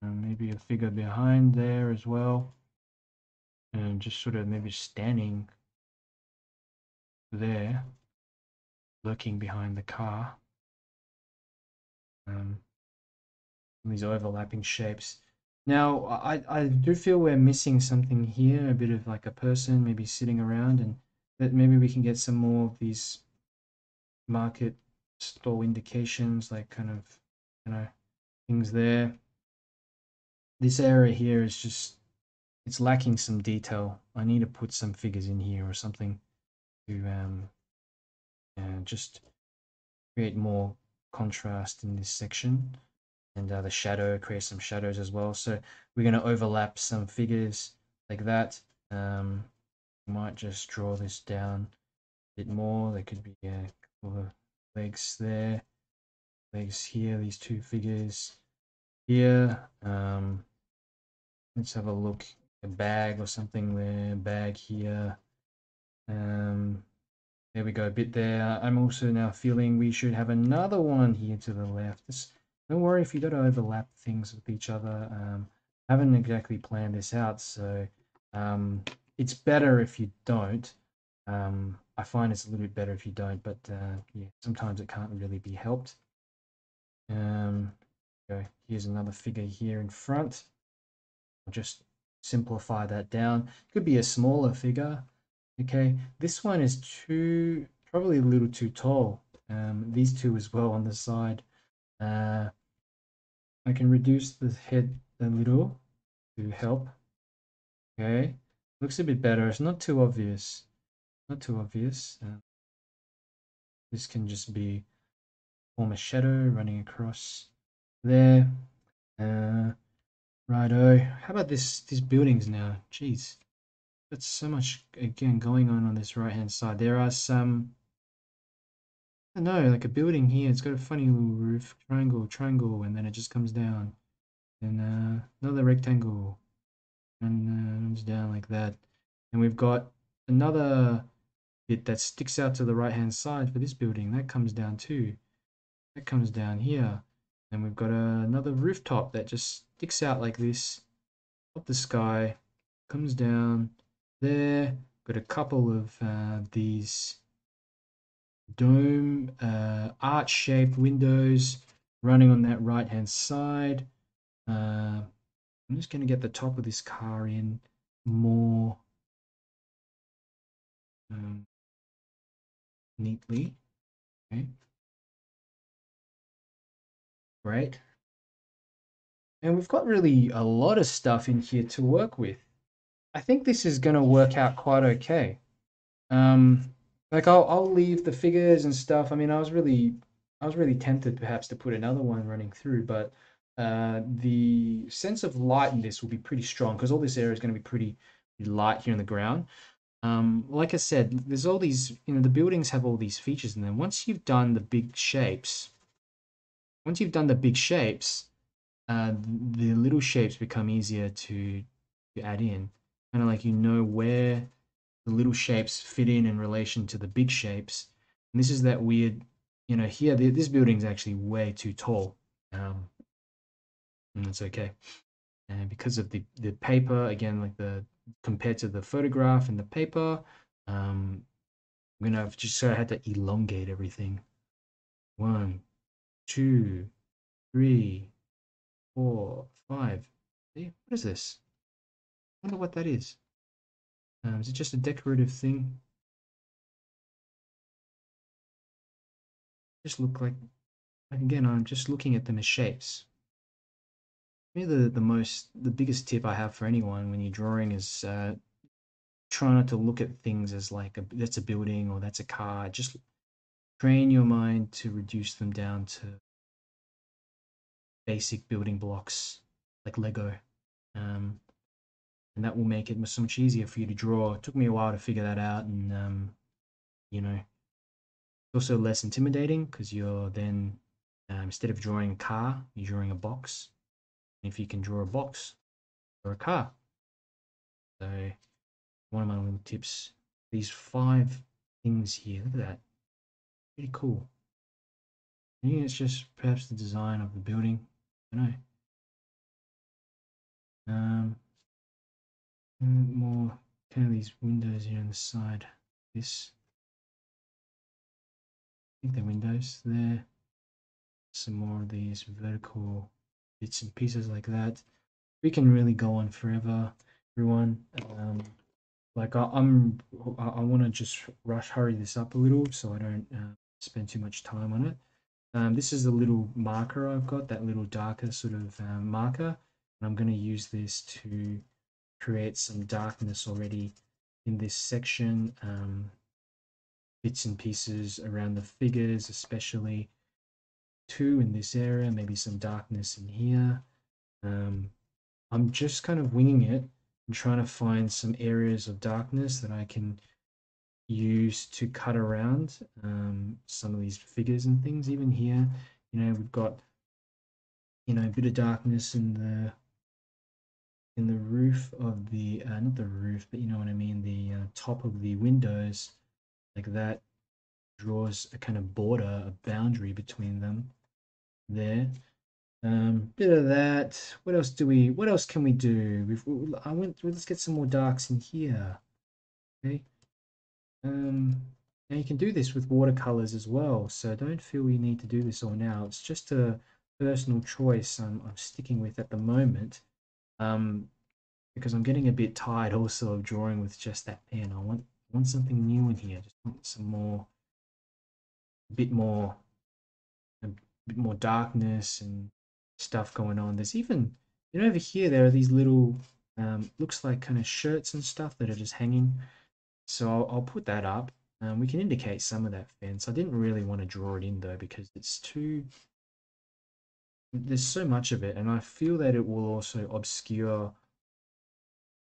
and maybe a figure behind there as well, and just sort of maybe standing there, lurking behind the car. Um, these overlapping shapes. Now, I, I do feel we're missing something here, a bit of like a person maybe sitting around, and that maybe we can get some more of these market store indications, like kind of, you know, things there. This area here is just, it's lacking some detail. I need to put some figures in here or something to um, uh, just create more contrast in this section. And uh, the shadow, create some shadows as well. So we're going to overlap some figures like that. Um, might just draw this down a bit more. There could be a couple of legs there, legs here, these two figures here. Um, let's have a look. A bag or something there, bag here. Um, there we go, a bit there. I'm also now feeling we should have another one here to the left. This, don't worry if you don't overlap things with each other. Um, I haven't exactly planned this out, so um, it's better if you don't. Um, I find it's a little bit better if you don't, but uh, yeah, sometimes it can't really be helped. Um, okay, here's another figure here in front. I'll just simplify that down. It could be a smaller figure, Okay, this one is too, probably a little too tall. Um, these two as well on the side. Uh, I can reduce the head a little to help. Okay, looks a bit better. It's not too obvious. Not too obvious. Uh, this can just be form a shadow running across there. Uh, righto. How about this? These buildings now. Jeez, that's so much again going on on this right-hand side. There are some. I don't know, like a building here. It's got a funny little roof, triangle, triangle, and then it just comes down. And uh, another rectangle. And uh, comes down like that, and we've got another bit that sticks out to the right hand side for this building that comes down too, that comes down here, and we've got a, another rooftop that just sticks out like this up the sky, comes down there. Got a couple of uh, these dome uh, arch shaped windows running on that right hand side. uh, I'm just going to get the top of this car in more um, neatly. Okay. Great. And we've got really a lot of stuff in here to work with. I think this is going to work out quite okay. Um, like I'll, I'll leave the figures and stuff. I mean, I was really, I was really tempted perhaps to put another one running through, but Uh, the sense of light in this will be pretty strong because all this area is going to be pretty, pretty light here on the ground. Um, like I said, there's all these, you know, the buildings have all these features in them. Once you've done the big shapes, once you've done the big shapes, uh, the little shapes become easier to, to add in. Kind of like you know where the little shapes fit in in relation to the big shapes. And this is that weird, you know, here, the, this building's actually way too tall. Um, And that's okay, and because of the the paper again, like the compared to the photograph and the paper, um I'm gonna have just so I had to elongate everything. One two three four five. See, what is this? I wonder what that is. Um is it just a decorative thing? Just look like, like again, I'm just looking at them as shapes. The, the most the biggest tip I have for anyone when you're drawing is uh, try not to look at things as like a, that's a building or that's a car. Just train your mind to reduce them down to basic building blocks like Lego, um, and that will make it so much easier for you to draw. It took me a while to figure that out, and um, you know, it's also less intimidating because you're then um, instead of drawing a car, you're drawing a box. If you can draw a box or a car. So one of my little tips, these five things here, look at that, pretty cool. I think it's just perhaps the design of the building, I don't know. Um, more kind of these windows here on the side, this, I think they're windows there, some more of these vertical bits and pieces like that. We can really go on forever, everyone. Um, like I, I'm, I, I want to just rush, hurry this up a little so I don't uh, spend too much time on it. Um, this is a little marker I've got, that little darker sort of uh, marker, and I'm going to use this to create some darkness already in this section. Um, bits and pieces around the figures, especially. Two in this area, maybe some darkness in here. um I'm just kind of winging it and trying to find some areas of darkness that I can use to cut around um some of these figures and things. Even here, you know, we've got, you know, a bit of darkness in the in the roof of the uh, not the roof, but you know what I mean, the uh, top of the windows like that draws a kind of border, a boundary between them there. Um bit of that. What else do we what else can we do? We've, I went through, let's get some more darks in here. Okay, um now you can do this with watercolors as well, so don't feel you need to do this all now. It's just a personal choice i'm, I'm sticking with at the moment, um because I'm getting a bit tired also of drawing with just that pen. I want I want something new in here. I just want some more, a bit more, a bit more darkness and stuff going on. There's even, you know, over here there are these little, um, looks like kind of shirts and stuff that are just hanging. So I'll, I'll put that up. Um, we can indicate some of that fence. I didn't really want to draw it in though, because it's too, there's so much of it, and I feel that it will also obscure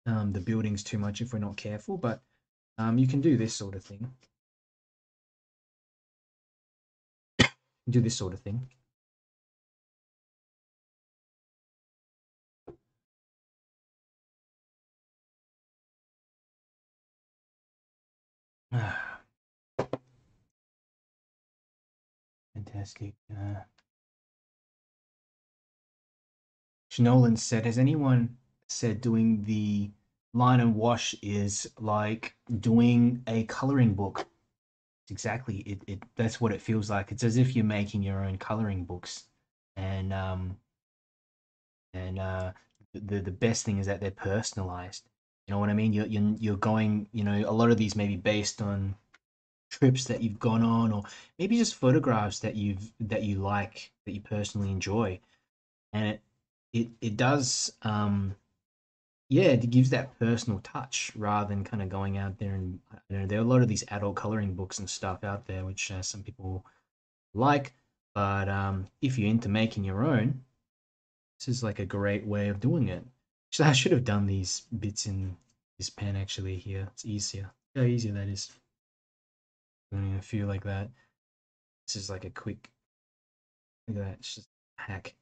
um, the buildings too much if we're not careful. But um, you can do this sort of thing. Do this sort of thing. Fantastic. Uh, Nolan said, has anyone said doing the line and wash is like doing a coloring book? Exactly, it, it that's what it feels like. It's as if you're making your own coloring books, and um and uh the the best thing is that they're personalized. You know what I mean? You're, you're you're going, you know, a lot of these may be based on trips that you've gone on, or maybe just photographs that you've that you like, that you personally enjoy, and it it it does, um yeah, it gives that personal touch rather than kind of going out there and, you know, there are a lot of these adult coloring books and stuff out there, which uh, some people like. But um, if you're into making your own, this is like a great way of doing it. So I should have done these bits in this pen actually here. It's easier. How easier that is. Doing a few like that. This is like a quick, look at that, it's just a hack.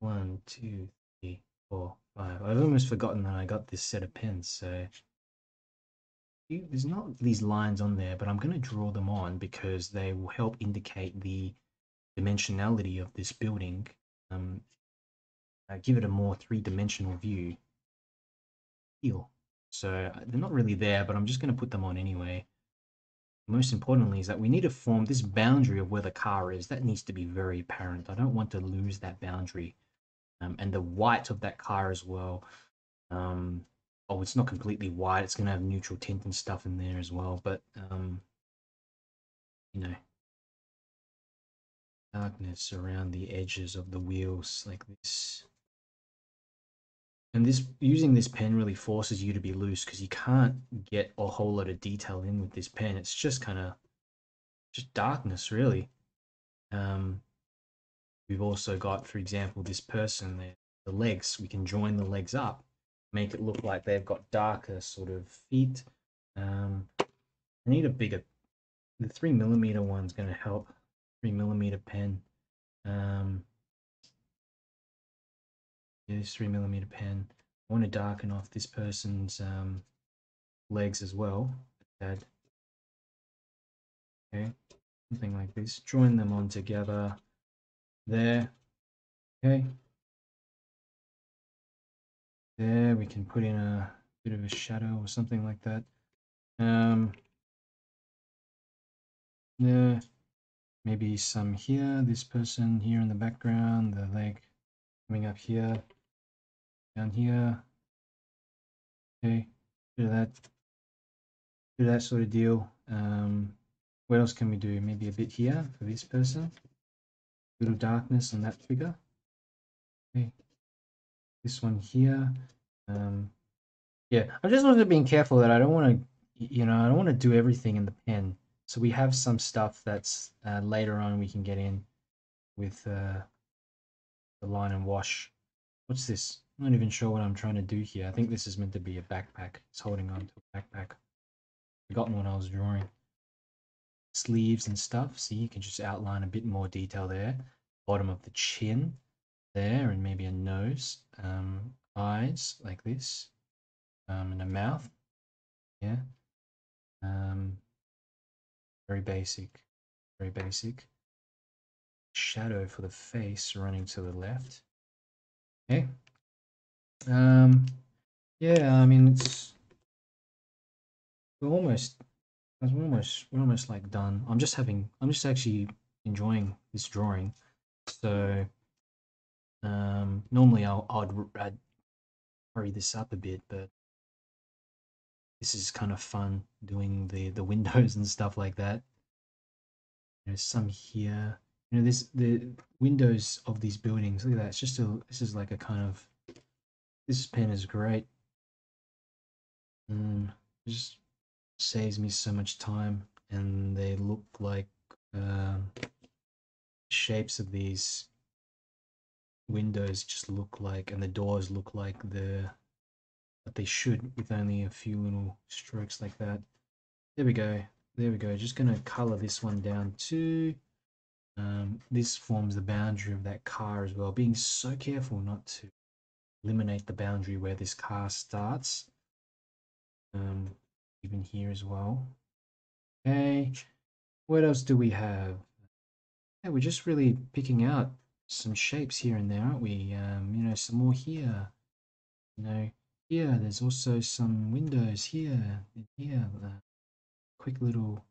One, two, three, four. I've almost forgotten that I got this set of pens, so there's not these lines on there, but I'm going to draw them on because they will help indicate the dimensionality of this building. Um, give it a more three-dimensional view. Feel. So they're not really there, but I'm just going to put them on anyway. Most importantly is that we need to form this boundary of where the car is. That needs to be very apparent. I don't want to lose that boundary. Um, and the white of that car as well. Um, oh, it's not completely white. It's going to have neutral tint and stuff in there as well. But, um, you know, darkness around the edges of the wheels like this. And this, using this pen really forces you to be loose, because you can't get a whole lot of detail in with this pen. It's just kind of just darkness, really. Um, We've also got, for example, this person there, the legs. We can join the legs up, make it look like they've got darker sort of feet. Um, I need a bigger, the three millimeter one's going to help, three millimeter pen. Um, yeah, this three millimeter pen. I want to darken off this person's um, legs as well. Add. Okay, something like this. Join them on together. There, okay. There, we can put in a bit of a shadow or something like that. Um, there, maybe some here, this person here in the background, the leg coming up here, down here. Okay, do that, do that sort of deal. Um, what else can we do? Maybe a bit here for this person. Little darkness on that figure. Okay. This one here. Um, yeah, I'm just also being careful that I don't want to, you know, I don't want to do everything in the pen. So we have some stuff that's uh, later on we can get in with uh, the line and wash. What's this? I'm not even sure what I'm trying to do here. I think this is meant to be a backpack. It's holding on to a backpack. Forgotten what I was drawing. Sleeves and stuff, so you can just outline a bit more detail there. Bottom of the chin there, and maybe a nose, um, eyes like this, um, and a mouth. Yeah, um, very basic, very basic. Shadow for the face running to the left. Okay. Um, yeah, I mean it's we're almost. We're almost, we're almost like done. I'm just having, I'm just actually enjoying this drawing. So um, normally I'll, I'd, I'd hurry this up a bit, but this is kind of fun doing the the windows and stuff like that. There's some here, you know, this the windows of these buildings. Look at that. It's just a, this is like a kind of, this pen is great. Mm, it just saves me so much time, and they look like uh, shapes of these windows just look like, and the doors look like the, but they should, with only a few little strokes like that. There we go. There we go. Just gonna color this one down too. Um, this forms the boundary of that car as well. Being so careful not to eliminate the boundary where this car starts. Um, even here as well. Okay. What else do we have? Yeah, we're just really picking out some shapes here and there, aren't we? Um, you know, some more here. You know, here there's also some windows here and here. Uh, quick little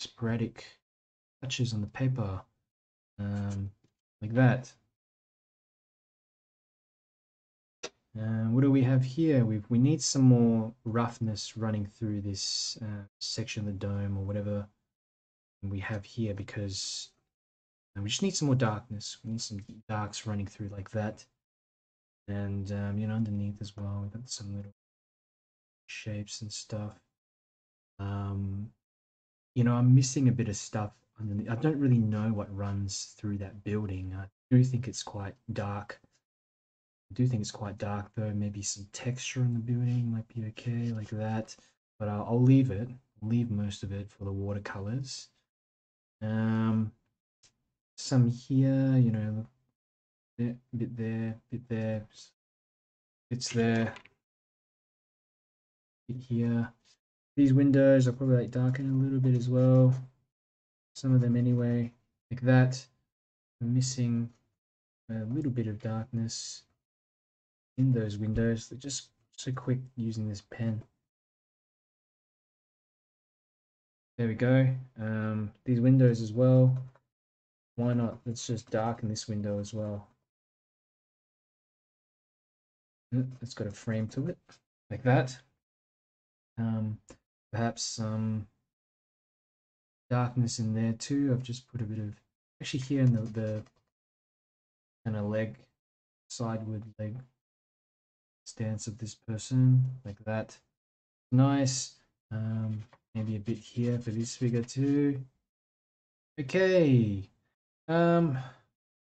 sporadic touches on the paper, um, like that. Uh, what do we have here? We we need some more roughness running through this uh, section of the dome or whatever we have here, because we just need some more darkness. We need some darks running through like that, and um, you know, underneath as well, we've got some little shapes and stuff. Um, you know, I'm missing a bit of stuff underneath. I don't really know what runs through that building. I do think it's quite dark. I do think it's quite dark though. Maybe some texture in the building might be okay, like that. But I'll, I'll leave it, leave most of it for the watercolors. Um, some here, you know, a bit there, bit there, it's there, bit here. These windows I'll probably like darken a little bit as well. Some of them anyway, like that. I'm missing a little bit of darkness in those windows. They're just so quick using this pen. There we go. Um, these windows as well. Why not? Let's just darken this window as well. It's got a frame to it, like that. Um, perhaps some darkness in there too. I've just put a bit of, actually here in the, the kind of leg, sideward leg stance of this person, like that. Nice. Um, maybe a bit here for this figure too. Okay. Um,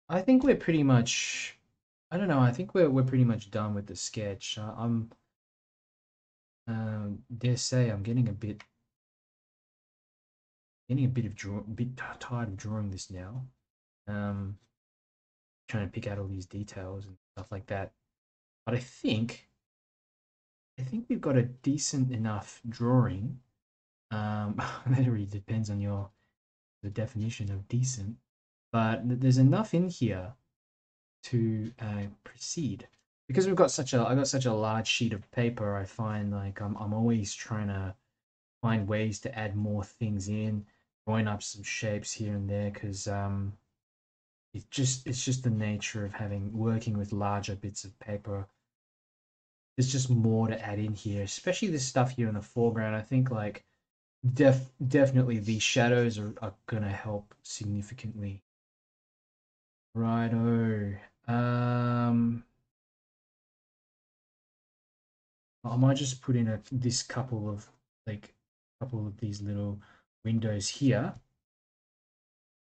I think we're pretty much, I don't know, I think we're, we're pretty much done with the sketch. Uh, I'm, um, dare say I'm getting a bit, getting a bit of, draw, a bit tired of drawing this now. Um, trying to pick out all these details and stuff like that. But I think, I think we've got a decent enough drawing. Um, that really depends on your, the definition of decent. But there's enough in here to uh, proceed, because we've got such a I got such a large sheet of paper. I find like I'm I'm always trying to find ways to add more things in, drawing up some shapes here and there, because um, it's just it's just the nature of having working with larger bits of paper. There's just more to add in here, especially this stuff here in the foreground. I think like def definitely the shadows are, are gonna help significantly. Righto. Um, I might just put in a this couple of like couple of these little windows here.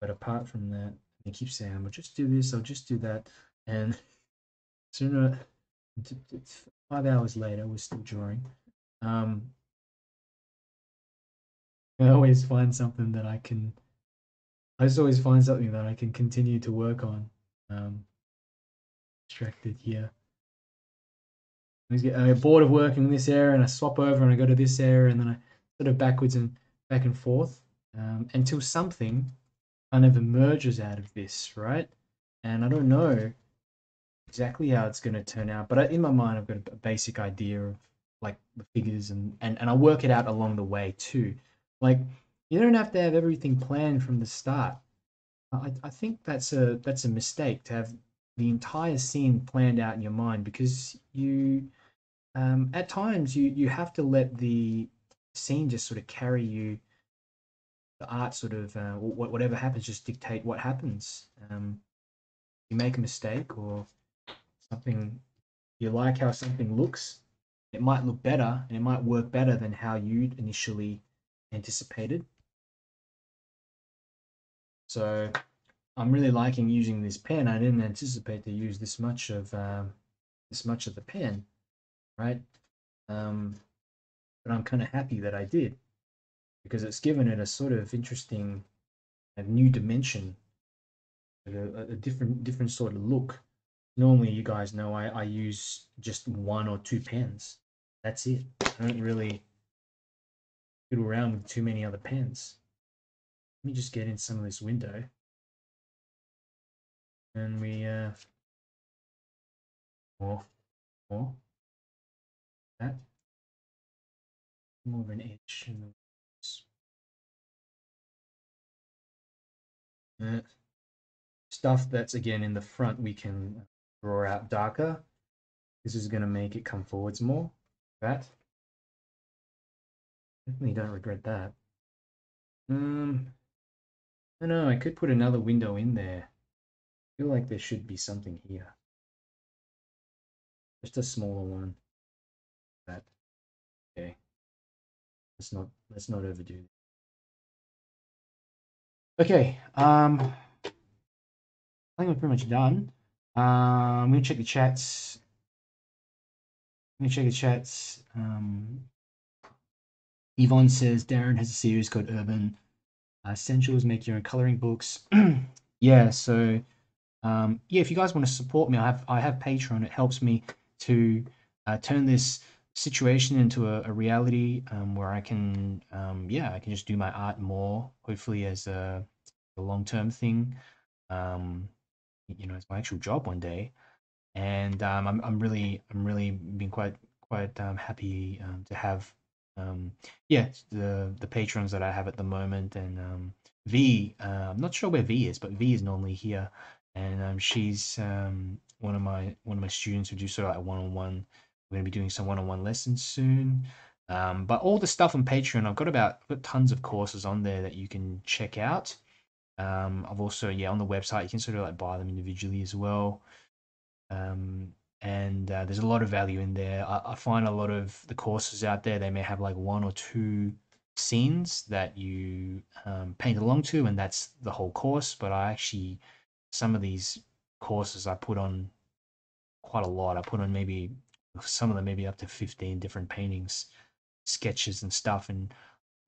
But apart from that, I keep saying I'll just do this, I'll just do that, and sooner, five hours later, we're still drawing. Um, I always find something that I can. I just always find something that I can continue to work on. Um, distracted here. I get bored of working in this area, and I swap over and I go to this area, and then I sort of backwards and back and forth um, until something kind of emerges out of this, right? And I don't know exactly how it's going to turn out, but I, in my mind, I've got a basic idea of like the figures, and and and I work it out along the way too, like. You don't have to have everything planned from the start. I, I think that's a that's a mistake to have the entire scene planned out in your mind, because you um, at times you you have to let the scene just sort of carry you. The art sort of uh, whatever happens, just dictate what happens. Um, you make a mistake or something. You like how something looks. It might look better and it might work better than how you initially anticipated. So I'm really liking using this pen. I didn't anticipate to use this much of um, this much of the pen, right? Um, but I'm kind of happy that I did, because it's given it a sort of interesting, a new dimension, a, a different different sort of look. Normally, you guys know I, I use just one or two pens. That's it. I don't really fiddle around with too many other pens. Let me just get in some of this window. And we, uh, more, more, that, more of an edge in the uh, stuff that's again in the front. We can draw out darker. This is going to make it come forwards more. That definitely don't regret that. Um, I know I could put another window in there. I feel like there should be something here. Just a smaller one. That. Okay. Let's not let's not overdo it. Okay. Um I think we're pretty much done. Um I'm gonna check the chats. I'm gonna check the chats. Um Yvonne says Darren has a series called Urban Essentials, make your own coloring books. Yeah, so Um, yeah, if you guys want to support me, I have I have Patreon. It helps me to uh, turn this situation into a, a reality um, where I can, um, yeah, I can just do my art more. Hopefully, as a, a long term thing, um, you know, it's my actual job one day. And um, I'm I'm really I'm really been quite quite um, happy um, to have, um, yeah, the the patrons that I have at the moment. And um, V, uh, I'm not sure where V is, but V is normally here. And um, she's um, one of my one of my students who do sort of like one-on-one. We're gonna be doing some one-on-one lessons soon. Um, but all the stuff on Patreon, I've got about I've got tons of courses on there that you can check out. Um, I've also yeah on the website you can sort of like buy them individually as well. Um, and uh, there's a lot of value in there. I, I find a lot of the courses out there, they may have like one or two scenes that you um, paint along to, and that's the whole course. But I actually some of these courses I put on quite a lot. I put on maybe some of them, maybe up to fifteen different paintings, sketches and stuff, and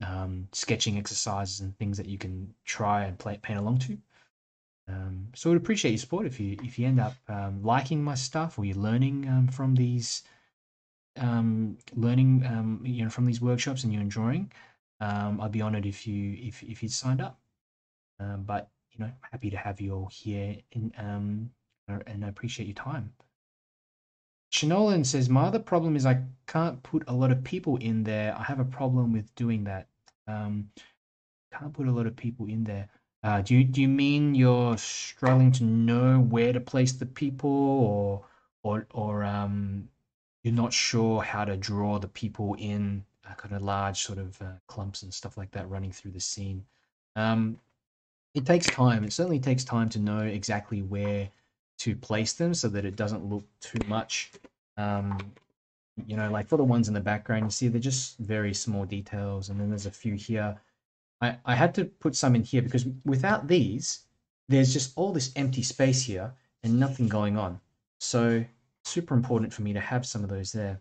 um, sketching exercises and things that you can try and play, paint along to. Um, so I would appreciate your support if you if you end up um, liking my stuff, or you're learning um, from these um, learning um, you know from these workshops and you're enjoying. Um, I'd be honored if you if if you signed up. Um, but you know, I'm happy to have you all here, and um, and I appreciate your time. Shanolan says, my other problem is I can't put a lot of people in there. I have a problem with doing that. Um, can't put a lot of people in there. Uh, do you do you mean you're struggling to know where to place the people, or or or um, you're not sure how to draw the people in uh, kind of large sort of uh, clumps and stuff like that running through the scene? Um, It takes time. It certainly takes time to know exactly where to place them so that it doesn't look too much. Um, you know, like for the ones in the background, you see they're just very small details. And then there's a few here. I, I had to put some in here because without these, there's just all this empty space here and nothing going on. So super important for me to have some of those there.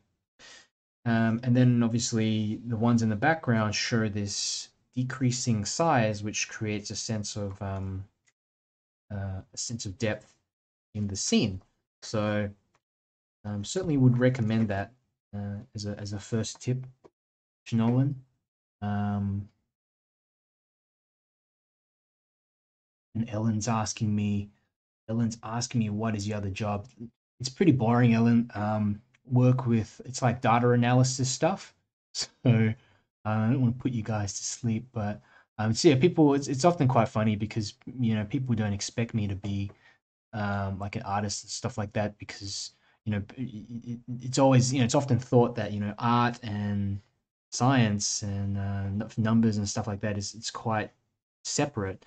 Um, and then obviously the ones in the background show this decreasing size, which creates a sense of um, uh, a sense of depth in the scene. So, um, certainly would recommend that uh, as a as a first tip, Shanolan. Um, and Ellen's asking me, Ellen's asking me, what is your other job? It's pretty boring, Ellen. Um, work with it's like data analysis stuff. So. I don't want to put you guys to sleep, but um, so yeah, people. It's it's often quite funny because you know people don't expect me to be um, like an artist and stuff like that because you know, it's always, you know, it's often thought that, you know, art and science and uh, numbers and stuff like that is, it's quite separate.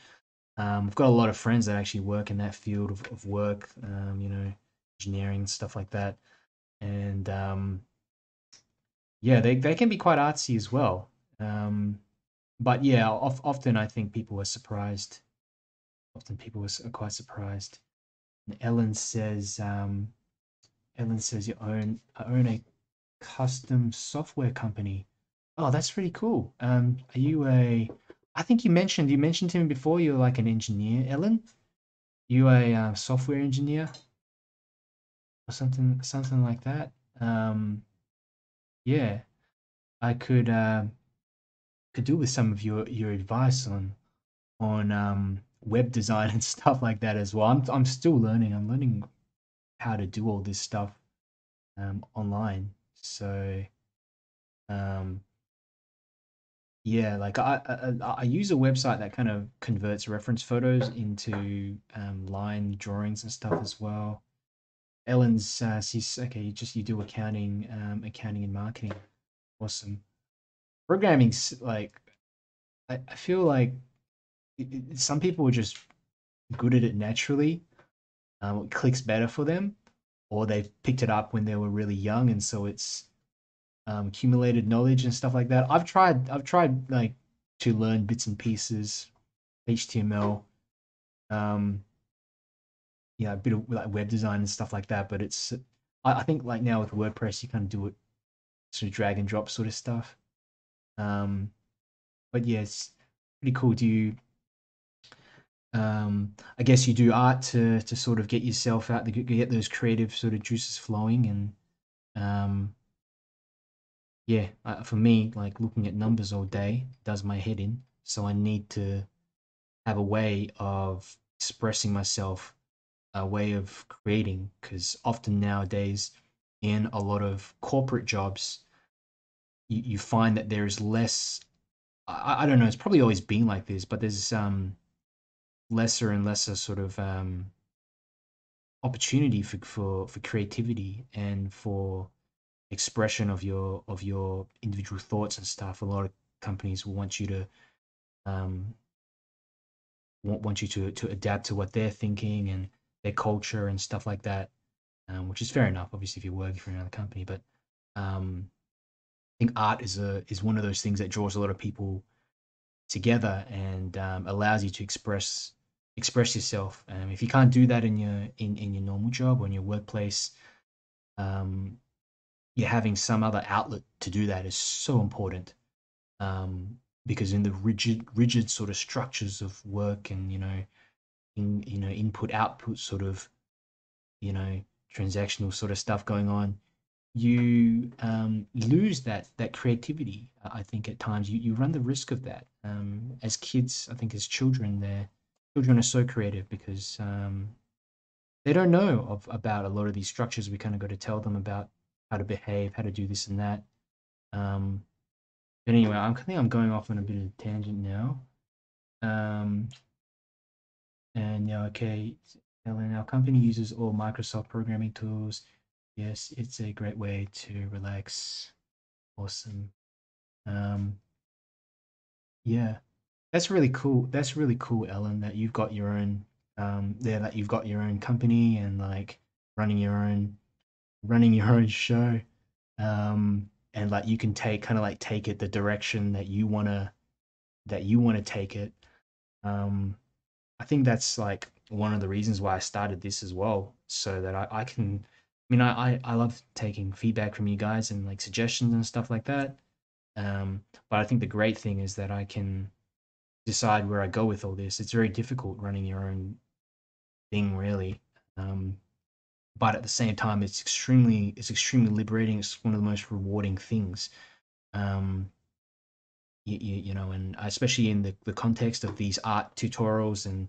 Um, I've got a lot of friends that actually work in that field of, of work, um, you know, engineering, stuff like that. And um, yeah, they, they can be quite artsy as well. Um, but yeah, of, often I think people were surprised. Often people were quite surprised. And Ellen says, um, Ellen says, you own, I own a custom software company. Oh, that's really cool. Um, are you a, I think you mentioned, you mentioned to me before, you're like an engineer, Ellen. You a uh, software engineer or something, something like that. Um, yeah, I could, uh, could do with some of your, your advice on, on, um, web design and stuff like that as well. I'm, I'm still learning. I'm learning how to do all this stuff, um, online. So, um, yeah, like I, I, I use a website that kind of converts reference photos into um, line drawings and stuff as well. Ellen's, uh, she's, okay, you just, you do accounting, um, accounting and marketing. Awesome. Programming's like, I, I feel like it, it, some people are just good at it naturally. Um, it clicks better for them, or they've picked it up when they were really young, and so it's um, accumulated knowledge and stuff like that. I've tried, I've tried like to learn bits and pieces, H T M L, um, yeah, a bit of like web design and stuff like that. But it's, I, I think like now with WordPress, you kind of do it sort of drag and drop sort of stuff. Um, but yeah, it's pretty cool. Do you? Um, I guess you do art to to sort of get yourself out, to get those creative sort of juices flowing, and um, yeah, uh, for me, like looking at numbers all day does my head in. So I need to have a way of expressing myself, a way of creating, because often nowadays in a lot of corporate jobs, you, you find that there is less. I, I don't know. It's probably always been like this, but there's um. lesser and lesser sort of um, opportunity for, for for creativity and for expression of your of your individual thoughts and stuff. A lot of companies will want you to um, want you to to adapt to what they're thinking and their culture and stuff like that, um, which is fair enough. Obviously, if you're working for another company, but um, I think art is a is one of those things that draws a lot of people together and um, allows you to express. Express yourself. Um, if you can't do that in your in, in your normal job or in your workplace, um, you're having some other outlet to do that is so important. Um, because in the rigid rigid sort of structures of work and you know, in you know input output sort of, you know transactional sort of stuff going on, you um, lose that that creativity. I think at times you you run the risk of that. Um, as kids, I think as children, they're Children are so creative because um, they don't know of, about a lot of these structures. We kind of got to tell them about how to behave, how to do this and that. Um, but anyway, I'm, I think I'm going off on a bit of a tangent now. Um, and yeah, okay, Ellen, our company uses all Microsoft programming tools. Yes, it's a great way to relax. Awesome. Um, yeah. That's really cool. That's really cool, Ellen, that you've got your own, um, there, that you've got your own company and like running your own, running your own show. Um, and like, you can take kind of like, take it the direction that you want to, that you want to take it. Um, I think that's like one of the reasons why I started this as well. So that I, I can, I mean, I, I, I love taking feedback from you guys and like suggestions and stuff like that. Um, but I think the great thing is that I can decide where I go with all this. It's very difficult running your own thing, really. Um, but at the same time, it's extremely, it's extremely liberating. It's one of the most rewarding things, um, you, you, you know, and especially in the, the context of these art tutorials and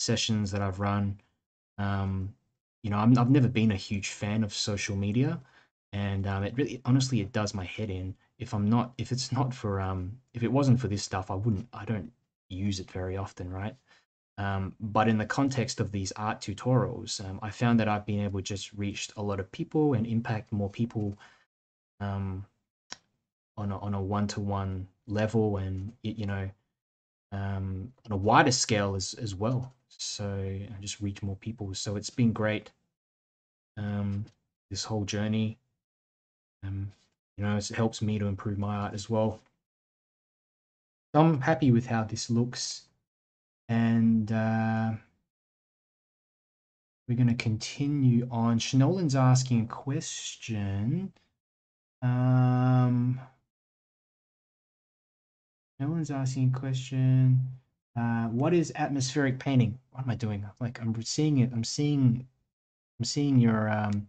sessions that I've run. Um, you know, I'm, I've never been a huge fan of social media, and um, it really, honestly, it does my head in. If I'm not, if it's not for, um, if it wasn't for this stuff, I wouldn't, I don't use it very often, right? Um, but in the context of these art tutorials, um, I found that I've been able to just reach a lot of people and impact more people um, on a, on a one-to-one level, and, you know, um, on a wider scale as, as well. So I just reach more people. So it's been great, um, this whole journey. Um, you know, it helps me to improve my art as well. So I'm happy with how this looks. And uh, we're going to continue on. Shanolan's asking a question. Um, Shanolan's asking a question. Uh, what is atmospheric painting? What am I doing? Like, I'm seeing it. I'm seeing. I'm seeing your um,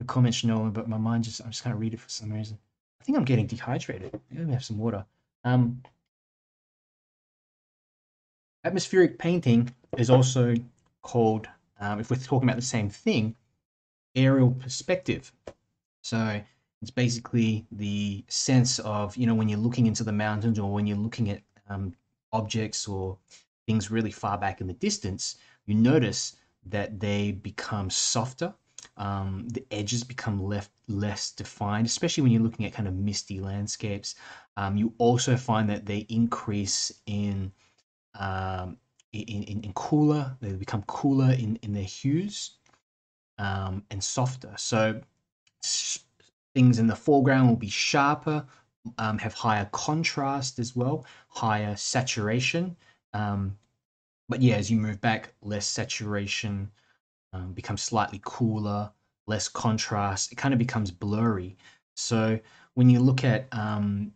the comment, Shanolan, but my mind just. I just can't read it for some reason. I think I'm getting dehydrated. Let me have some water. Um. Atmospheric painting is also called, um, if we're talking about the same thing, aerial perspective. So it's basically the sense of, you know, when you're looking into the mountains, or when you're looking at um, objects or things really far back in the distance, you notice that they become softer. Um, the edges become left, less defined, especially when you're looking at kind of misty landscapes. Um, you also find that they increase in... Um, in, in, in cooler, they become cooler in, in their hues, um, and softer. So things in the foreground will be sharper, um, have higher contrast as well, higher saturation. Um, but yeah, as you move back, less saturation, um, becomes slightly cooler, less contrast. It kind of becomes blurry. So when you look at... Um,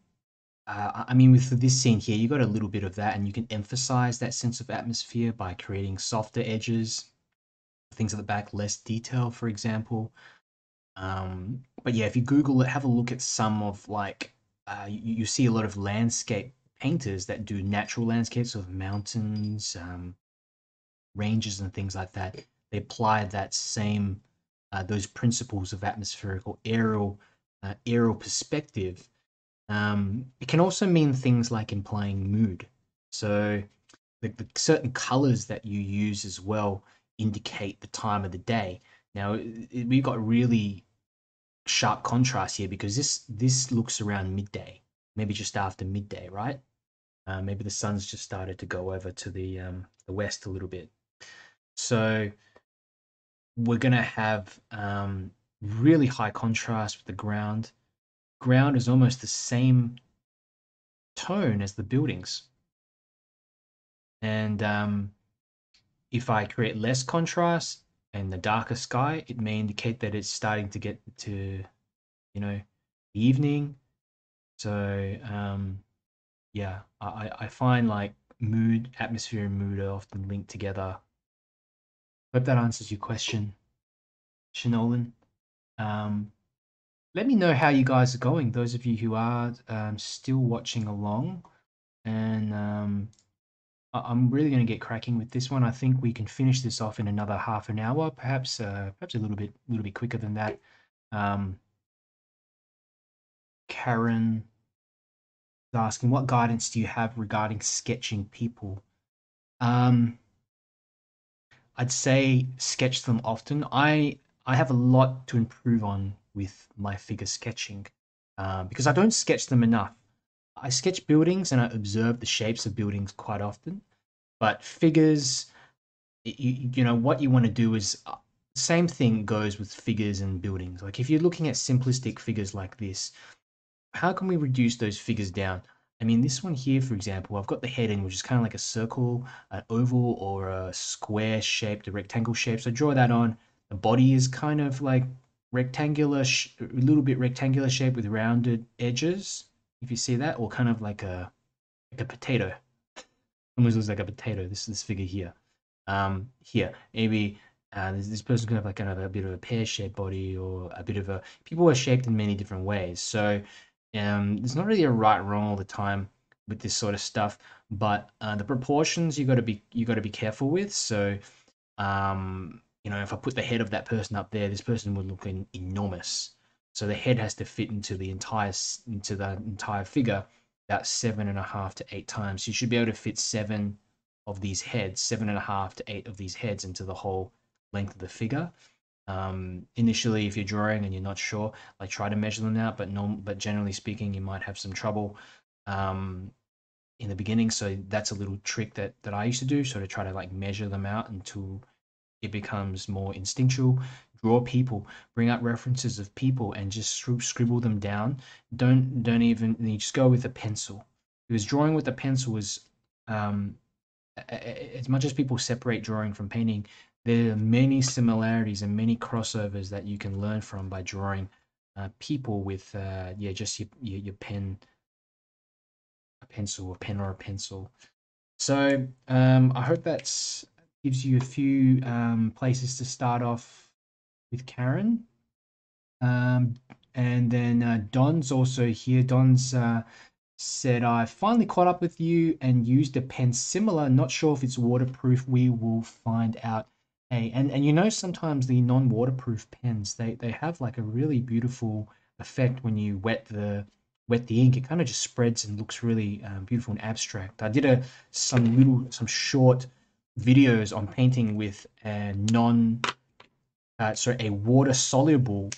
Uh, I mean, with this scene here, you got a little bit of that, and you can emphasize that sense of atmosphere by creating softer edges, things at the back, less detail, for example. Um, but yeah, if you Google it, have a look at some of, like, uh, you, you see a lot of landscape painters that do natural landscapes of mountains, um, ranges and things like that. They apply that same, uh, those principles of atmospheric or aerial, uh, aerial perspective. Um, it can also mean things like implying mood. So the, the certain colors that you use as well indicate the time of the day. Now, it, it, we've got really sharp contrast here, because this, this looks around midday, maybe just after midday, right? Uh, maybe the sun's just started to go over to the, um, the west a little bit. So we're going to have um, really high contrast with the ground. Ground is almost the same tone as the buildings, and um, if I create less contrast and the darker sky, it may indicate that it's starting to get to, you know, the evening. So um, yeah, I, I find like mood, atmosphere and mood are often linked together. Hope that answers your question, Shanolan. Um, Let me know how you guys are going, those of you who are um, still watching along. And um, I'm really going to get cracking with this one. I think we can finish this off in another half an hour, perhaps uh, perhaps a little bit little bit quicker than that. Um, Karen is asking, what guidance do you have regarding sketching people? Um, I'd say sketch them often. I I have a lot to improve on with my figure sketching, uh, because I don't sketch them enough. I sketch buildings and I observe the shapes of buildings quite often, but figures, you, you know, what you want to do is, uh, same thing goes with figures and buildings. Like if you're looking at simplistic figures like this, how can we reduce those figures down? I mean, this one here, for example, I've got the head in, which is kind of like a circle, an oval or a square shaped, a rectangle shape. So draw that on. The body is kind of like rectangular, a little bit rectangular shape with rounded edges, if you see that, or kind of like a like a potato. Almost looks like a potato. This this figure here, um, here maybe uh, this, this person could have like kind of a bit of a pear-shaped body, or a bit of a. People are shaped in many different ways, so um, there's not really a right or wrong all the time with this sort of stuff. But uh, the proportions you got to be you got to be careful with. So. Um, You know, if I put the head of that person up there, this person would look in, enormous. So the head has to fit into the entire into the entire figure about seven and a half to eight times. You should be able to fit seven of these heads, seven and a half to eight of these heads into the whole length of the figure. Um, initially, if you're drawing and you're not sure, like try to measure them out, but norm but generally speaking, you might have some trouble um, in the beginning. So that's a little trick that, that I used to do, so to try to like measure them out until it becomes more instinctual. Draw people, bring up references of people and just scribble them down. Don't, don't even, you just go with a pencil. Because drawing with a pencil is, um, as much as people separate drawing from painting, there are many similarities and many crossovers that you can learn from by drawing uh, people with, uh, yeah, just your, your, your pen, a pencil, a pen or a pencil. So um, I hope that's gives you a few um, places to start off with Karen. Um, and then uh, Don's also here. Don's uh, said, I finally caught up with you and used a pen similar. Not sure if it's waterproof. We will find out. Hey, and, and you know, sometimes the non-waterproof pens, they, they have like a really beautiful effect when you wet the wet the ink. It kind of just spreads and looks really um, beautiful and abstract. I did a some little, some short videos on painting with a non uh, so a water soluble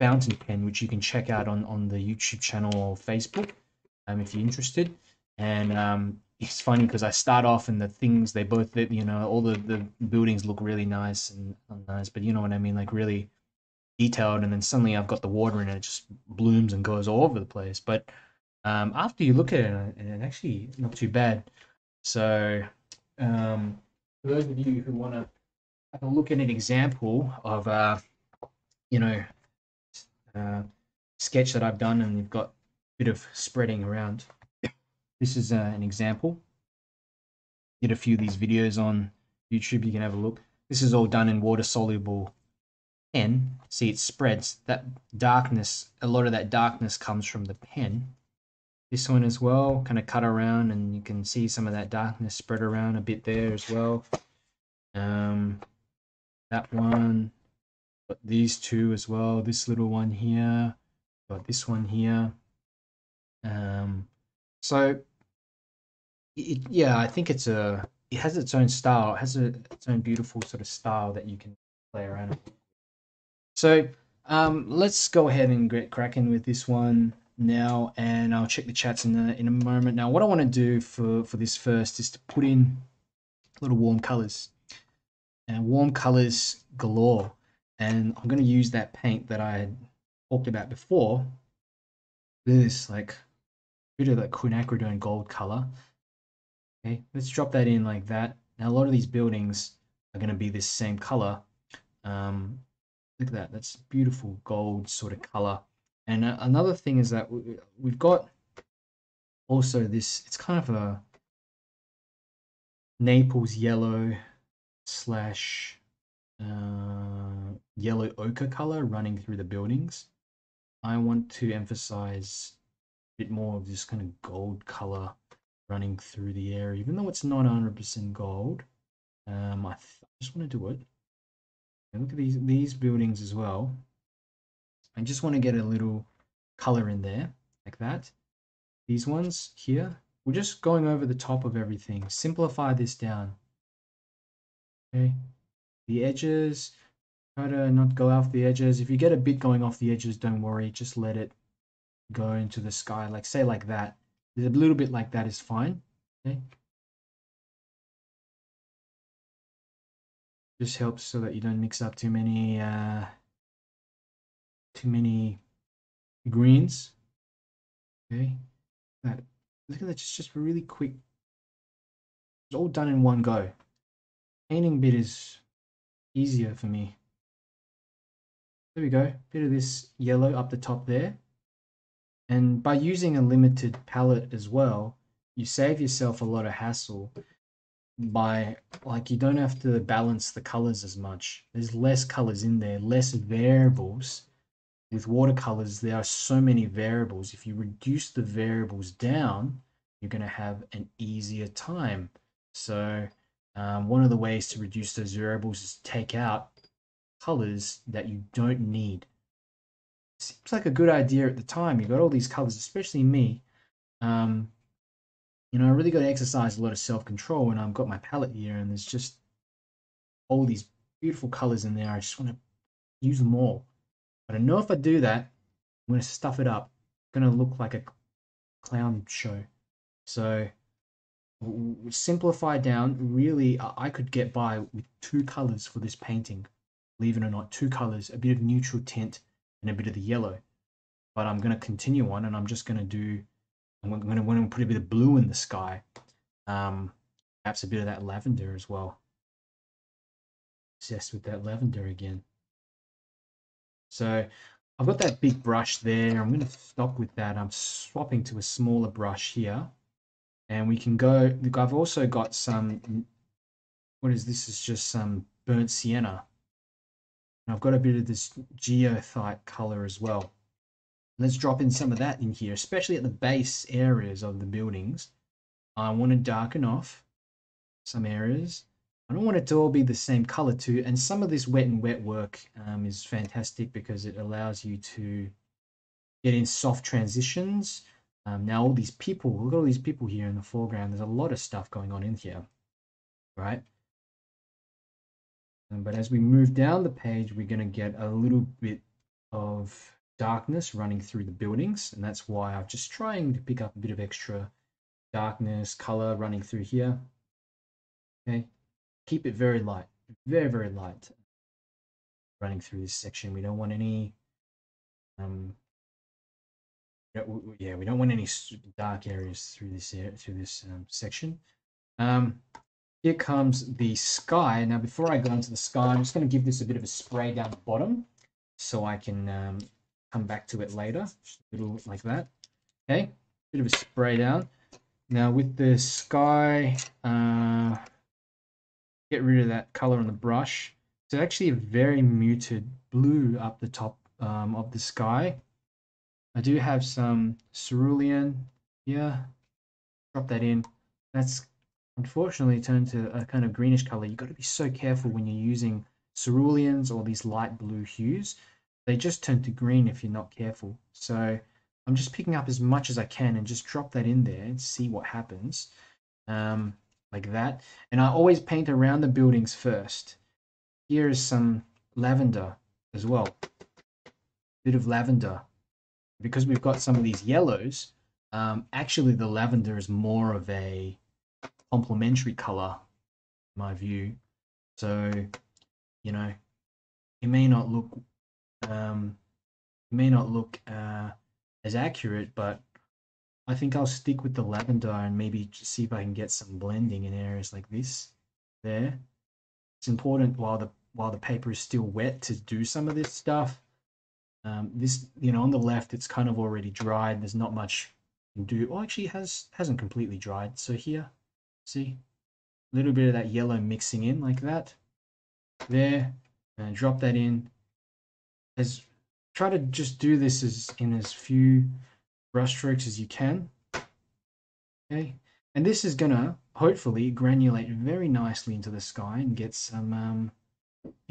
fountain pen, which you can check out on on the YouTube channel or Facebook um if you're interested. And um it's funny because I start off and the things they both, you know, all the the buildings look really nice and nice, but you know what I mean, like really detailed, and then suddenly I've got the water in it, it just blooms and goes all over the place. But um after you look at it, and actually not too bad. So Um, for those of you who want to have a look at an example of, uh, you know, uh, sketch that I've done and you've got a bit of spreading around, this is uh, an example. Did a few of these videos on YouTube, you can have a look. This is all done in water-soluble pen. See, it spreads. That darkness, a lot of that darkness comes from the pen. This one as well, kind of cut around, and you can see some of that darkness spread around a bit there as well. Um, that one, but these two as well. This little one here, got this one here. Um, so, it, yeah, I think it's a. It has its own style. It has a, its own beautiful sort of style that you can play around with. So um, let's go ahead and get cracking with this one now, and I'll check the chats in a, in a moment. Now what I want to do for for this first is to put in a little warm colors, and warm colors galore, and I'm going to use that paint that I had talked about before, this like bit of that quinacridone gold color. Okay, let's drop that in like that. Now a lot of these buildings are going to be this same color. Um look at that, that's beautiful gold sort of color. And another thing is that we've got also this, it's kind of a Naples yellow slash uh, yellow ochre color running through the buildings. I want to emphasize a bit more of this kind of gold color running through the area, even though it's not one hundred percent gold. Um, I, I just want to do it. And look at these, these buildings as well. I just want to get a little color in there like that. These ones here, we're just going over the top of everything. Simplify this down. Okay, the edges, try to not go off the edges. If you get a bit going off the edges, don't worry, just let it go into the sky, like say like that. There's a little bit like that is fine. Okay, just helps so that you don't mix up too many uh too many greens. Okay, that, look at that, just just really quick. It's all done in one go. Painting bit is easier for me. There we go, bit of this yellow up the top there, and by using a limited palette as well, you save yourself a lot of hassle by like you don't have to balance the colors as much. There's less colors in there, less variables. With watercolors, there are so many variables. If you reduce the variables down, you're going to have an easier time. So um, one of the ways to reduce those variables is take out colors that you don't need. Seems like a good idea at the time. You've got all these colors, especially me. Um, you know, I really got to exercise a lot of self-control when I've got my palette here and there's just all these beautiful colors in there. I just want to use them all. But I know if I do that, I'm going to stuff it up. It's going to look like a clown show. So simplify down, really, I could get by with two colors for this painting. Believe it or not, two colors, a bit of neutral tint and a bit of the yellow. But I'm going to continue on, and I'm just going to do, I'm going to want to put a bit of blue in the sky. Um, perhaps a bit of that lavender as well. Obsessed with that lavender again. So I've got that big brush there. I'm going to stop with that. I'm swapping to a smaller brush here. And we can go, look, I've also got some, what is this? Is just some burnt sienna. And I've got a bit of this geothite color as well. Let's drop in some of that in here, especially at the base areas of the buildings. I want to darken off some areas. I don't want it to all be the same color too. And some of this wet and wet work um, is fantastic because it allows you to get in soft transitions. Um, now all these people, look at all these people here in the foreground. There's a lot of stuff going on in here, right? Um, but as we move down the page, we're going to get a little bit of darkness running through the buildings. And that's why I'm just trying to pick up a bit of extra darkness, color running through here. Okay, keep it very light, very, very light running through this section. We don't want any... Um, yeah, we don't want any dark areas through this area, through this um, section. Um, here comes the sky. Now, before I go into the sky, I'm just going to give this a bit of a spray down the bottom, so I can um, come back to it later. Just a little like that. Okay, bit of a spray down. Now with the sky, uh, get rid of that color on the brush. It's actually a very muted blue up the top um, of the sky. I do have some cerulean here. Drop that in. That's unfortunately turned to a kind of greenish color. You've got to be so careful when you're using ceruleans or these light blue hues. They just turn to green if you're not careful. So I'm just picking up as much as I can and just drop that in there and see what happens. Um, like that. And I always paint around the buildings first. Here is some lavender as well. Bit of lavender. Because we've got some of these yellows, um, actually the lavender is more of a complementary color, in my view. So, you know, it may not look, um, it may not look uh, as accurate, but I think I'll stick with the lavender and maybe just see if I can get some blending in areas like this. There, it's important while the while the paper is still wet to do some of this stuff. Um, this, you know, on the left, it's kind of already dried. There's not much you can do. Oh, actually, it has, hasn't completely dried. So here, see, a little bit of that yellow mixing in like that. There, and drop that in. As, try to just do this as in as few brush strokes as you can. Okay, and this is going to hopefully granulate very nicely into the sky and get some um,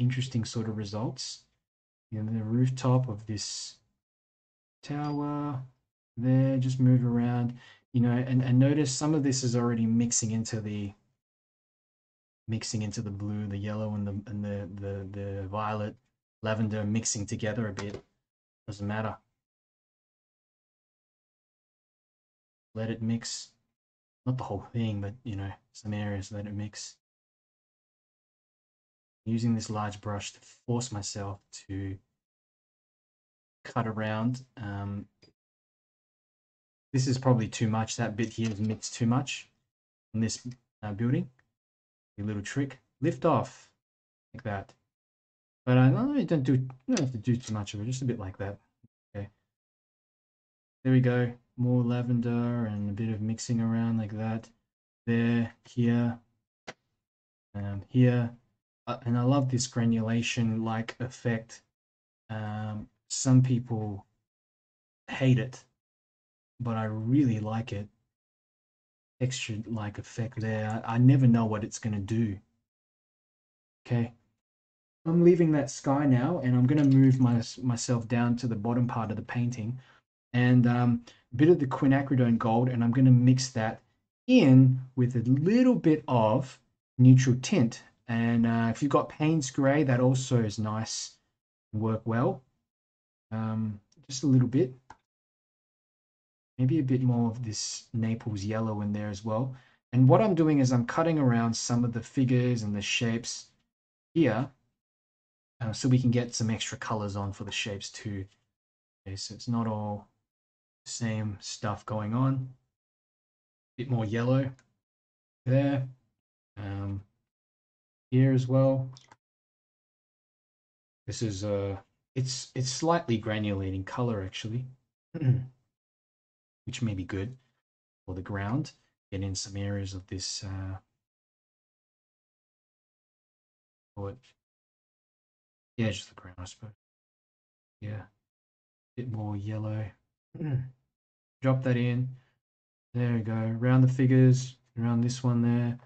interesting sort of results. In the rooftop of this tower there, just move around, you know, and, and notice some of this is already mixing into the mixing into the blue, the yellow and the and the the, the violet, lavender mixing together a bit. Doesn't matter. Let it mix. Not the whole thing, but you know, some areas let it mix. Using this large brush to force myself to cut around. Um, this is probably too much. That bit here is mixed too much in this uh, building. A little trick. Lift off like that. But I don't, don't do, don't have to do too much of it. Just a bit like that. Okay. There we go. More lavender and a bit of mixing around like that. There, here, and here. And I love this granulation like effect. Um, some people hate it, but I really like it. Texture like effect there. I, I never know what it's going to do. Okay. I'm leaving that sky now, and I'm going to move my, myself down to the bottom part of the painting and um, a bit of the quinacridone gold, and I'm going to mix that in with a little bit of neutral tint. And uh, if you've got Payne's Grey, that also is nice, work well. Um, just a little bit. Maybe a bit more of this Naples yellow in there as well. And what I'm doing is I'm cutting around some of the figures and the shapes here, uh, so we can get some extra colors on for the shapes too. Okay, so it's not all the same stuff going on. A bit more yellow there, um, here as well. This is a, uh, it's it's slightly granulating color actually. Which may be good for the ground. Get in some areas of this uh, or the edge of the ground, I suppose. Yeah, a bit more yellow. Drop that in. There we go. Around the figures, around this one there.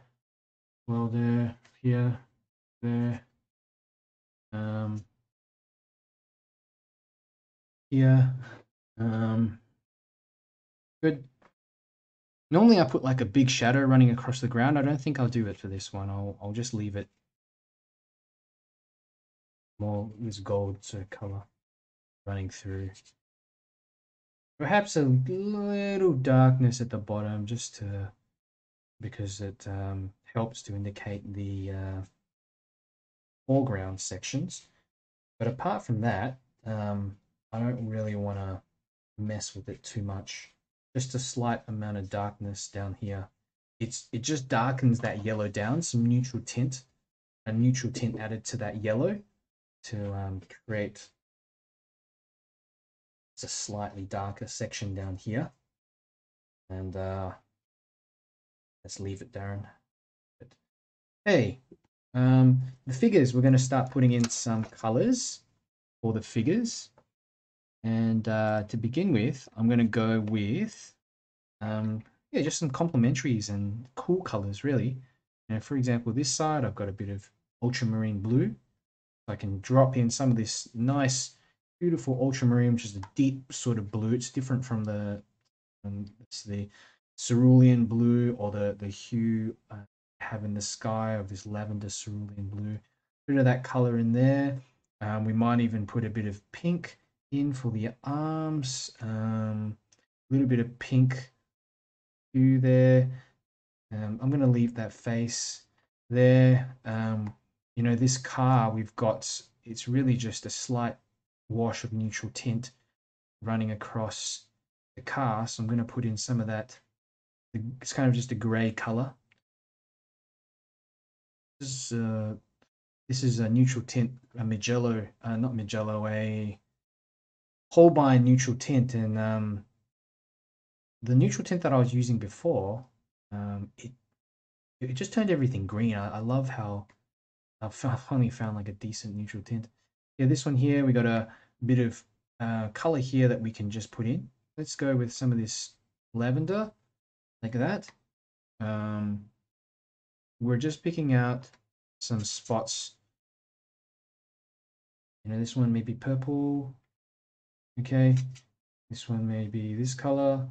Well, there, here, there. Um, here. Um, Good. Normally I put like a big shadow running across the ground. I don't think I'll do it for this one. I'll I'll just leave it more this gold sort of color running through. Perhaps a little darkness at the bottom, just to because it um, helps to indicate the uh, foreground sections. But apart from that, um, I don't really want to mess with it too much. Just a slight amount of darkness down here. It's it just darkens that yellow down. Some neutral tint, a neutral tint added to that yellow to um, create a slightly darker section down here. And uh, let's leave it, Darren. But, hey, um, the figures. We're going to start putting in some colors for the figures. And uh, to begin with, I'm going to go with, um, yeah, just some complementaries and cool colors, really. Now, for example, this side, I've got a bit of ultramarine blue. I can drop in some of this nice, beautiful ultramarine, which is a deep sort of blue. It's different from the, um, it's the cerulean blue or the, the hue I have in the sky of this lavender cerulean blue. A bit of that color in there. Um, we might even put a bit of pink in for the arms, um, a little bit of pink hue there. Um, I'm going to leave that face there. Um, you know, this car we've got, it's really just a slight wash of neutral tint running across the car. So I'm going to put in some of that. It's kind of just a grey colour. This is a, this is a neutral tint, a Mijello, uh, not Mijello, a Holbein neutral tint, and um, the neutral tint that I was using before, um, it it just turned everything green. I, I love how I finally found like a decent neutral tint. Yeah, this one here, we got a bit of uh, color here that we can just put in. Let's go with some of this lavender, like that. Um, we're just picking out some spots. You know, this one may be purple. Okay, this one may be this color.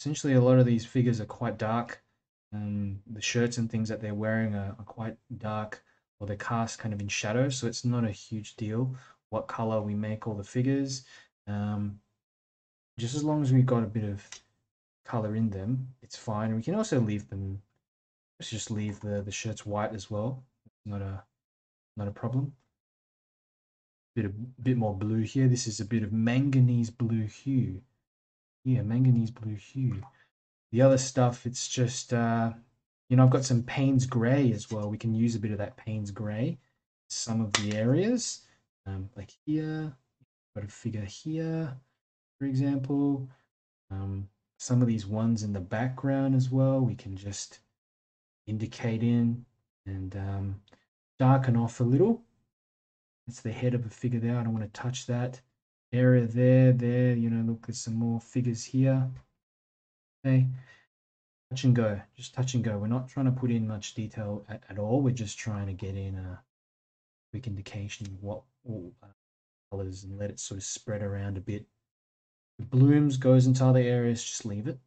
Essentially, a lot of these figures are quite dark. Um, the shirts and things that they're wearing are, are quite dark, or they're cast kind of in shadow, so it's not a huge deal what color we make all the figures. Um, just as long as we've got a bit of color in them, it's fine. We can also leave them, let's just leave the, the shirts white as well. It's not a, not a problem. Bit a bit more blue here. This is a bit of manganese blue hue. Yeah, manganese blue hue. The other stuff, it's just uh, you know, I've got some Payne's Grey as well. We can use a bit of that Payne's Grey. Some of the areas, um, like here, got a figure here, for example. Um, some of these ones in the background as well. We can just indicate in and um, darken off a little. It's the head of a figure there. I don't want to touch that area there, there. You know, look, there's some more figures here. Okay. Touch and go. Just touch and go. We're not trying to put in much detail at, at all. We're just trying to get in a quick indication of what all uh, colors and let it sort of spread around a bit. The blooms goes into other areas. Just leave it.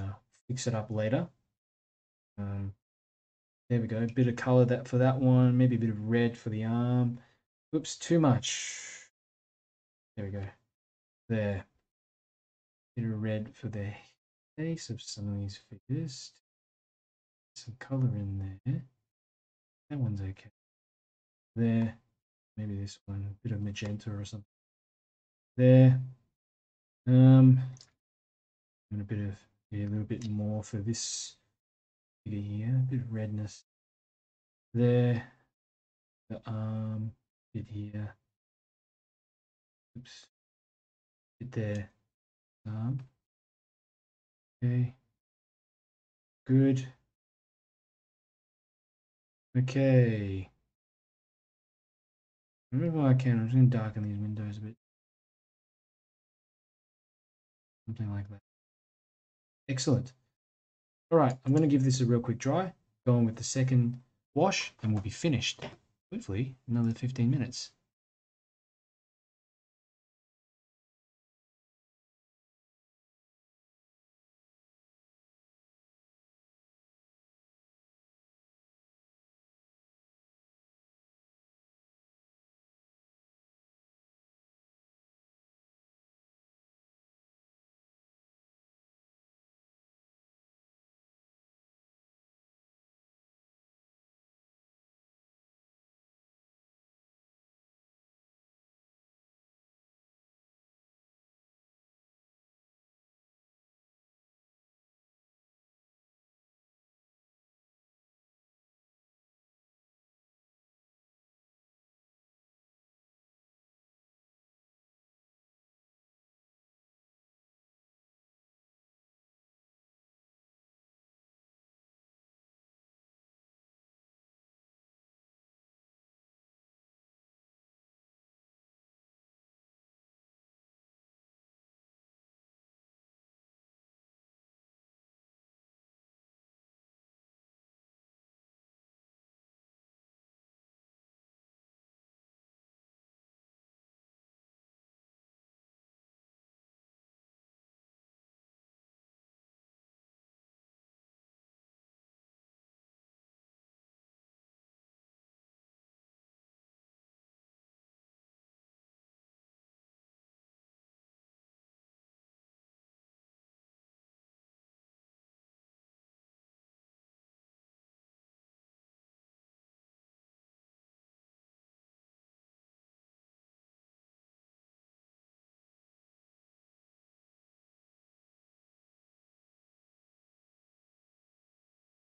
Uh, fix it up later. Um, there we go, a bit of color that for that one, maybe a bit of red for the arm. Oops, too much. There we go. There. Bit of red for the face of some of these figures. Some color in there. That one's okay. There. Maybe this one, a bit of magenta or something. There. Um, and a bit of, yeah, a little bit more for this figure here. A bit of redness. There. The arm. A bit here. Oops. A bit there. Um, okay. Good. Okay. Whenever I can, I'm just going to darken these windows a bit. Something like that. Excellent. All right, I'm going to give this a real quick dry. Go on with the second wash, and we'll be finished. Hopefully, another fifteen minutes.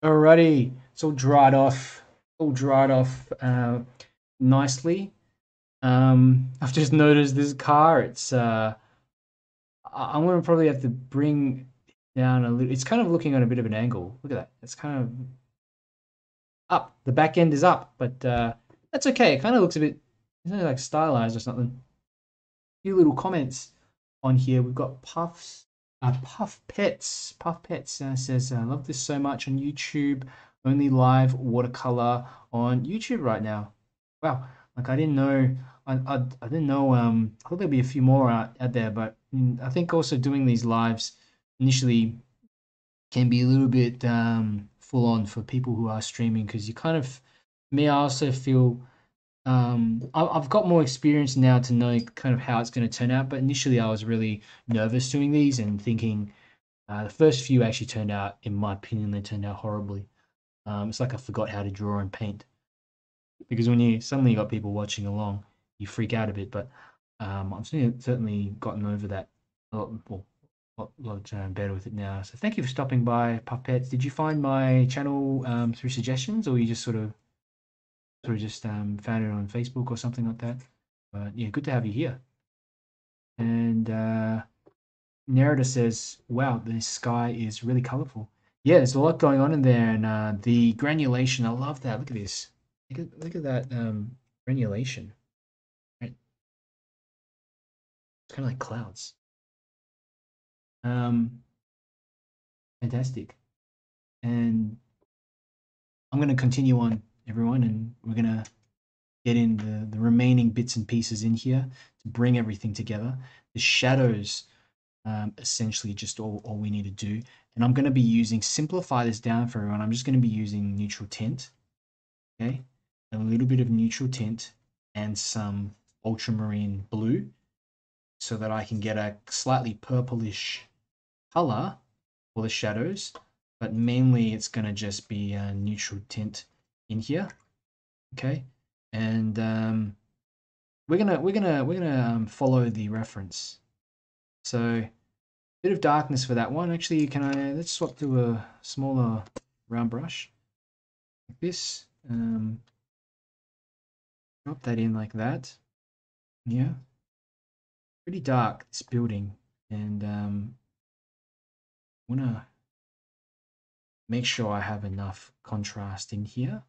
Alrighty, it's all dried off, all dried off uh, nicely. Um, I've just noticed this car. It's uh, I'm gonna probably have to bring down a little. It's kind of looking on a bit of an angle. Look at that. It's kind of up. The back end is up, but uh, that's okay. It kind of looks a bit, isn't it, like stylized or something. A few little comments on here. We've got puffs. Uh, Puff Pets, Puff Pets uh, says, I love this so much on YouTube, only live watercolor on YouTube right now. Wow, like I didn't know, I, I, I didn't know, um, I thought there'd be a few more out, out there, but I think also doing these lives initially can be a little bit um, full on for people who are streaming, because you kind of, me, I also feel, um, I, I've got more experience now to know kind of how it's going to turn out, but initially I was really nervous doing these and thinking uh, the first few actually turned out, in my opinion, they turned out horribly. Um, it's like I forgot how to draw and paint, because when you suddenly got people watching along, you freak out a bit, but um, I've certainly gotten over that a lot, well, a lot, a lot um, better with it now. So thank you for stopping by, Puff Pets. Did you find my channel um, through suggestions, or you just sort of Sort of just um, found it on Facebook or something like that? But yeah, good to have you here. And uh, Narita says, wow, the sky is really colorful. Yeah, there's a lot going on in there, and uh, the granulation, I love that. Look at this. Look at, look at that um, granulation. Right? It's kind of like clouds. Um, fantastic. And I'm going to continue on, everyone, and we're gonna get in the, the remaining bits and pieces in here to bring everything together. The shadows um, essentially just all, all we need to do, And I'm going to be using, simplify this down for everyone, I'm just going to be using neutral tint. Okay, a little bit of neutral tint and some ultramarine blue so that I can get a slightly purplish color for the shadows. But mainly it's going to just be a neutral tint in here. Okay, and um, we're gonna we're gonna we're gonna um, follow the reference. So a bit of darkness for that one. Actually, can I let's swap to a smaller round brush like this. Um, drop that in like that. Yeah, pretty dark this building, and um, I wanna make sure I have enough contrast in here.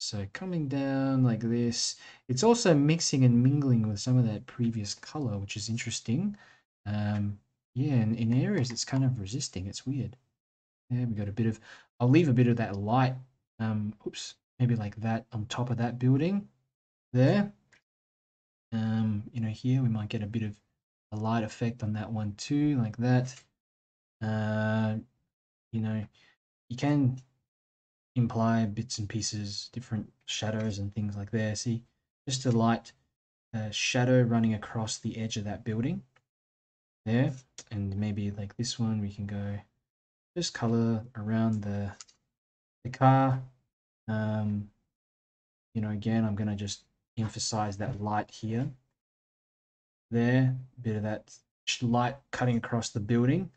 So coming down like this, it's also mixing and mingling with some of that previous color, which is interesting. Um, yeah, and in areas it's kind of resisting. It's weird. Yeah, we got a bit of, I'll leave a bit of that light. Um, oops, maybe like that on top of that building there. Um, you know, here we might get a bit of a light effect on that one too, like that. Uh, you know, you can imply bits and pieces, different shadows and things like there. See, just a light uh, shadow running across the edge of that building there. And maybe like this one, we can go just color around the, the car. Um, you know, again, I'm going to just emphasize that light here. There, a bit of that light cutting across the building.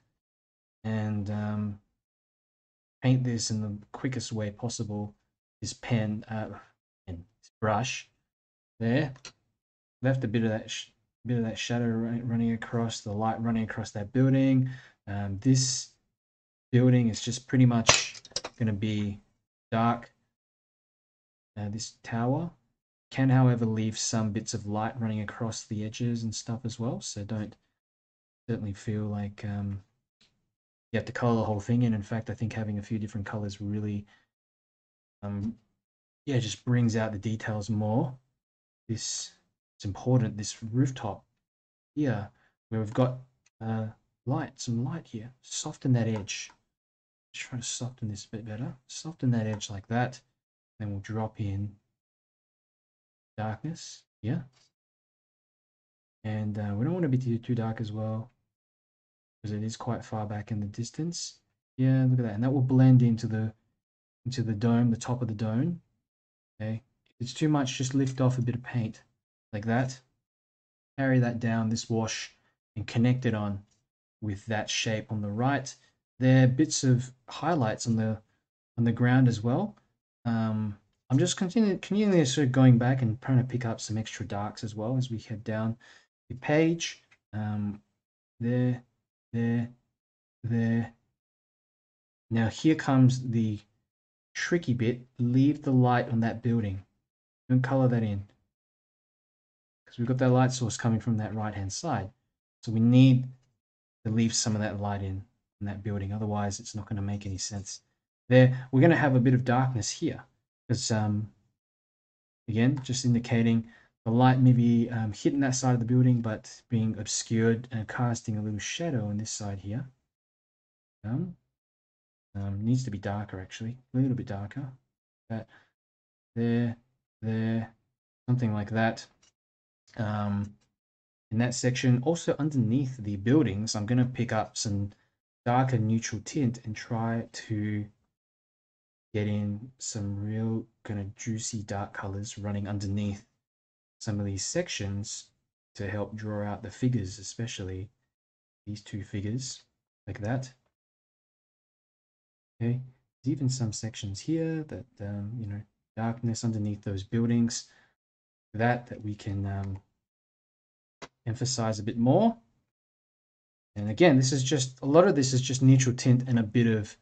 And um, paint this in the quickest way possible. This pen uh and this brush there, left a bit of that sh bit of that shadow run running across the light running across that building. Um, this building is just pretty much going to be dark. Uh, this tower can, however, leave some bits of light running across the edges and stuff as well, so don't certainly feel like um you have to color the whole thing in. In fact, I think having a few different colors really, um, yeah, just brings out the details more. This it's important. This rooftop here, where we've got uh, light, some light here. Soften that edge. Just try to soften this a bit better. Soften that edge like that. Then we'll drop in darkness. Yeah, and uh, we don't want to be too too dark as well. It is quite far back in the distance. Yeah, look at that, and that will blend into the into the dome, the top of the dome. Okay, if it's too much, just lift off a bit of paint like that, carry that down this wash and connect it on with that shape on the right there. Bits of highlights on the on the ground as well. um I'm just continuing continually sort of going back and trying to pick up some extra darks as well as we head down the page. Um there, there, there. Now here comes the tricky bit. Leave the light on that building. Don't color that in, because we've got that light source coming from that right hand side, so we need to leave some of that light in on that building, otherwise it's not going to make any sense. There, we're going to have a bit of darkness here because um again, just indicating the light maybe um, hitting that side of the building, but being obscured and casting a little shadow on this side here. Um, um, needs to be darker, actually, a little bit darker. That, there, there, something like that. Um, in that section, also underneath the buildings, I'm going to pick up some darker neutral tint and try to get in some real kind of juicy dark colors running underneath some of these sections to help draw out the figures, especially these two figures like that. Okay, there's even some sections here that um, you know, darkness underneath those buildings that that we can um, emphasize a bit more. And again, this is just a lot of this is just neutral tint and a bit of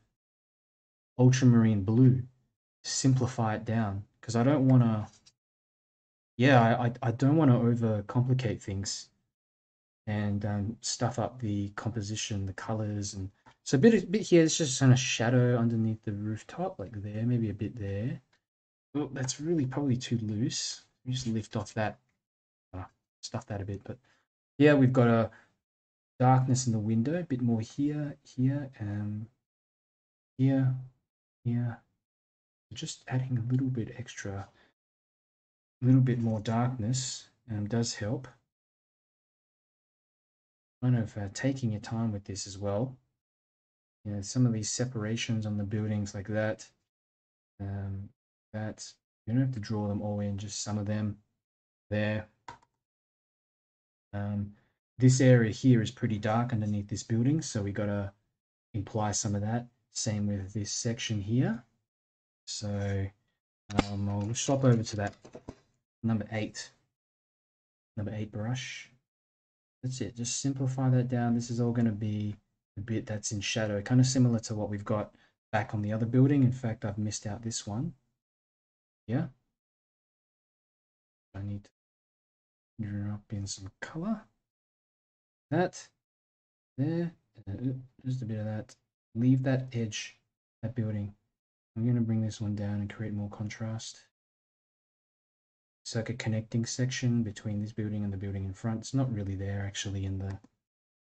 ultramarine blue. Simplify it down, because I don't want to. Yeah, I, I don't want to overcomplicate things and um, stuff up the composition, the colors. And so a bit, a bit here, it's just kind of shadow underneath the rooftop, like there, maybe a bit there. Oh, that's really probably too loose. We just lift off that, uh, stuff that a bit. But yeah, we've got a darkness in the window, a bit more here, here, um, here, here. Just adding a little bit extra, a little bit more darkness um, does help. Kind of uh, taking your time with this as well. You know, some of these separations on the buildings like that, um, that you don't have to draw them all in, just some of them there. Um, this area here is pretty dark underneath this building, so we got to imply some of that. Same with this section here. So um, I'll swap over to that number eight, number eight brush. That's it. Just simplify that down. This is all going to be the bit that's in shadow, kind of similar to what we've got back on the other building. In fact, I've missed out this one. Yeah. I need to drop in some color. That there, just a bit of that. Leave that edge, that building. I'm going to bring this one down and create more contrast. It's like a connecting section between this building and the building in front. It's not really there actually in the,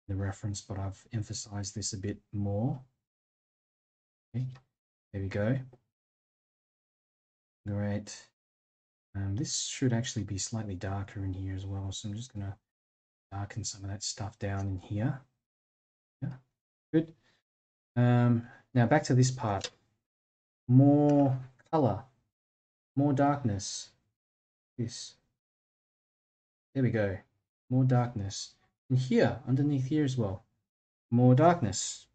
the reference, but I've emphasized this a bit more. Okay, there we go. Great. Um, this should actually be slightly darker in here as well. So I'm just going to darken some of that stuff down in here. Yeah, good. Um, now back to this part. More color, more darkness. This, there we go, more darkness. And here, underneath here as well, more darkness.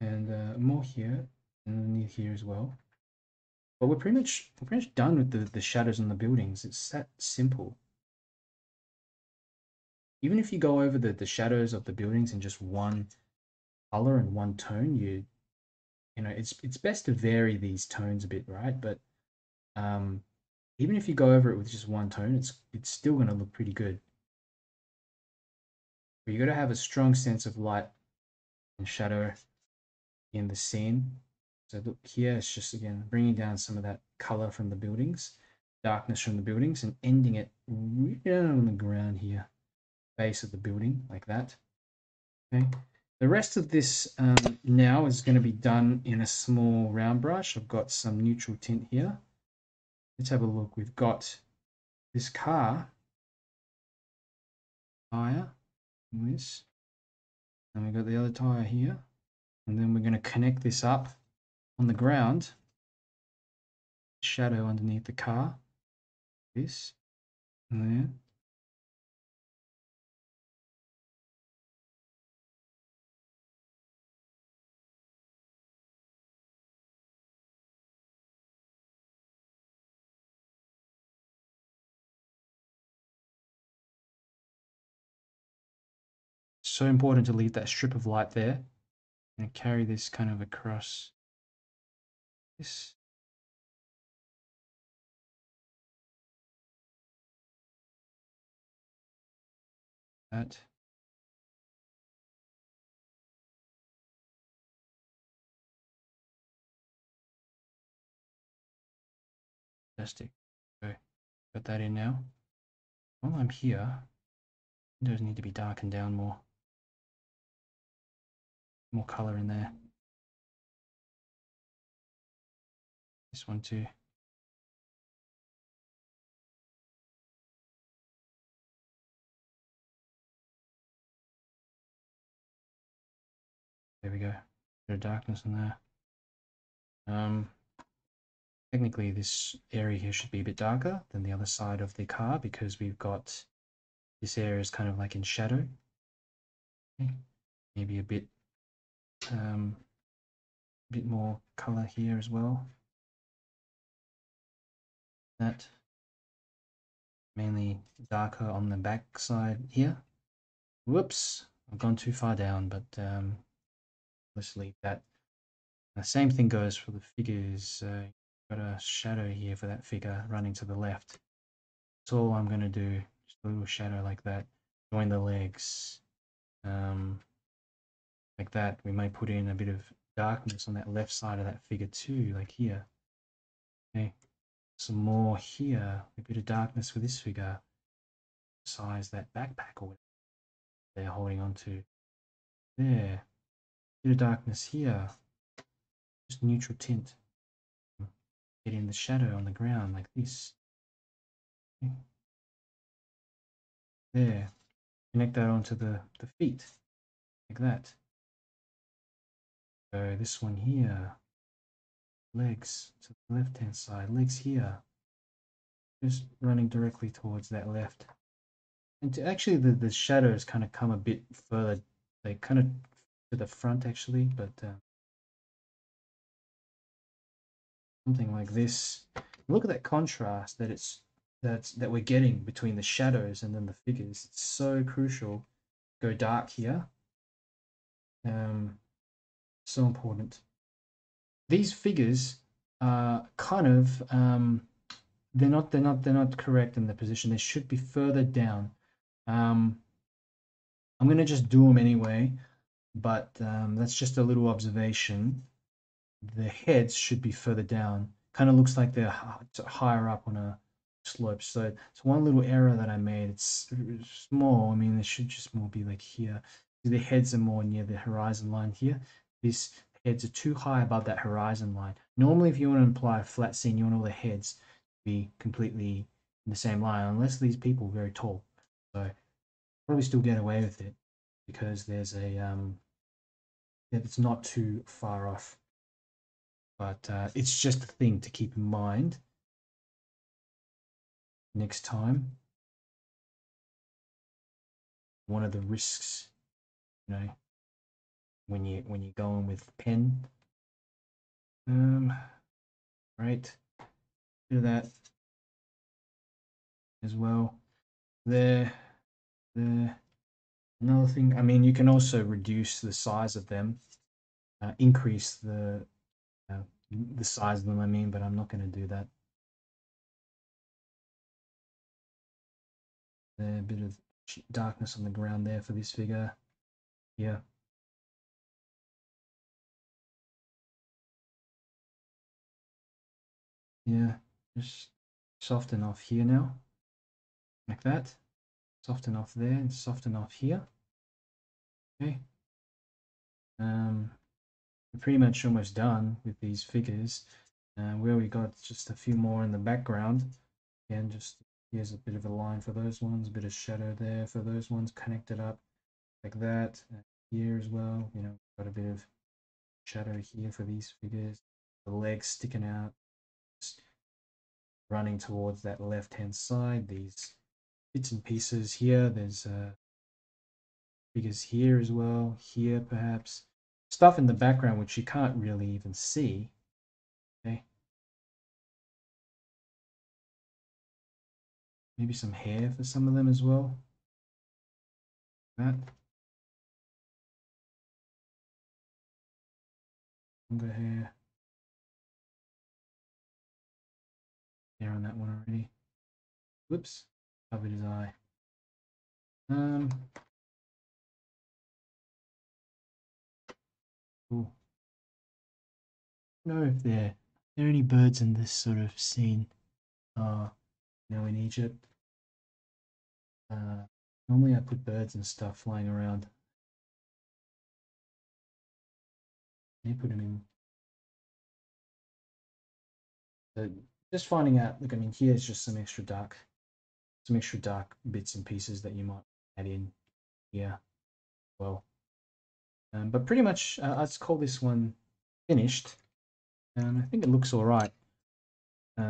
And uh, more here, underneath here as well. But we're pretty much we're pretty much done with the, the shadows on the buildings. It's that simple. Even if you go over the, the shadows of the buildings in just one color and one tone, you you know it's it's best to vary these tones a bit, right? But um even if you go over it with just one tone, it's it's still going to look pretty good. But you got to have a strong sense of light and shadow in the scene. So look here, it's just again bringing down some of that color from the buildings, darkness from the buildings, and ending it right down on the ground here, base of the building like that. Okay. The rest of this um, now is going to be done in a small round brush. I've got some neutral tint here. Let's have a look. We've got this car, tire, and this, and we've got the other tire here. And then we're going to connect this up on the ground. Shadow underneath the car, this, and there. So important to leave that strip of light there, and carry this kind of across this. That. Fantastic. Okay, put that in now. While I'm here, it does need to be darkened down more. More color in there. This one too. There we go. Bit of darkness in there. Um, technically, this area here should be a bit darker than the other side of the car because we've got this area is kind of like in shadow. Okay. Maybe a bit. Um, a bit more color here as well. That mainly darker on the back side here. Whoops, I've gone too far down, but um, let's leave that. The same thing goes for the figures. Uh, got a shadow here for that figure running to the left. That's all I'm going to do. Just a little shadow like that. Join the legs. Um, Like that, we may put in a bit of darkness on that left side of that figure too, like here. Okay, some more here, a bit of darkness for this figure. Size that backpack or whatever they're holding on to. there. Bit of darkness here. Just neutral tint. Get in the shadow on the ground like this. Okay. There. Connect that onto the, the feet. Like that. So this one here. Legs to the left hand side. Legs here. Just running directly towards that left. And to actually the, the shadows kind of come a bit further. They kind of to the front actually, but uh, something like this. Look at that contrast that it's that's that we're getting between the shadows and then the figures. It's so crucial. Go dark here. Um, so important. These figures are kind of um, they're not they're not they're not correct in the position. They should be further down. Um, I'm gonna just do them anyway, but um, that's just a little observation. The heads should be further down. Kind of looks like they're higher up on a slope. So it's one little error that I made. It's small. I mean, they should just more be like here. The heads are more near the horizon line here. These heads are too high above that horizon line. Normally, if you want to imply a flat scene, you want all the heads to be completely in the same line, unless these people are very tall. So probably still get away with it because there's a um, it's not too far off. But uh, it's just a thing to keep in mind next time. One of the risks, you know, when you when you're going with pen. Um, right, do that as well. There, there. Another thing. I mean, you can also reduce the size of them, uh, increase the. Uh, the size of them, I mean, but I'm not going to do that. There, a bit of darkness on the ground there for this figure. Yeah. Yeah, just soften off here now. Like that. Soften off there and soften off here. Okay. Um. Pretty much almost done with these figures, and uh, where we got just a few more in the background. Again, just here's a bit of a line for those ones, a bit of shadow there for those ones, connected up like that. And here as well, you know, got a bit of shadow here for these figures. The legs sticking out, running towards that left hand side. These bits and pieces here. There's uh, figures here as well. Here perhaps. Stuff in the background which you can't really even see. Okay. Maybe some hair for some of them as well. That. Longer hair. Hair on that one already. Whoops. Covered his eye. Um. Cool. I don't know if there, are there any birds in this sort of scene. Uh, you know, in Egypt. Uh, normally I put birds and stuff flying around. They put them in. So just finding out, look, I mean, here's just some extra dark, some extra dark bits and pieces that you might add in here. Well. Um, but pretty much, uh, let's call this one finished. Um, I think it looks all right. Uh,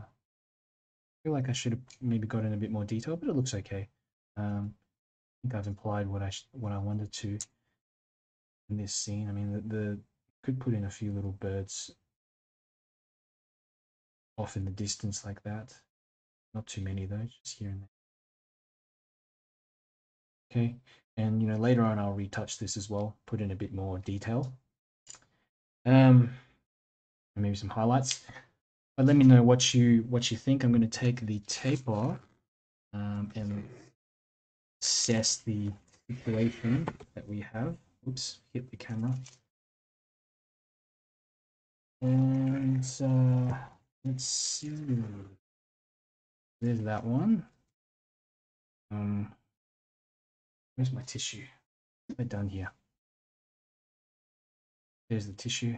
I feel like I should have maybe got in a bit more detail, but it looks okay. Um, I think I've implied what I sh what I wanted to in this scene. I mean, the, the could put in a few little birds off in the distance like that. Not too many though, just here and there. Okay. And, you know, later on, I'll retouch this as well, put in a bit more detail. Um, maybe some highlights. But let me know what you what you think. I'm going to take the taper um, and assess the situation that we have. Oops, hit the camera. And uh, let's see. There's that one. Um. Where's my tissue? We're done here. There's the tissue.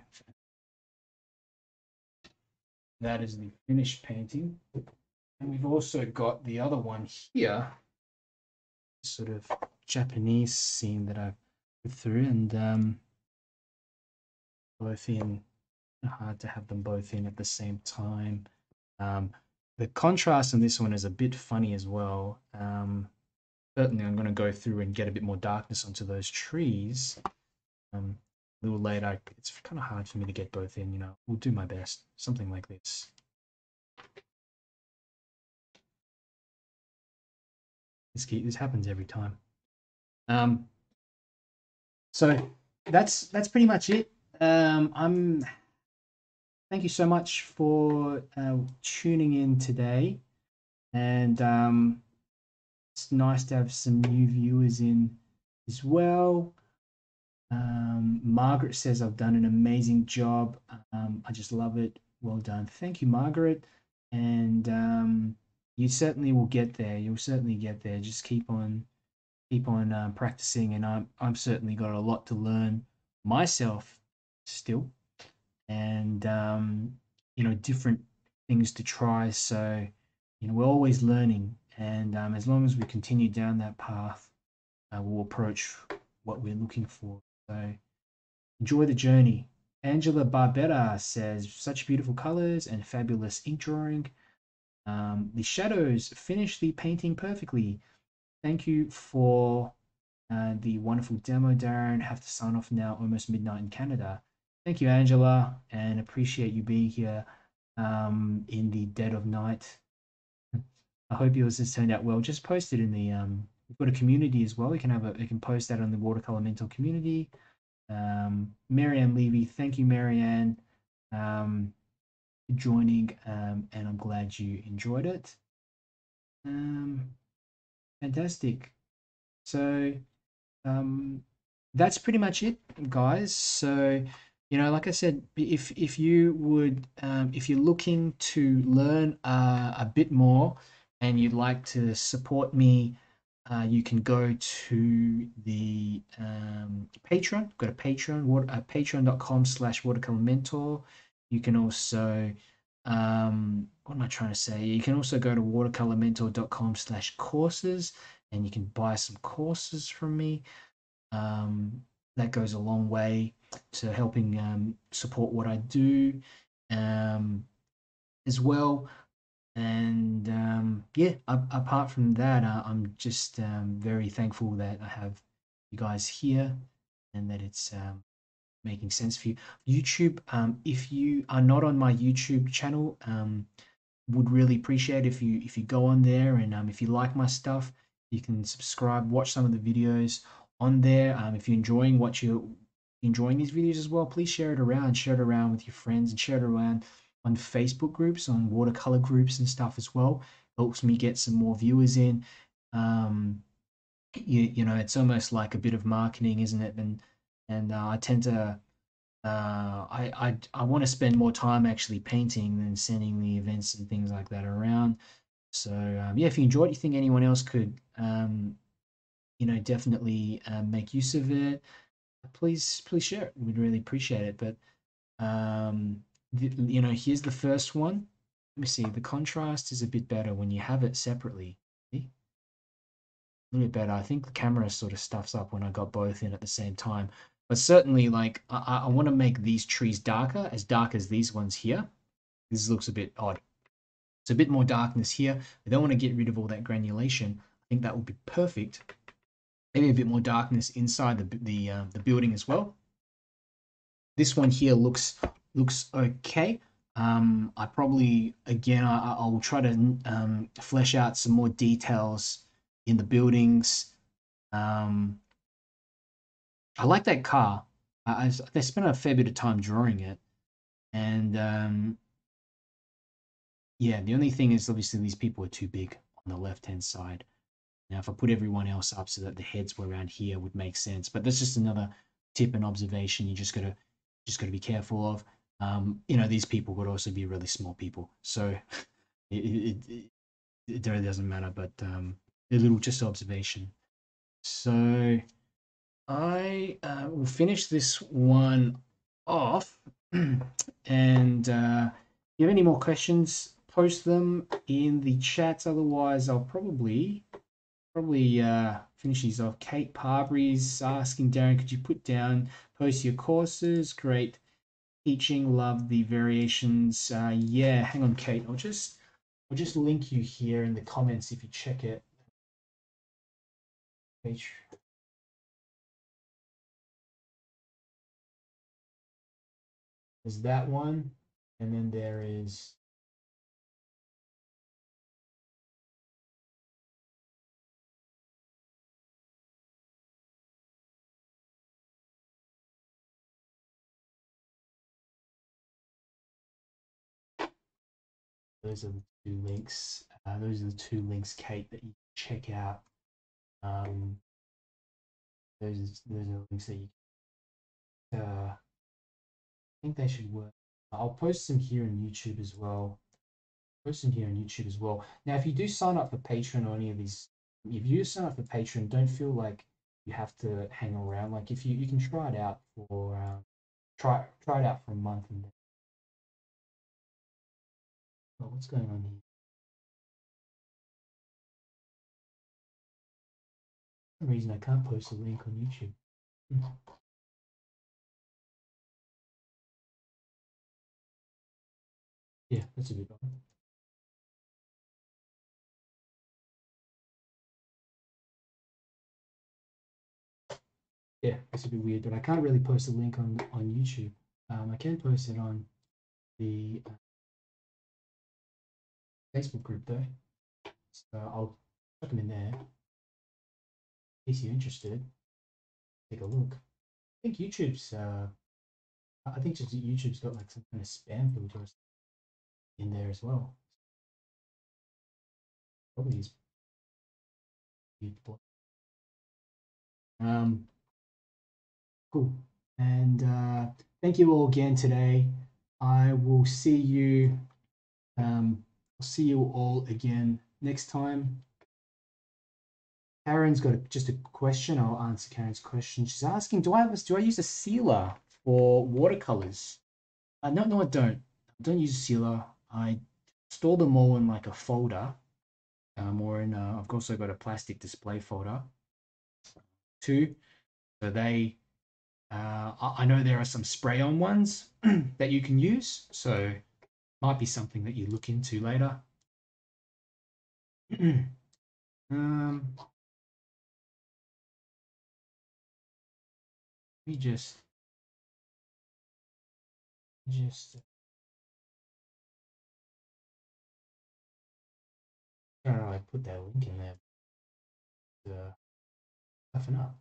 That is the finished painting. And we've also got the other one here, sort of Japanese scene that I've put through, and um, both in, hard to have them both in at the same time. Um, the contrast in this one is a bit funny as well. Um, certainly I'm going to go through and get a bit more darkness onto those trees. Um, a little later, it's kind of hard for me to get both in, you know, we'll do my best, something like this. This, this happens every time. Um, so that's that's pretty much it. Um, I'm. Thank you so much for uh, tuning in today, and um, it's nice to have some new viewers in as well. Um, Margaret says I've done an amazing job. Um, I just love it. Well done. Thank you, Margaret. And um, you certainly will get there. You'll certainly get there. Just keep on, keep on uh, practicing. And I'm, I've certainly got a lot to learn myself still, and um, you know, different things to try. So, you know, we're always learning. And um, as long as we continue down that path, uh, we'll approach what we're looking for. So enjoy the journey. Angela Barbera says, such beautiful colors and fabulous ink drawing. Um, the shadows finish the painting perfectly. Thank you for uh, the wonderful demo, Darren. Have to sign off now, almost midnight in Canada. Thank you, Angela, and appreciate you being here um, in the dead of night. I hope yours has turned out well. Just post it in the, um, we've got a community as well. We can have a, we can post that on the Watercolor Mentor community. Um, Marianne Levy, thank you, Marianne. Um, joining um and I'm glad you enjoyed it. Um fantastic. So um that's pretty much it, guys. So, you know, like I said, if if you would um if you're looking to learn uh, a bit more and you'd like to support me, uh you can go to the um Patreon. Go to Patreon, what uh, patreon dot com slash watercolor mentor. You can also, um, what am I trying to say? You can also go to watercolor mentor dot com slash courses, and you can buy some courses from me. Um, that goes a long way to helping um, support what I do um, as well. And um, yeah, apart from that, uh, I'm just um, very thankful that I have you guys here and that it's... Um, making sense for you. YouTube, um if you are not on my YouTube channel, um would really appreciate if you if you go on there, and um if you like my stuff, you can subscribe, watch some of the videos on there. Um if you're enjoying what you're enjoying these videos as well, please share it around share it around with your friends, and share it around on Facebook groups, on watercolor groups and stuff as well. Helps me get some more viewers in. um you, you know, it's almost like a bit of marketing, isn't it? And And uh, I tend to, uh, I, I, I want to spend more time actually painting than sending the events and things like that around. So um, yeah, if you enjoyed it, you think anyone else could, um, you know, definitely uh, make use of it, please, please share it. We'd really appreciate it. But, um, the, you know, here's the first one. Let me see. The contrast is a bit better when you have it separately. See? A little bit better. I think the camera sort of stuffs up when I got both in at the same time. But certainly, like, I, I want to make these trees darker, as dark as these ones here. This looks a bit odd. It's a bit more darkness here. I don't want to get rid of all that granulation. I think that would be perfect. Maybe a bit more darkness inside the the uh, the building as well. This one here looks looks okay. Um, I probably again I, I will try to um, flesh out some more details in the buildings. um, I like that car. I, I, I spent a fair bit of time drawing it, and um, yeah, the only thing is obviously these people are too big on the left-hand side. Now, if I put everyone else up so that the heads were around here, would make sense. But that's just another tip and observation. You just gotta, just gotta be careful of. Um, you know, these people would also be really small people, so it it, it, it really doesn't matter. But um, a little just observation. So I uh, will finish this one off. And uh, if you have any more questions, post them in the chat. Otherwise, I'll probably probably uh, finish these off. Kate Parbury's asking, Darren, could you put down, post your courses? Great teaching, love the variations. Uh, yeah, hang on, Kate. I'll just I'll just link you here in the comments if you check it. Page. There's that one, and then there is those are the two links. Uh, those are the two links, Kate, that you can check out. Um, those are, those are the links that you can. Uh, I think they should work. I'll post them here on YouTube as well. Post them here on YouTube as well. Now, if you do sign up for Patreon or any of these, if you sign up for Patreon, don't feel like you have to hang around. Like if you you can try it out for um, try try it out for a month and then. Oh, what's going on here? For some reason I can't post a link on YouTube. Mm-hmm. Yeah, that's a good one. Yeah, that's a bit weird, but I can't really post a link on on YouTube. Um, I can post it on the uh, Facebook group though, so I'll put them in there. In case you're interested, take a look. I think YouTube's, uh, I think just YouTube's got like some kind of spam filter or something in there as well. Probably is. Um, cool. And uh, thank you all again today. I will see you. Um, I'll see you all again next time. Karen's got a, just a question. I'll answer Karen's question. She's asking, do I have a, do I use a sealer for watercolors? Uh, no, no, I don't. I don't use a sealer. I store them all in like a folder, um, or in a, I've also got a plastic display folder too. So they, uh, I know there are some spray-on ones that you can use. So might be something that you look into later. um, we just, just. I don't know, I put that link in there. Uh, toughen up.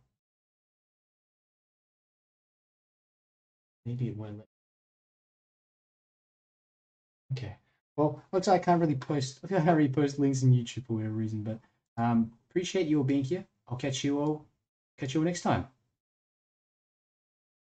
Maybe it won't let. Okay. Well, looks like I can't really post. I can't really post links in YouTube for whatever reason. But um, appreciate you all being here. I'll catch you all. Catch you all next time.